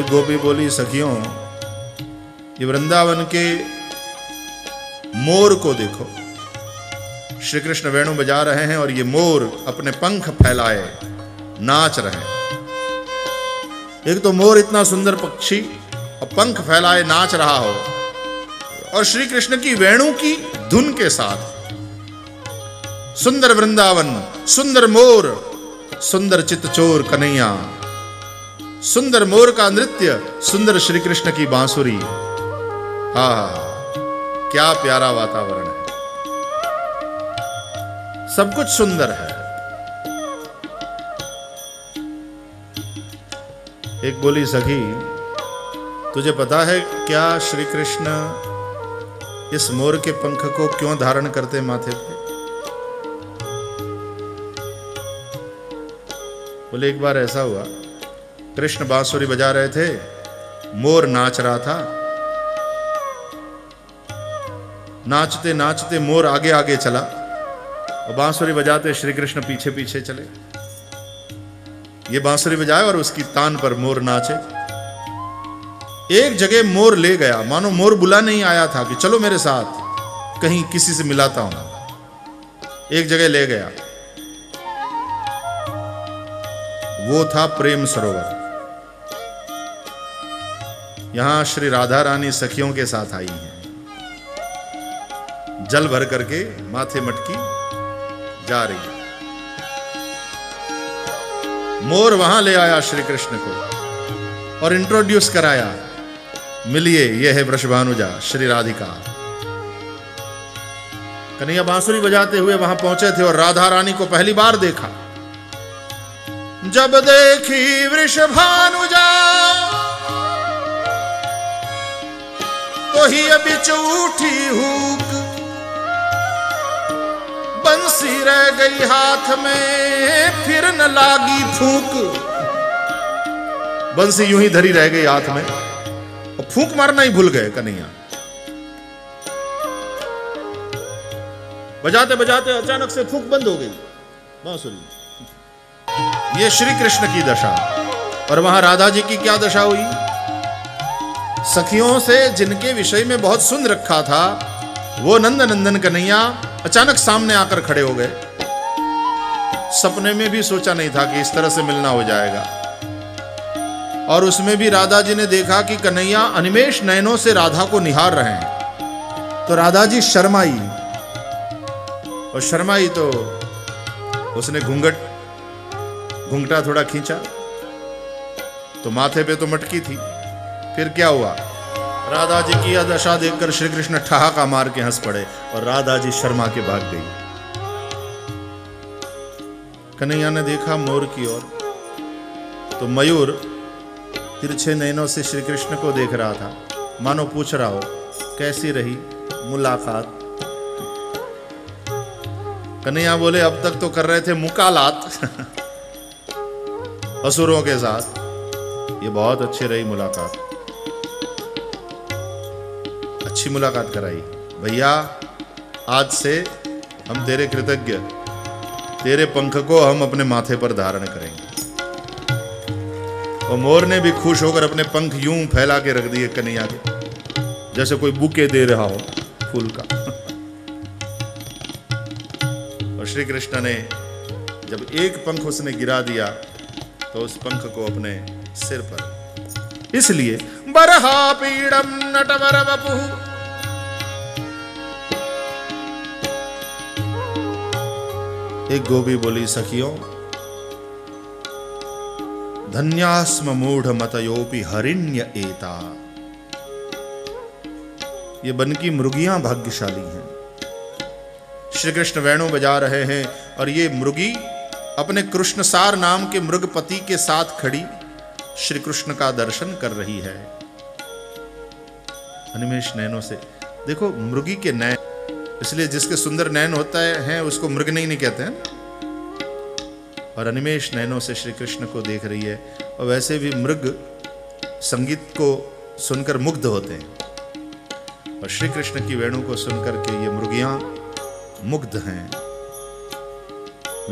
एक गोपी बोली सखियों ये वृंदावन के मोर को देखो, श्री कृष्ण वेणु बजा रहे हैं और ये मोर अपने पंख फैलाए नाच रहे हैं। एक तो मोर इतना सुंदर पक्षी और पंख फैलाए नाच रहा हो, और श्री कृष्ण की वेणु की धुन के साथ सुंदर वृंदावन, सुंदर मोर, सुंदर चितचोर कन्हैया, सुंदर मोर का नृत्य, सुंदर श्री कृष्ण की बांसुरी, हा क्या प्यारा वातावरण है। सब कुछ सुंदर है। एक बोली सखी, तुझे पता है क्या श्री कृष्ण इस मोर के पंख को क्यों धारण करते माथे पे? बोले एक बार ऐसा हुआ, कृष्ण बांसुरी बजा रहे थे, मोर नाच रहा था। नाचते नाचते मोर आगे आगे चला और बांसुरी बजाते श्री कृष्ण पीछे पीछे चले। ये बांसुरी बजाए और उसकी तान पर मोर नाचे। एक जगह मोर ले गया, मानो मोर बुला नहीं आया था कि चलो मेरे साथ कहीं किसी से मिलाता हूं। एक जगह ले गया, वो था प्रेम सरोवर। यहां श्री राधा रानी सखियों के साथ आई हैं, जल भर करके माथे मटकी जा रही। मोर वहां ले आया श्री कृष्ण को और इंट्रोड्यूस कराया, मिलिए यह है वृषभानुजा श्री राधिका। कन्हैया बांसुरी बजाते हुए वहां पहुंचे थे और राधा रानी को पहली बार देखा। जब देखी वृषभानुजा तो ही अभी चूठी हूं, बंसी रह गई हाथ में फिर न लागी फूंक। बंसी यूं ही धरी रह गई हाथ में और फूंक मारना ही भूल गए कन्हैया। बजाते बजाते अचानक से फूंक बंद हो गई बांसुरी। ये श्री कृष्ण की दशा। और वहां राधा जी की क्या दशा हुई? सखियों से जिनके विषय में बहुत सुन रखा था वो नंदनंदन कन्हैया अचानक सामने आकर खड़े हो गए। सपने में भी सोचा नहीं था कि इस तरह से मिलना हो जाएगा। और उसमें भी राधा जी ने देखा कि कन्हैया अनिमेष नयनों से राधा को निहार रहे हैं। तो राधा जी शर्माई, और शर्माई तो उसने घूंघटा थोड़ा खींचा तो माथे पे तो मटकी थी। फिर क्या हुआ? राधा जी की यह दशा देखकर श्री कृष्ण ठहाका मार के हंस पड़े और राधा जी शर्मा के भाग गई। कन्हैया ने देखा मोर की ओर, तो मयूर तिरछे नैनों से श्री कृष्ण को देख रहा था, मानो पूछ रहा हो कैसी रही मुलाकात। कन्हैया बोले अब तक तो कर रहे थे मुकालात असुरों के साथ, ये बहुत अच्छी रही मुलाकात। अच्छी मुलाकात कराई, भैया आज से हम तेरे कृतज्ञ, तेरे पंख को हम अपने माथे पर धारण करेंगे। और मोर ने भी खुश होकर अपने पंख यूं फैला के रख दिए कन्हैया के, जैसे कोई बुके दे रहा हो फूल का। और श्री कृष्ण ने जब एक पंख उसने गिरा दिया तो उस पंख को अपने सिर पर, इसलिए बरहा पीड़म नटवर वपु। एक गोपी बोली सखियों, धन्यास्म मूढ़ मतयोपि हरिण्य एता। ये बन की मृगियां भाग्यशाली हैं। श्री कृष्ण वेणु बजा रहे हैं और ये मृगी अपने कृष्णसार नाम के मृगपति के साथ खड़ी श्री कृष्ण का दर्शन कर रही है अनिमेष नैनों से। देखो मृगी के नैन, इसलिए जिसके सुंदर नैन होता है उसको मृग नहीं कहते हैं। और अनिमेष नैनों से श्री कृष्ण को देख रही है। और वैसे भी मृग संगीत को सुनकर मुग्ध होते हैं और श्री कृष्ण की वेणु को सुनकर के ये मृगियां मुग्ध हैं,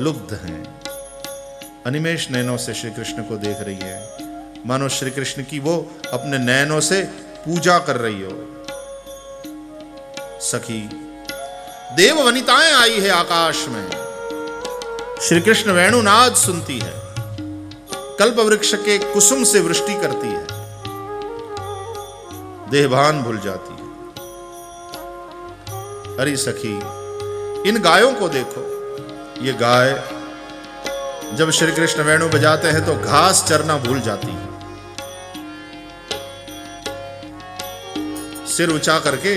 लुब्ध हैं। अनिमेष नैनों से श्री कृष्ण को देख रही है, मानो श्री कृष्ण की वो अपने नैनों से पूजा कर रही हो। सखी देव वनिताएं आई है आकाश में, श्री कृष्ण वेणुनाद सुनती है, कल्प वृक्ष के कुसुम से वृष्टि करती है, देहभान भूल जाती है। अरे सखी इन गायों को देखो, ये गाय जब श्री कृष्ण वेणु बजाते हैं तो घास चरना भूल जाती है, सिर ऊंचा करके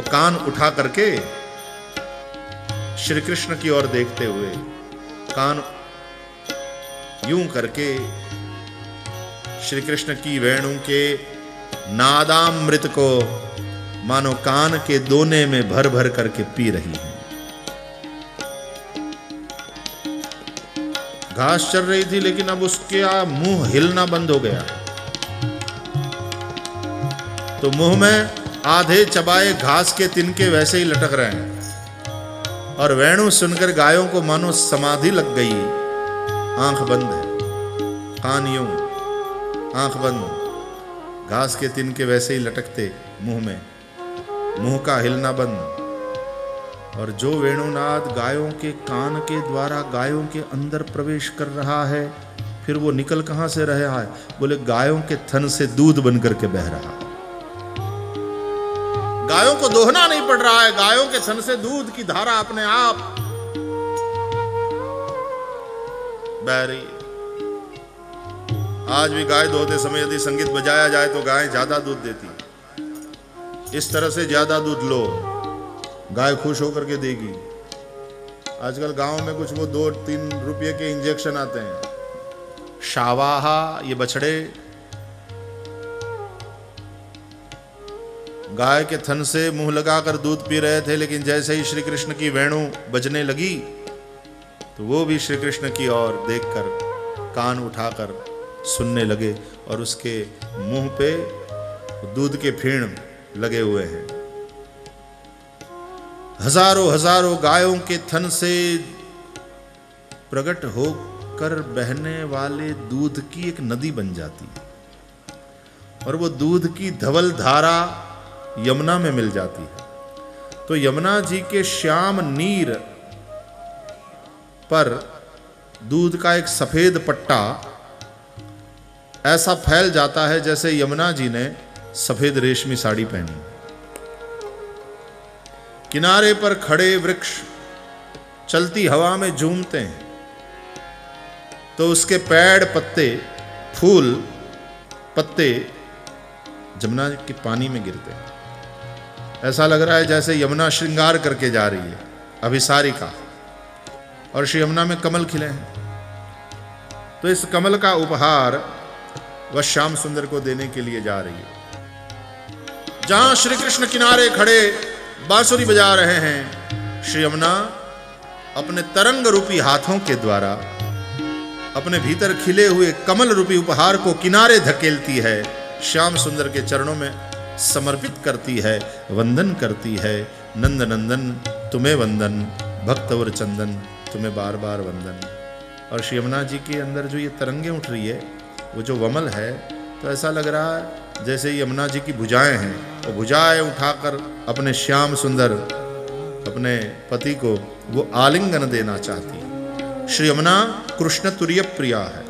और कान उठा करके श्री कृष्ण की ओर देखते हुए कान यूं करके श्री कृष्ण की वेणु के नादामृत को मानो कान के दोने में भर भर करके पी रही है। घास चल रही थी लेकिन अब उसके मुंह हिलना बंद हो गया, तो मुंह में आधे चबाए घास के तिनके वैसे ही लटक रहे हैं। और वेणु सुनकर गायों को मानो समाधि लग गई। आंख बंद है, कान यूं, आंख बंद, घास के तिनके वैसे ही लटकते मुंह में, मुंह का हिलना बंद। और जो वेणुनाद गायों के कान के द्वारा गायों के अंदर प्रवेश कर रहा है, फिर वो निकल कहां से रहा है? बोले गायों के थन से दूध बनकर के बह रहा है। गायों को दोहना नहीं पड़ रहा है, गायों के थन से दूध की धारा अपने आप बह रही है। आज भी गाय दोहते समय यदि संगीत बजाया जाए तो गाय ज्यादा दूध देती है। इस तरह से ज्यादा दूध लो, गाय खुश होकर के देगी। आजकल गांव में कुछ वो 2-3 रुपये के इंजेक्शन आते हैं, शावाहा, ये बछड़े गाय के थन से मुंह लगाकर दूध पी रहे थे, लेकिन जैसे ही श्री कृष्ण की वेणु बजने लगी तो वो भी श्री कृष्ण की ओर देखकर कान उठाकर सुनने लगे, और उसके मुंह पे दूध के फेण लगे हुए हैं। हजारों हजारों गायों के थन से प्रकट होकर बहने वाले दूध की एक नदी बन जाती है, और वो दूध की धवल धारा यमुना में मिल जाती है। तो यमुना जी के श्याम नीर पर दूध का एक सफेद पट्टा ऐसा फैल जाता है जैसे यमुना जी ने सफेद रेशमी साड़ी पहनी। किनारे पर खड़े वृक्ष चलती हवा में झूमते हैं, तो उसके पेड़ पत्ते फूल पत्ते यमुना के पानी में गिरते हैं। ऐसा लग रहा है जैसे यमुना श्रृंगार करके जा रही है, अभिसारिका, और श्री यमुना में कमल खिले हैं। तो इस कमल का उपहार वह श्याम सुंदर को देने के लिए जा रही है। जहां श्री कृष्ण किनारे खड़े बांसुरी बजा रहे हैं, श्री यमुना अपने तरंग रूपी हाथों के द्वारा अपने भीतर खिले हुए कमल रूपी उपहार को किनारे धकेलती है, श्याम सुंदर के चरणों में समर्पित करती है, वंदन करती है। नंद नंदन तुम्हें वंदन, भक्तवर चंदन तुम्हें बार बार वंदन। और श्री यमुना जी के अंदर जो ये तरंगे उठ रही है, वो जो वमल है, तो ऐसा लग रहा है जैसे यमुना जी की भुजाएं हैं, और भुजाएं उठाकर अपने श्याम सुंदर अपने पति को वो आलिंगन देना चाहती है। श्री यमुना कृष्ण तुरीय प्रिया है।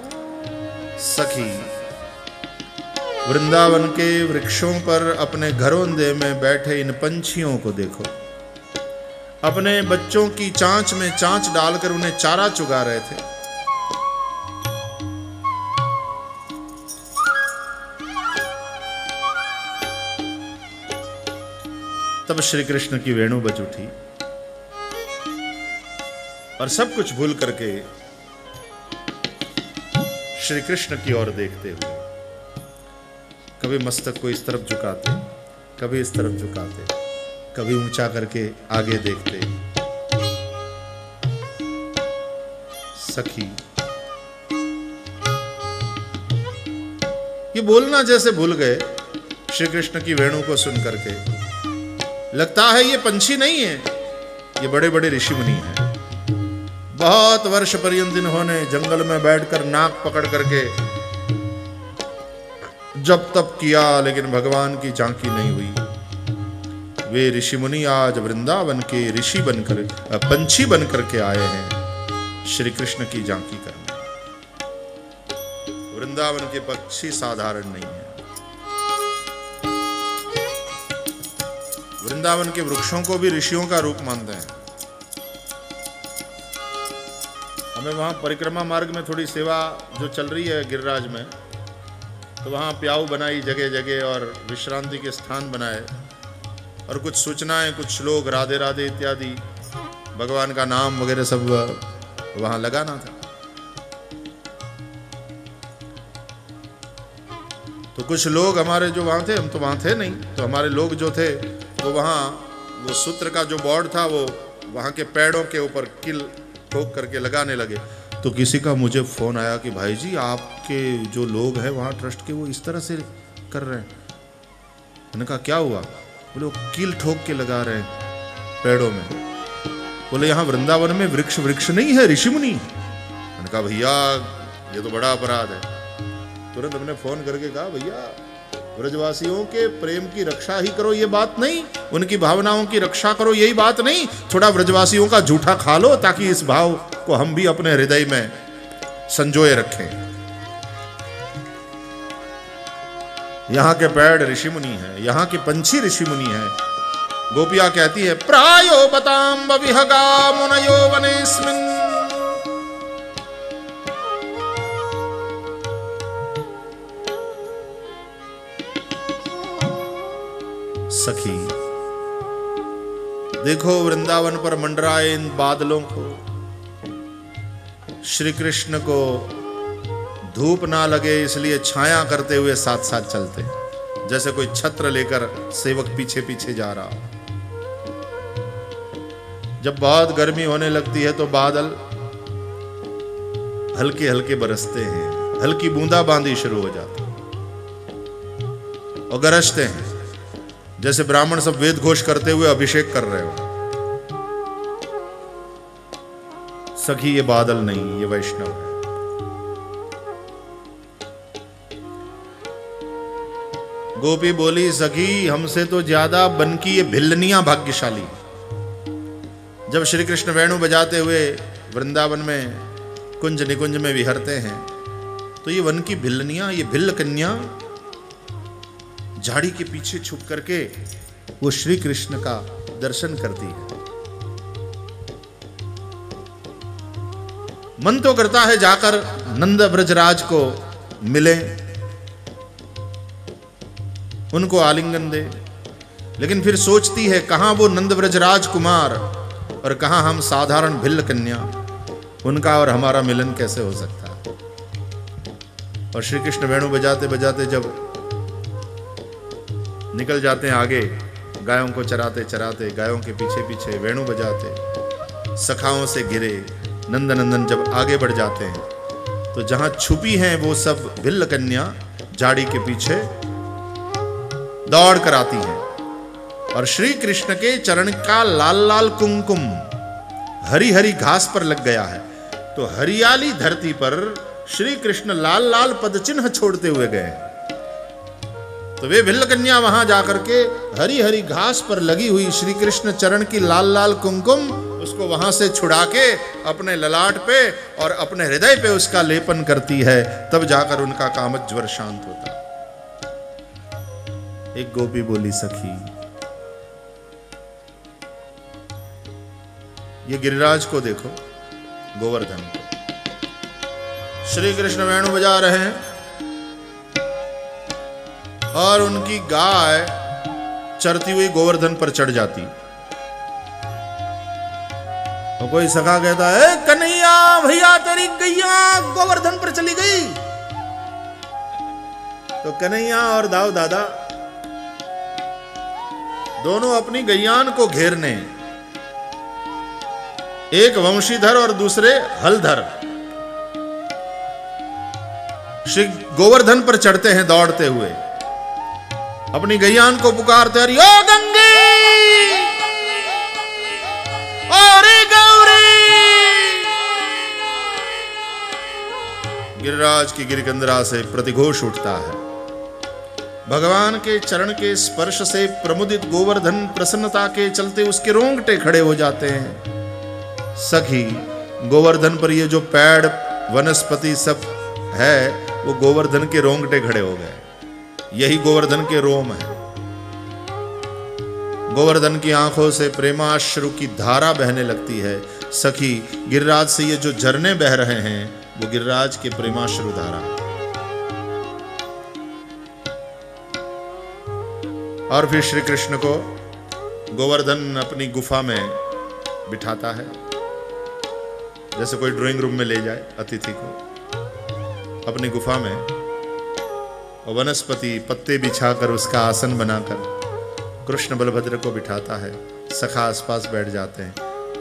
सखी वृंदावन के वृक्षों पर अपने घरोंदे में बैठे इन पंछियों को देखो, अपने बच्चों की चांच में चांच डालकर उन्हें चारा चुगा रहे थे। तब श्री कृष्ण की वेणु बज उठी, और सब कुछ भूल करके श्री कृष्ण की ओर देखते हुए कभी मस्तक को इस तरफ झुकाते, कभी इस तरफ झुकाते, कभी ऊंचा करके आगे देखते। सखी ये बोलना जैसे भूल गए श्री कृष्ण की वेणु को सुन करके। लगता है ये पंछी नहीं है, ये बड़े बड़े ऋषि मुनि हैं। बहुत वर्ष पर्यंत इन्होंने जंगल में बैठकर नाक पकड़ करके जब तप किया, लेकिन भगवान की झांकी नहीं हुई। वे ऋषि मुनि आज वृंदावन के ऋषि बनकर पंछी बनकर के आए हैं श्री कृष्ण की झांकी करने। वृंदावन के पक्षी साधारण नहीं है। वृंदावन के वृक्षों को भी ऋषियों का रूप मानते हैं। हमें वहाँ परिक्रमा मार्ग में थोड़ी सेवा जो चल रही है गिरिराज में, तो वहाँ प्याऊ बनाई जगह जगह, और विश्रांति के स्थान बनाए, और कुछ सूचनाएं, कुछ श्लोक, राधे राधे इत्यादि भगवान का नाम वगैरह सब वहां लगाना था। तो कुछ लोग हमारे जो वहां थे, हम तो वहां थे नहीं, तो हमारे लोग जो थे वो वहाँ वो सूत्र का जो बोर्ड था वो वहाँ के पेड़ों के ऊपर किल ठोक करके लगाने लगे। तो किसी का मुझे फ़ोन आया कि भाई जी आपके जो लोग हैं वहाँ ट्रस्ट के वो इस तरह से कर रहे हैं। मैंने कहा क्या हुआ? बोले कील ठोक के लगा रहे हैं पेड़ों में। बोले यहाँ वृंदावन में वृक्ष वृक्ष नहीं है, ऋषि मुनि। मैंने कहा भैया ये तो बड़ा अपराध है। तुरंत हमने फोन करके कहा भैया ब्रजवासियों के प्रेम की रक्षा ही करो ये बात नहीं, उनकी भावनाओं की रक्षा करो यही बात नहीं, थोड़ा ब्रजवासियों का झूठा खा लो ताकि इस भाव को हम भी अपने हृदय में संजोए रखें। यहाँ के पेड़ ऋषि मुनि है, यहाँ के पंछी ऋषि मुनि है। गोपिया कहती है प्रायो बताम विहगा मुनयो वनेस्मिन्। सखी देखो वृंदावन पर मंडराए इन बादलों को, श्री कृष्ण को धूप ना लगे इसलिए छाया करते हुए साथ साथ चलते, जैसे कोई छत्र लेकर सेवक पीछे पीछे जा रहा हो। जब बहुत गर्मी होने लगती है तो बादल हल्के हल्के बरसते हैं, हल्की बूंदाबांदी शुरू हो जाती और गरजते हैं जैसे ब्राह्मण सब वेद घोष करते हुए अभिषेक कर रहे हो। सखी ये बादल नहीं, ये वैष्णव है। गोपी बोली सखी हमसे तो ज्यादा बन की ये भिल्लनियां भाग्यशाली। जब श्री कृष्ण वेणु बजाते हुए वृंदावन में कुंज निकुंज में विहरते हैं तो ये वन की भिल्लनियां, ये भिल्ल कन्या झाड़ी के पीछे छुप करके वो श्री कृष्ण का दर्शन करती है। मन तो करता है जाकर नंद ब्रजराज को मिले, उनको आलिंगन दे, लेकिन फिर सोचती है कहां वो नंद ब्रजराज कुमार और कहां हम साधारण भिल्ल कन्या, उनका और हमारा मिलन कैसे हो सकता है। और श्री कृष्ण वेणु बजाते बजाते जब निकल जाते हैं आगे, गायों को चराते चराते गायों के पीछे पीछे वेणु बजाते सखाओं से घिरे नंदनंदन जब आगे बढ़ जाते हैं तो जहां छुपी हैं वो सब भिल्ल कन्या झाड़ी के पीछे दौड़ कर आती हैं और श्री कृष्ण के चरण का लाल लाल कुमकुम हरी हरी घास पर लग गया है। तो हरियाली धरती पर श्री कृष्ण लाल लाल पदचिन्ह छोड़ते हुए गए हैं। तो वे भिल्ल कन्या वहां जाकर के हरी हरी घास पर लगी हुई श्री कृष्ण चरण की लाल लाल कुमकुम उसको वहां से छुड़ा के अपने ललाट पे और अपने हृदय पे उसका लेपन करती है, तब जाकर उनका कामज्वर शांत होता। एक गोपी बोली सखी ये गिरिराज को देखो, गोवर्धन को, श्री कृष्ण वेणु बजा रहे हैं और उनकी गाय चरती हुई गोवर्धन पर चढ़ जाती। तो कोई सखा कहता है कन्हैया भैया तेरी गैया गोवर्धन पर चली गई। तो कन्हैया और दाऊ दादा दोनों अपनी गैयान को घेरने, एक वंशीधर और दूसरे हलधर, श्री गोवर्धन पर चढ़ते हैं दौड़ते हुए, अपनी गैयान को पुकारते हरी ओ गंगे ओ रे गौरी। गिरिराज की गिरिकंदरा से प्रतिघोष उठता है। भगवान के चरण के स्पर्श से प्रमुदित गोवर्धन प्रसन्नता के चलते उसके रोंगटे खड़े हो जाते हैं। सखी गोवर्धन पर ये जो पेड़ वनस्पति सब है वो गोवर्धन के रोंगटे खड़े हो गए, यही गोवर्धन के रोम है। गोवर्धन की आंखों से प्रेमाश्रु की धारा बहने लगती है। सखी गिरिराज से ये जो झरने बह रहे हैं वो गिरिराज के प्रेमाश्रु धारा। और फिर श्री कृष्ण को गोवर्धन अपनी गुफा में बिठाता है, जैसे कोई ड्राइंग रूम में ले जाए अतिथि को अपनी गुफा में, और वनस्पति पत्ते बिछाकर उसका आसन बनाकर कृष्ण बलभद्र को बिठाता है। सखा आसपास बैठ जाते हैं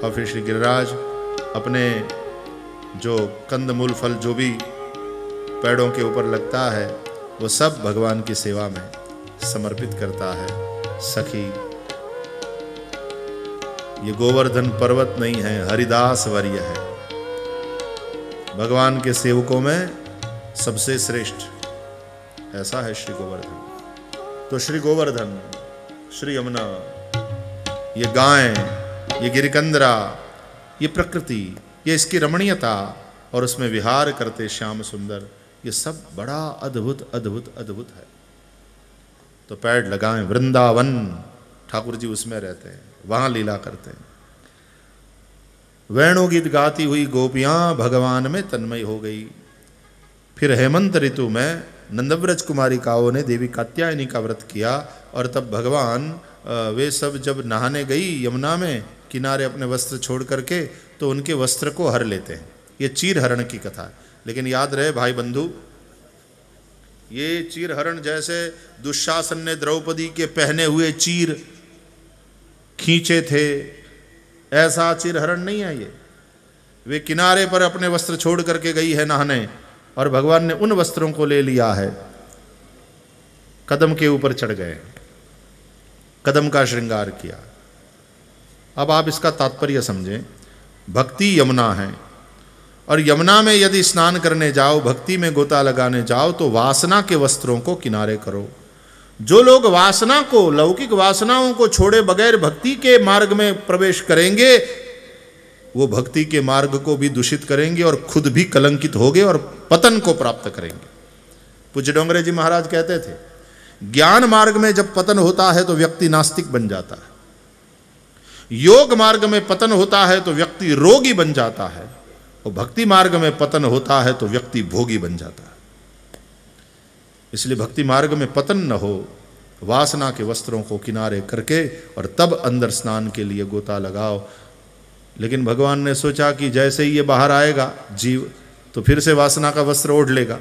और फिर श्री गिरिराज अपने जो कंद मूल फल जो भी पेड़ों के ऊपर लगता है वो सब भगवान की सेवा में समर्पित करता है। सखी, ये गोवर्धन पर्वत नहीं है, हरिदास वर्य है, भगवान के सेवकों में सबसे श्रेष्ठ, ऐसा है श्री गोवर्धन। तो श्री गोवर्धन, श्री यमुना, ये गायें, ये गिरिकंदरा, ये प्रकृति, ये इसकी रमणीयता और उसमें विहार करते श्याम सुंदर, ये सब बड़ा अद्भुत अद्भुत अद्भुत है। तो पेड़ लगाएं। वृंदावन, ठाकुर जी उसमें रहते हैं, वहां लीला करते हैं। वेणुगीत गाती हुई गोपियां भगवान में तन्मय हो गई। फिर हेमंत ऋतु में नंदव्रज कुमारी काओ ने देवी कात्यायनी का व्रत किया, और तब भगवान वे सब जब नहाने गई यमुना में किनारे अपने वस्त्र छोड़ करके, तो उनके वस्त्र को हर लेते हैं। ये चीरहरण की कथा है, लेकिन याद रहे भाई बंधु, ये चीरहरण जैसे दुशासन ने द्रौपदी के पहने हुए चीर खींचे थे, ऐसा चीरहरण नहीं है ये। वे किनारे पर अपने वस्त्र छोड़ करके गई है नहाने, और भगवान ने उन वस्त्रों को ले लिया है, कदम के ऊपर चढ़ गए, कदम का श्रृंगार किया। अब आप इसका तात्पर्य समझें, भक्ति यमुना है, और यमुना में यदि स्नान करने जाओ, भक्ति में गोता लगाने जाओ, तो वासना के वस्त्रों को किनारे करो। जो लोग वासना को, लौकिक वासनाओं को छोड़े बगैर भक्ति के मार्ग में प्रवेश करेंगे, वो भक्ति के मार्ग को भी दूषित करेंगे और खुद भी कलंकित होंगे और पतन को प्राप्त करेंगे। पूज्य डोंगरे जी महाराज कहते थे, ज्ञान मार्ग में जब पतन होता है तो व्यक्ति नास्तिक बन जाता है, योग मार्ग में पतन होता है तो व्यक्ति रोगी बन जाता है, और भक्ति मार्ग में पतन होता है तो व्यक्ति भोगी बन जाता है। इसलिए भक्ति मार्ग में पतन न हो, वासना के वस्त्रों को किनारे करके और तब अंदर स्नान के लिए गोता लगाओ। लेकिन भगवान ने सोचा कि जैसे ही ये बाहर आएगा जीव, तो फिर से वासना का वस्त्र ओढ़ लेगा,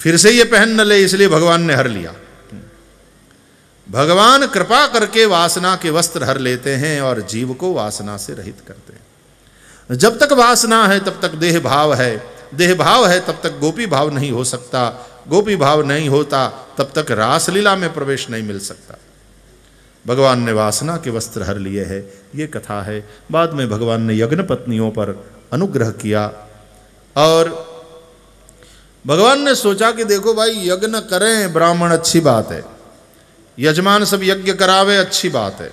फिर से ये पहन न ले, इसलिए भगवान ने हर लिया। भगवान कृपा करके वासना के वस्त्र हर लेते हैं और जीव को वासना से रहित करते हैं। जब तक वासना है तब तक देह भाव है, देह भाव है तब तक गोपी भाव नहीं हो सकता, गोपी भाव नहीं होता तब तक रासलीला में प्रवेश नहीं मिल सकता। भगवान ने वासना के वस्त्र हर लिए है, ये कथा है। बाद में भगवान ने यज्ञ पत्नियों पर अनुग्रह किया, और भगवान ने सोचा कि देखो भाई, यज्ञ करें ब्राह्मण, अच्छी बात है, यजमान सब यज्ञ करावे, अच्छी बात है,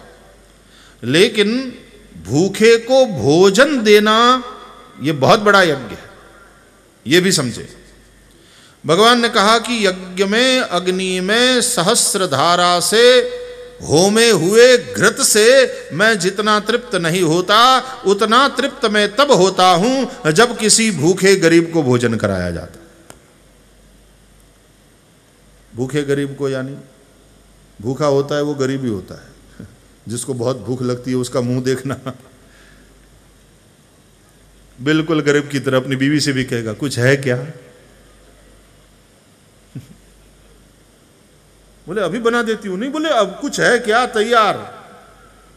लेकिन भूखे को भोजन देना ये बहुत बड़ा यज्ञ है, ये भी समझे। भगवान ने कहा कि यज्ञ में अग्नि में सहस्र धारा से होमे हुए घृत से मैं जितना तृप्त नहीं होता उतना तृप्त मैं तब होता हूं जब किसी भूखे गरीब को भोजन कराया जाता। भूखे गरीब को, यानी भूखा होता है वो गरीब ही होता है, जिसको बहुत भूख लगती है उसका मुंह देखना, बिल्कुल गरीब की तरह अपनी बीवी से भी कहेगा कुछ है क्या, बोले अभी बना देती हूं, नहीं बोले अब कुछ है क्या तैयार,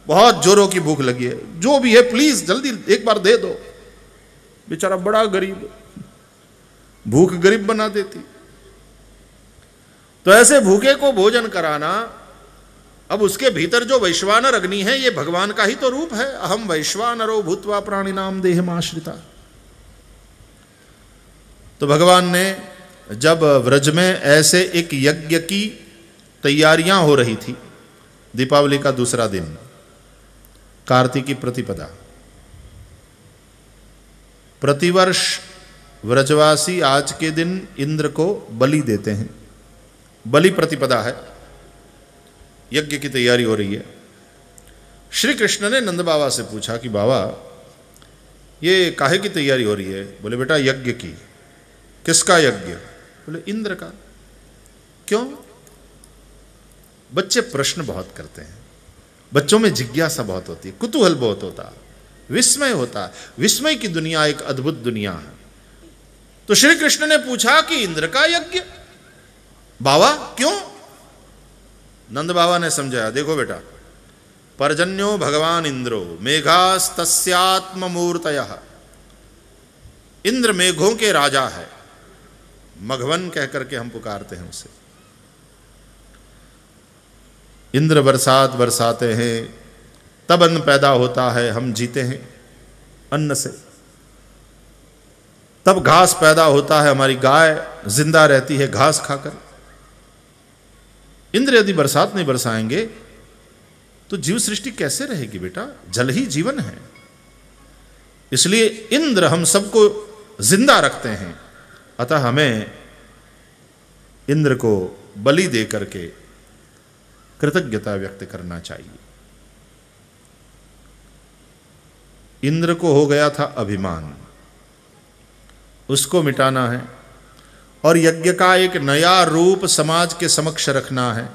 बहुत जोरों की भूख लगी है, जो भी है प्लीज जल्दी एक बार दे दो। बेचारा बड़ा गरीब, भूख गरीब बना देती। तो ऐसे भूखे को भोजन कराना, अब उसके भीतर जो वैश्वानर अग्नि है ये भगवान का ही तो रूप है। अहम वैश्वानरो भूत्वा प्राणिनाम देहम आश्रिता। तो भगवान ने जब व्रज में ऐसे एक यज्ञ की तैयारियां हो रही थी, दीपावली का दूसरा दिन, कार्तिकी प्रतिपदा, प्रतिवर्ष व्रजवासी आज के दिन इंद्र को बलि देते हैं, बलि प्रतिपदा है, यज्ञ की तैयारी हो रही है। श्री कृष्ण ने नंद बाबा से पूछा कि बाबा ये काहे की तैयारी हो रही है, बोले बेटा यज्ञ की। किसका यज्ञ, बोले इंद्र का। क्यों, बच्चे प्रश्न बहुत करते हैं, बच्चों में जिज्ञासा बहुत होती है, कुतूहल बहुत होता, विस्मय होता। विस्मय की दुनिया एक अद्भुत दुनिया है। तो श्री कृष्ण ने पूछा कि इंद्र का यज्ञ बाबा क्यों? नंद बाबा ने समझाया, देखो बेटा, परजन्यो भगवान इंद्रो मेघास्तस्यात्म मूर्तयः। इंद्र मेघों के राजा है, मघवन कहकर के हम पुकारते हैं उसे। इंद्र बरसात बरसाते हैं, तब अन्न पैदा होता है, हम जीते हैं अन्न से। तब घास पैदा होता है, हमारी गाय जिंदा रहती है घास खाकर। इंद्र यदि बरसात नहीं बरसाएंगे तो जीव सृष्टि कैसे रहेगी बेटा? जल ही जीवन है। इसलिए इंद्र हम सबको जिंदा रखते हैं, अतः हमें इंद्र को बलि दे करके कृतज्ञता व्यक्त करना चाहिए। इंद्र को हो गया था अभिमान, उसको मिटाना है और यज्ञ का एक नया रूप समाज के समक्ष रखना है।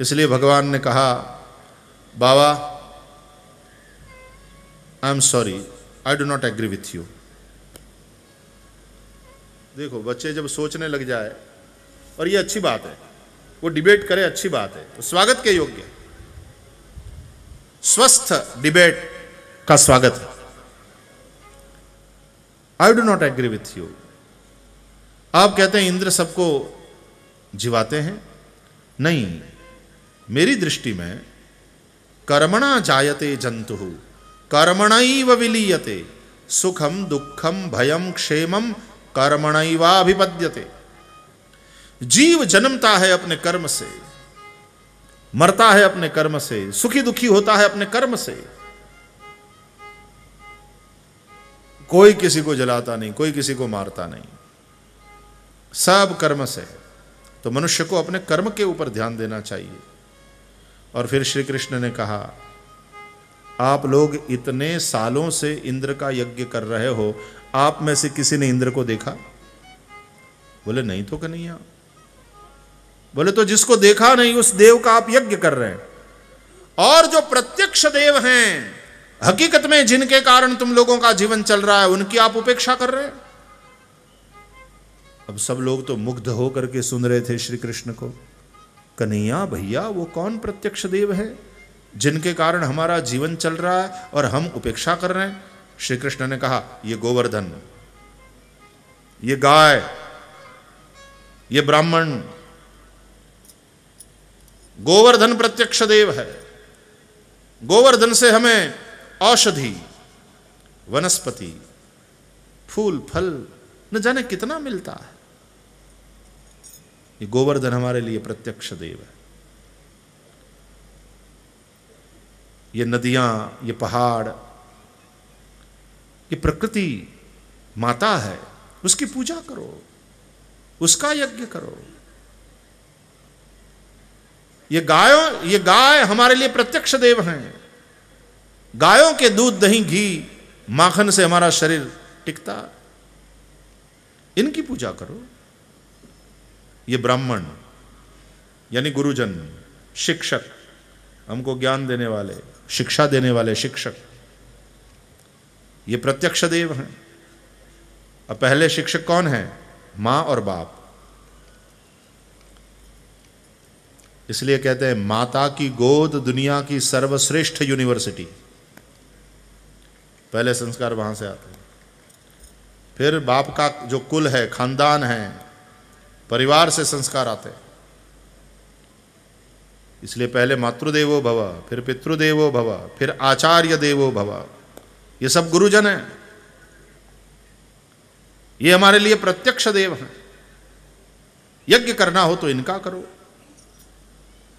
इसलिए भगवान ने कहा, बाबा I am sorry, I do not agree with you. देखो बच्चे जब सोचने लग जाए, और ये अच्छी बात है, वो डिबेट करे, अच्छी बात है, तो स्वागत के योग्य है। स्वस्थ डिबेट का स्वागत है। I do not agree with you. आप कहते हैं इंद्र सबको जिवाते हैं, नहीं, मेरी दृष्टि में कर्मणा जायते जंतु कर्मणैव विलीयते सुखम दुखम भयम क्षेमम कर्मणैवाभिपद्यते। जीव जन्मता है अपने कर्म से, मरता है अपने कर्म से, सुखी दुखी होता है अपने कर्म से। कोई किसी को जलाता नहीं, कोई किसी को मारता नहीं, सब कर्म से है। तो मनुष्य को अपने कर्म के ऊपर ध्यान देना चाहिए। और फिर श्री कृष्ण ने कहा, आप लोग इतने सालों से इंद्र का यज्ञ कर रहे हो, आप में से किसी ने इंद्र को देखा? बोले नहीं तो कन्हैया। बोले तो जिसको देखा नहीं उस देव का आप यज्ञ कर रहे हैं, और जो प्रत्यक्ष देव हैं हकीकत में, जिनके कारण तुम लोगों का जीवन चल रहा है, उनकी आप उपेक्षा कर रहे हैं। अब सब लोग तो मुग्ध होकर के सुन रहे थे श्री कृष्ण को। कन्हैया भैया, वो कौन प्रत्यक्ष देव है जिनके कारण हमारा जीवन चल रहा है और हम उपेक्षा कर रहे हैं? श्री कृष्ण ने कहा, ये गोवर्धन, ये गाय, ये ब्राह्मण, गोवर्धन प्रत्यक्ष देव है। गोवर्धन से हमें औषधि, वनस्पति, फूल, फल न जाने कितना मिलता है। ये गोवर्धन हमारे लिए प्रत्यक्ष देव है। ये नदियां, ये पहाड़, ये प्रकृति माता है, उसकी पूजा करो, उसका यज्ञ करो। ये गाय हमारे लिए प्रत्यक्ष देव हैं। गायों के दूध, दही, घी, माखन से हमारा शरीर टिकता, इनकी पूजा करो। ये ब्राह्मण यानी गुरुजन, शिक्षक, हमको ज्ञान देने वाले, शिक्षा देने वाले शिक्षक, ये प्रत्यक्ष देव हैं। अब पहले शिक्षक कौन है? माँ और बाप। इसलिए कहते हैं माता की गोद दुनिया की सर्वश्रेष्ठ यूनिवर्सिटी। पहले संस्कार वहां से आते हैं, फिर बाप का जो कुल है, खानदान है, परिवार से संस्कार आते हैं। इसलिए पहले मातृदेवो भव, फिर पितृदेवो भव, फिर आचार्य देवो भव। ये सब गुरुजन हैं, ये हमारे लिए प्रत्यक्ष देव हैं। यज्ञ करना हो तो इनका करो।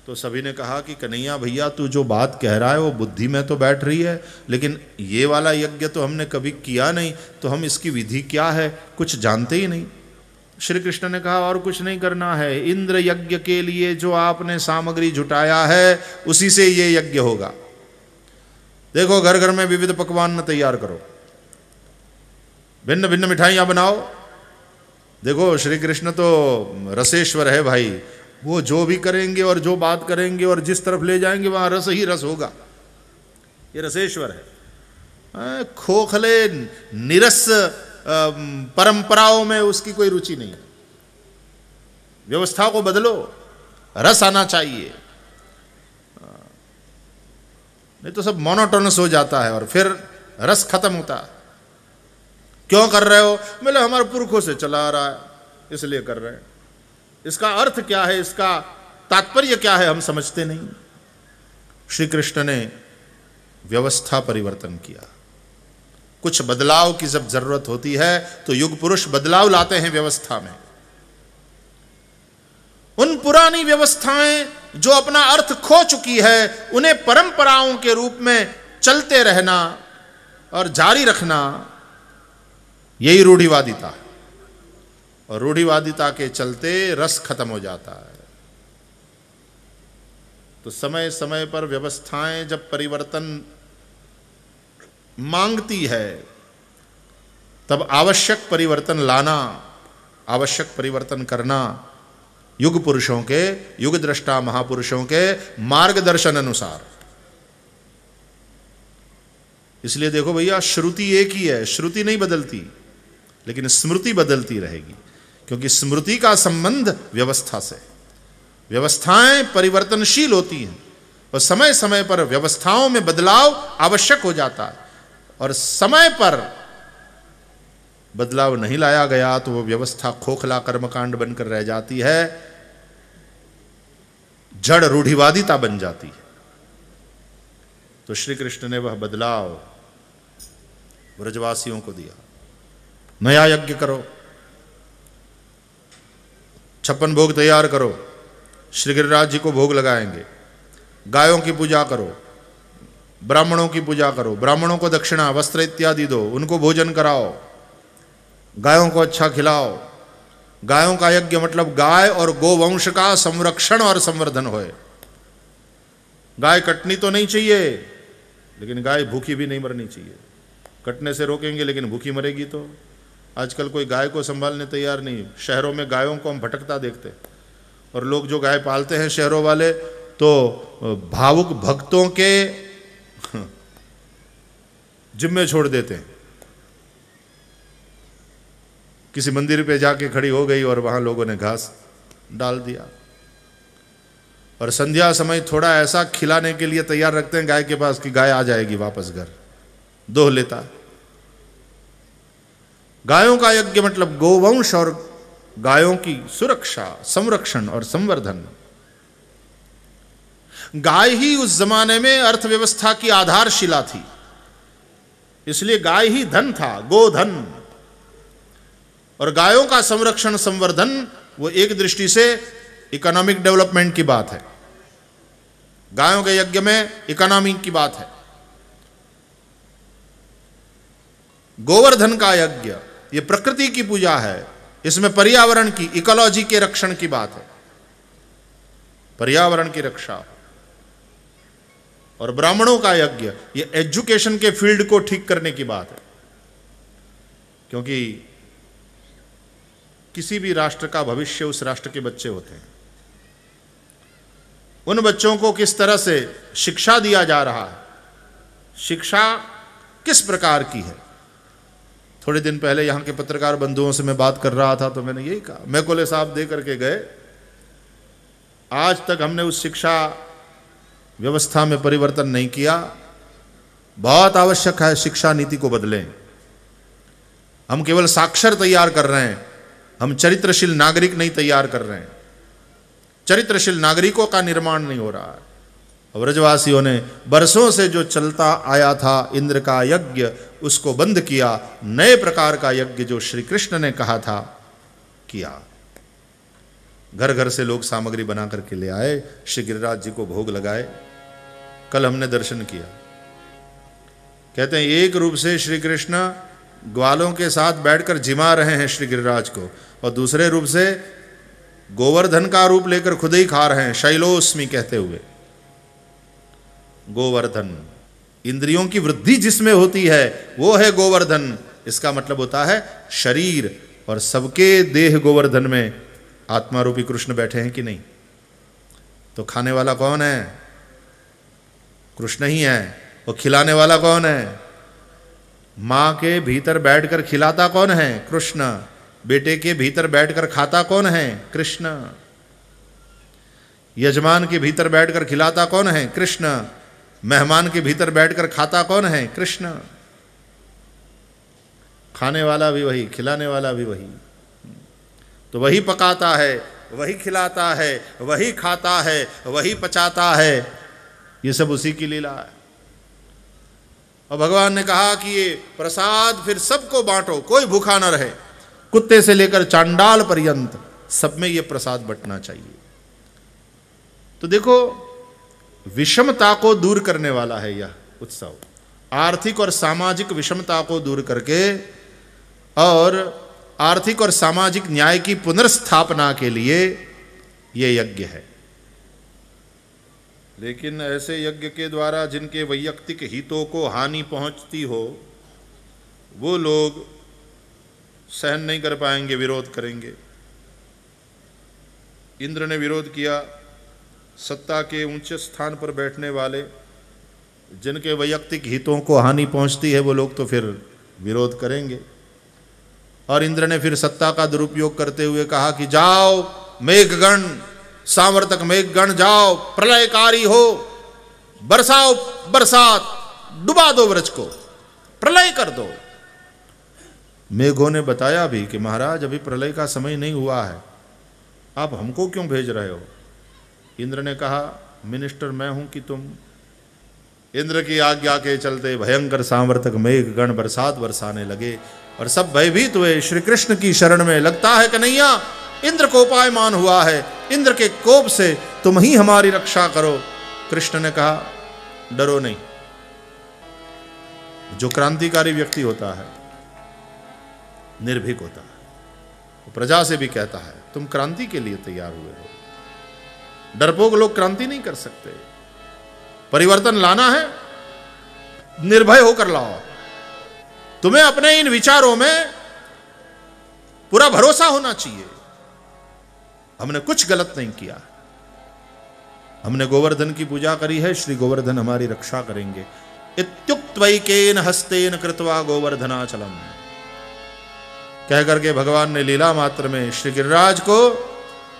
तो सभी ने कहा कि कन्हैया भैया, तू जो बात कह रहा है वो बुद्धि में तो बैठ रही है, लेकिन ये वाला यज्ञ तो हमने कभी किया नहीं, तो हम इसकी विधि क्या है कुछ जानते ही नहीं। श्री कृष्ण ने कहा, और कुछ नहीं करना है, इंद्र यज्ञ के लिए जो आपने सामग्री जुटाया है उसी से ये यज्ञ होगा। देखो घर घर में विविध पकवान तैयार करो, भिन्न भिन्न मिठाइयाँ बनाओ। देखो श्री कृष्ण तो रसेश्वर है भाई, वो जो भी करेंगे और जो बात करेंगे और जिस तरफ ले जाएंगे वहाँ रस ही रस होगा। ये रसेश्वर है। खोखले निरस परंपराओं में उसकी कोई रुचि नहीं है। व्यवस्था को बदलो, रस आना चाहिए, नहीं तो सब मोनोटोनस हो जाता है और फिर रस खत्म होता है। क्यों कर रहे हो? बोले हमारे पुरखों से चला आ रहा है इसलिए कर रहे हैं। इसका अर्थ क्या है, इसका तात्पर्य क्या है, हम समझते नहीं। श्री कृष्ण ने व्यवस्था परिवर्तन किया। कुछ बदलाव की जब जरूरत होती है तो युग पुरुष बदलाव लाते हैं व्यवस्था में। उन पुरानी व्यवस्थाएं जो अपना अर्थ खो चुकी है उन्हें परंपराओं के रूप में चलते रहना और जारी रखना, यही रूढ़िवादिता है। और रूढ़िवादिता के चलते रस खत्म हो जाता है। तो समय समय पर व्यवस्थाएं जब परिवर्तन मांगती है तब आवश्यक परिवर्तन लाना, आवश्यक परिवर्तन करना युग पुरुषों के, युग दृष्टा महापुरुषों के मार्गदर्शन अनुसार। इसलिए देखो भैया, श्रुति एक ही है, श्रुति नहीं बदलती, लेकिन स्मृति बदलती रहेगी, क्योंकि स्मृति का संबंध व्यवस्था से। व्यवस्थाएं परिवर्तनशील होती हैं और समय समय पर व्यवस्थाओं में बदलाव आवश्यक हो जाता है। और समय पर बदलाव नहीं लाया गया तो वो व्यवस्था खोखला कर्मकांड बनकर रह जाती है, जड़ रूढ़िवादिता बन जाती है। तो श्री कृष्ण ने वह बदलाव ब्रजवासियों को दिया। नया यज्ञ करो, 56 भोग तैयार करो, श्री गिरिराज जी को भोग लगाएंगे, गायों की पूजा करो, ब्राह्मणों की पूजा करो, ब्राह्मणों को दक्षिणा वस्त्र इत्यादि दो, उनको भोजन कराओ, गायों को अच्छा खिलाओ। गायों का यज्ञ मतलब गाय और गोवंश का संरक्षण और संवर्धन होए। गाय कटनी तो नहीं चाहिए, लेकिन गाय भूखी भी नहीं मरनी चाहिए। कटने से रोकेंगे, लेकिन भूखी मरेगी तो। आजकल कोई गाय को संभालने तैयार नहीं। शहरों में गायों को हम भटकता देखते और लोग जो गाय पालते हैं शहरों वाले, तो भावुक भक्तों के जिम्मे छोड़ देते हैं। किसी मंदिर पे जाके खड़ी हो गई और वहाँ लोगों ने घास डाल दिया। और संध्या समय थोड़ा ऐसा खिलाने के लिए तैयार रखते हैं गाय के पास कि गाय आ जाएगी वापस घर, दोह लेता। गायों का यज्ञ मतलब गोवंश और गायों की सुरक्षा, संरक्षण और संवर्धन। गाय ही उस जमाने में अर्थव्यवस्था की आधारशिला थी, इसलिए गाय ही धन था, गोधन। और गायों का संरक्षण संवर्धन वो एक दृष्टि से इकोनॉमिक डेवलपमेंट की बात है। गायों के यज्ञ में इकोनॉमी की बात है। गोवर्धन का यज्ञ ये प्रकृति की पूजा है, इसमें पर्यावरण की, इकोलॉजी के रक्षण की बात है, पर्यावरण की रक्षा। और ब्राह्मणों का यज्ञ ये एजुकेशन के फील्ड को ठीक करने की बात है, क्योंकि किसी भी राष्ट्र का भविष्य उस राष्ट्र के बच्चे होते हैं। उन बच्चों को किस तरह से शिक्षा दिया जा रहा है, शिक्षा किस प्रकार की है। थोड़े दिन पहले यहाँ के पत्रकार बंधुओं से मैं बात कर रहा था तो मैंने यही कहा, मैकोले साहब दे करके गए, आज तक हमने उस शिक्षा व्यवस्था में परिवर्तन नहीं किया। बहुत आवश्यक है शिक्षा नीति को बदलें। हम केवल साक्षर तैयार कर रहे हैं, हम चरित्रशील नागरिक नहीं तैयार कर रहे हैं। चरित्रशील नागरिकों का निर्माण नहीं हो रहा है। ब्रजवासियों ने बरसों से जो चलता आया था इंद्र का यज्ञ, उसको बंद किया, नए प्रकार का यज्ञ जो श्री कृष्ण ने कहा था किया। घर घर से लोग सामग्री बना करके ले आए, श्री गिरिराज जी को भोग लगाए। कल हमने दर्शन किया। कहते हैं एक रूप से श्री कृष्ण ग्वालों के साथ बैठकर जिमा रहे हैं श्री गिरिराज को, और दूसरे रूप से गोवर्धन का रूप लेकर खुद ही खा रहे हैं, शैलोस्मी कहते हुए। गोवर्धन, इंद्रियों की वृद्धि जिसमें होती है वो है गोवर्धन। इसका मतलब होता है शरीर, और सबके देह गोवर्धन में आत्मा रूपी कृष्ण बैठे हैं कि नहीं। तो खाने वाला कौन है? कृष्ण ही है। वो खिलाने वाला कौन है? माँ के भीतर बैठकर खिलाता कौन है? कृष्ण। बेटे के भीतर बैठकर खाता कौन है? कृष्ण। यजमान के भीतर बैठकर खिलाता कौन है? कृष्ण। मेहमान के भीतर बैठकर खाता कौन है? कृष्ण। खाने वाला भी वही, खिलाने वाला भी वही। तो वही पकाता है, वही खिलाता है, वही खाता है, वही पचाता है। ये सब उसी की लीला है। और भगवान ने कहा कि ये प्रसाद फिर सबको बांटो, कोई भूखा न रहे। कुत्ते से लेकर चांडाल पर्यंत सब में ये प्रसाद बंटना चाहिए। तो देखो, विषमता को दूर करने वाला है यह उत्सव। आर्थिक और सामाजिक विषमता को दूर करके और आर्थिक और सामाजिक न्याय की पुनर्स्थापना के लिए ये यज्ञ है। लेकिन ऐसे यज्ञ के द्वारा जिनके वैयक्तिक हितों को हानि पहुंचती हो, वो लोग सहन नहीं कर पाएंगे, विरोध करेंगे। इंद्र ने विरोध किया। सत्ता के ऊंचे स्थान पर बैठने वाले जिनके वैयक्तिक हितों को हानि पहुंचती है, वो लोग तो फिर विरोध करेंगे। और इंद्र ने फिर सत्ता का दुरुपयोग करते हुए कहा कि जाओ मेघगण, सामर्थक मेघगण, जाओ प्रलयकारी हो, बरसाओ बरसात, डुबा दो व्रज को, प्रलय कर दो। मेघों ने बताया भी कि महाराज अभी प्रलय का समय नहीं हुआ है, आप हमको क्यों भेज रहे हो? इंद्र ने कहा, मिनिस्टर मैं हूं कि तुम? इंद्र की आज्ञा के चलते भयंकर सामर्थक मेघगण बरसात बरसाने लगे और सब भयभीत हुए, श्री कृष्ण की शरण में। लगता है कन्हैया इंद्र कोपायमान हुआ है, इंद्र के कोप से तुम ही हमारी रक्षा करो। कृष्ण ने कहा, डरो नहीं। जो क्रांतिकारी व्यक्ति होता है निर्भीक होता है, वो प्रजा से भी कहता है तुम क्रांति के लिए तैयार हुए हो। डरपोक लोग क्रांति नहीं कर सकते। परिवर्तन लाना है, निर्भय होकर लाओ। तुम्हें अपने इन विचारों में पूरा भरोसा होना चाहिए। हमने कुछ गलत नहीं किया, हमने गोवर्धन की पूजा करी है, श्री गोवर्धन हमारी रक्षा करेंगे। इत्युक्त्वैकेन हस्तेन कृत्वा गोवर्धनाचलम, कह करके भगवान ने लीला मात्र में श्री गिरिराज को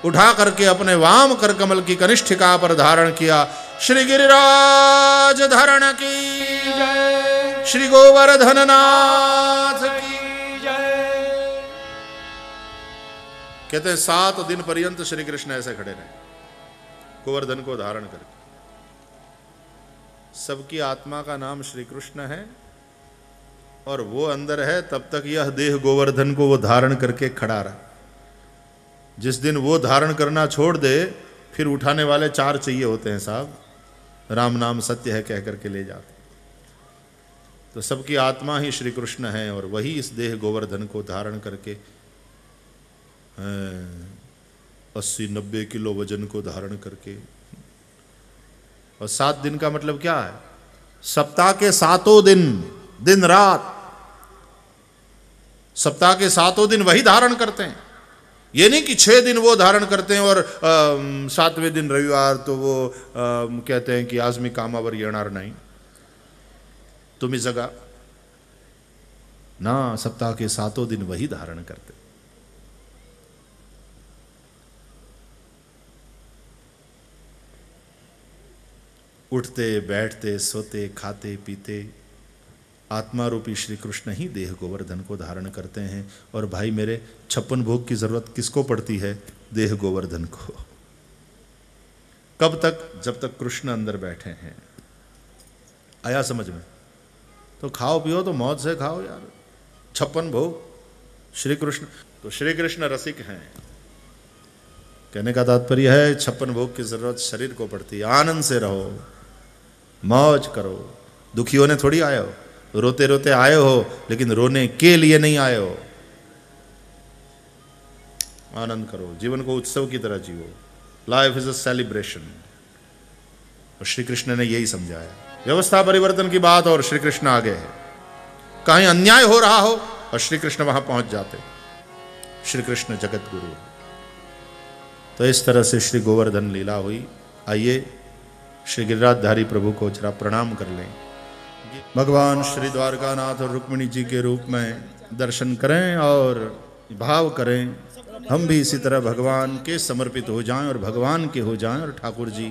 उठा करके अपने वाम कर कमल की कनिष्ठिका पर धारण किया। श्री गिरिराज धारण की जय, श्री गोवर्धन नाथ की जय। कहते हैं 7 दिन पर्यंत श्री कृष्ण ऐसे खड़े रहे, गोवर्धन को धारण करके। सबकी आत्मा का नाम श्री कृष्ण है और वो अंदर है, तब तक यह देह गोवर्धन को वो धारण करके खड़ा रहा। जिस दिन वो धारण करना छोड़ दे, फिर उठाने वाले 4 चाहिए होते हैं साहब, राम नाम सत्य है कह करके ले जाते। तो सबकी आत्मा ही श्री कृष्ण है और वही इस देह गोवर्धन को धारण करके 80-90 किलो वजन को धारण करके। और 7 दिन का मतलब क्या है? सप्ताह के 7 दिन, दिन रात, सप्ताह के 7 दिन वही धारण करते हैं। ये नहीं कि 6 दिन वो धारण करते हैं और 7वें दिन रविवार तो वो कहते हैं कि आज मैं कामावर येणार नाही तुम्ही जगा ना। सप्ताह के 7 दिन वही धारण करते। उठते, बैठते, सोते, खाते, पीते, आत्मा रूपी श्री कृष्ण ही देह गोवर्धन को धारण करते हैं। और भाई मेरे, 56 भोग की जरूरत किसको पड़ती है? देह गोवर्धन को। कब तक? जब तक कृष्ण अंदर बैठे हैं। आया समझ में? तो खाओ पियो तो मौज से खाओ यार, 56 भोग श्री कृष्ण। तो श्री कृष्ण रसिक हैं, कहने का तात्पर्य है 56 भोग की जरूरत शरीर को पड़ती है। आनंद से रहो, मौज करो। दुखी होने थोड़ी आए हो, रोते रोते आए हो, लेकिन रोने के लिए नहीं आए हो। आनंद करो, जीवन को उत्सव की तरह जियो। Life is a celebration. और श्री कृष्ण ने यही समझाया। व्यवस्था परिवर्तन की बात और श्री कृष्ण आगे है। कहीं अन्याय हो रहा हो और श्री कृष्ण वहां पहुंच जाते। श्री कृष्ण जगत गुरु। तो इस तरह से श्री गोवर्धन लीला हुई। आइए श्री गिरिराजधारी प्रभु को जरा प्रणाम कर लें। भगवान श्री द्वारकानाथ और रुक्मिणी जी के रूप में दर्शन करें और भाव करें, हम भी इसी तरह भगवान के समर्पित हो जाएं और भगवान के हो जाएं और ठाकुर जी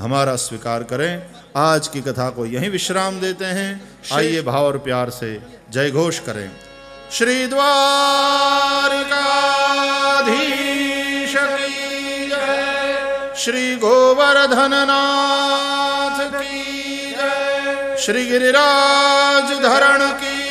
हमारा स्वीकार करें। आज की कथा को यहीं विश्राम देते हैं। आइए भाव और प्यार से जय घोष करें। श्री द्वारिकाधीश की जय, श्री गोवर्धन नाथ की जय, श्री गिरिराज धरण की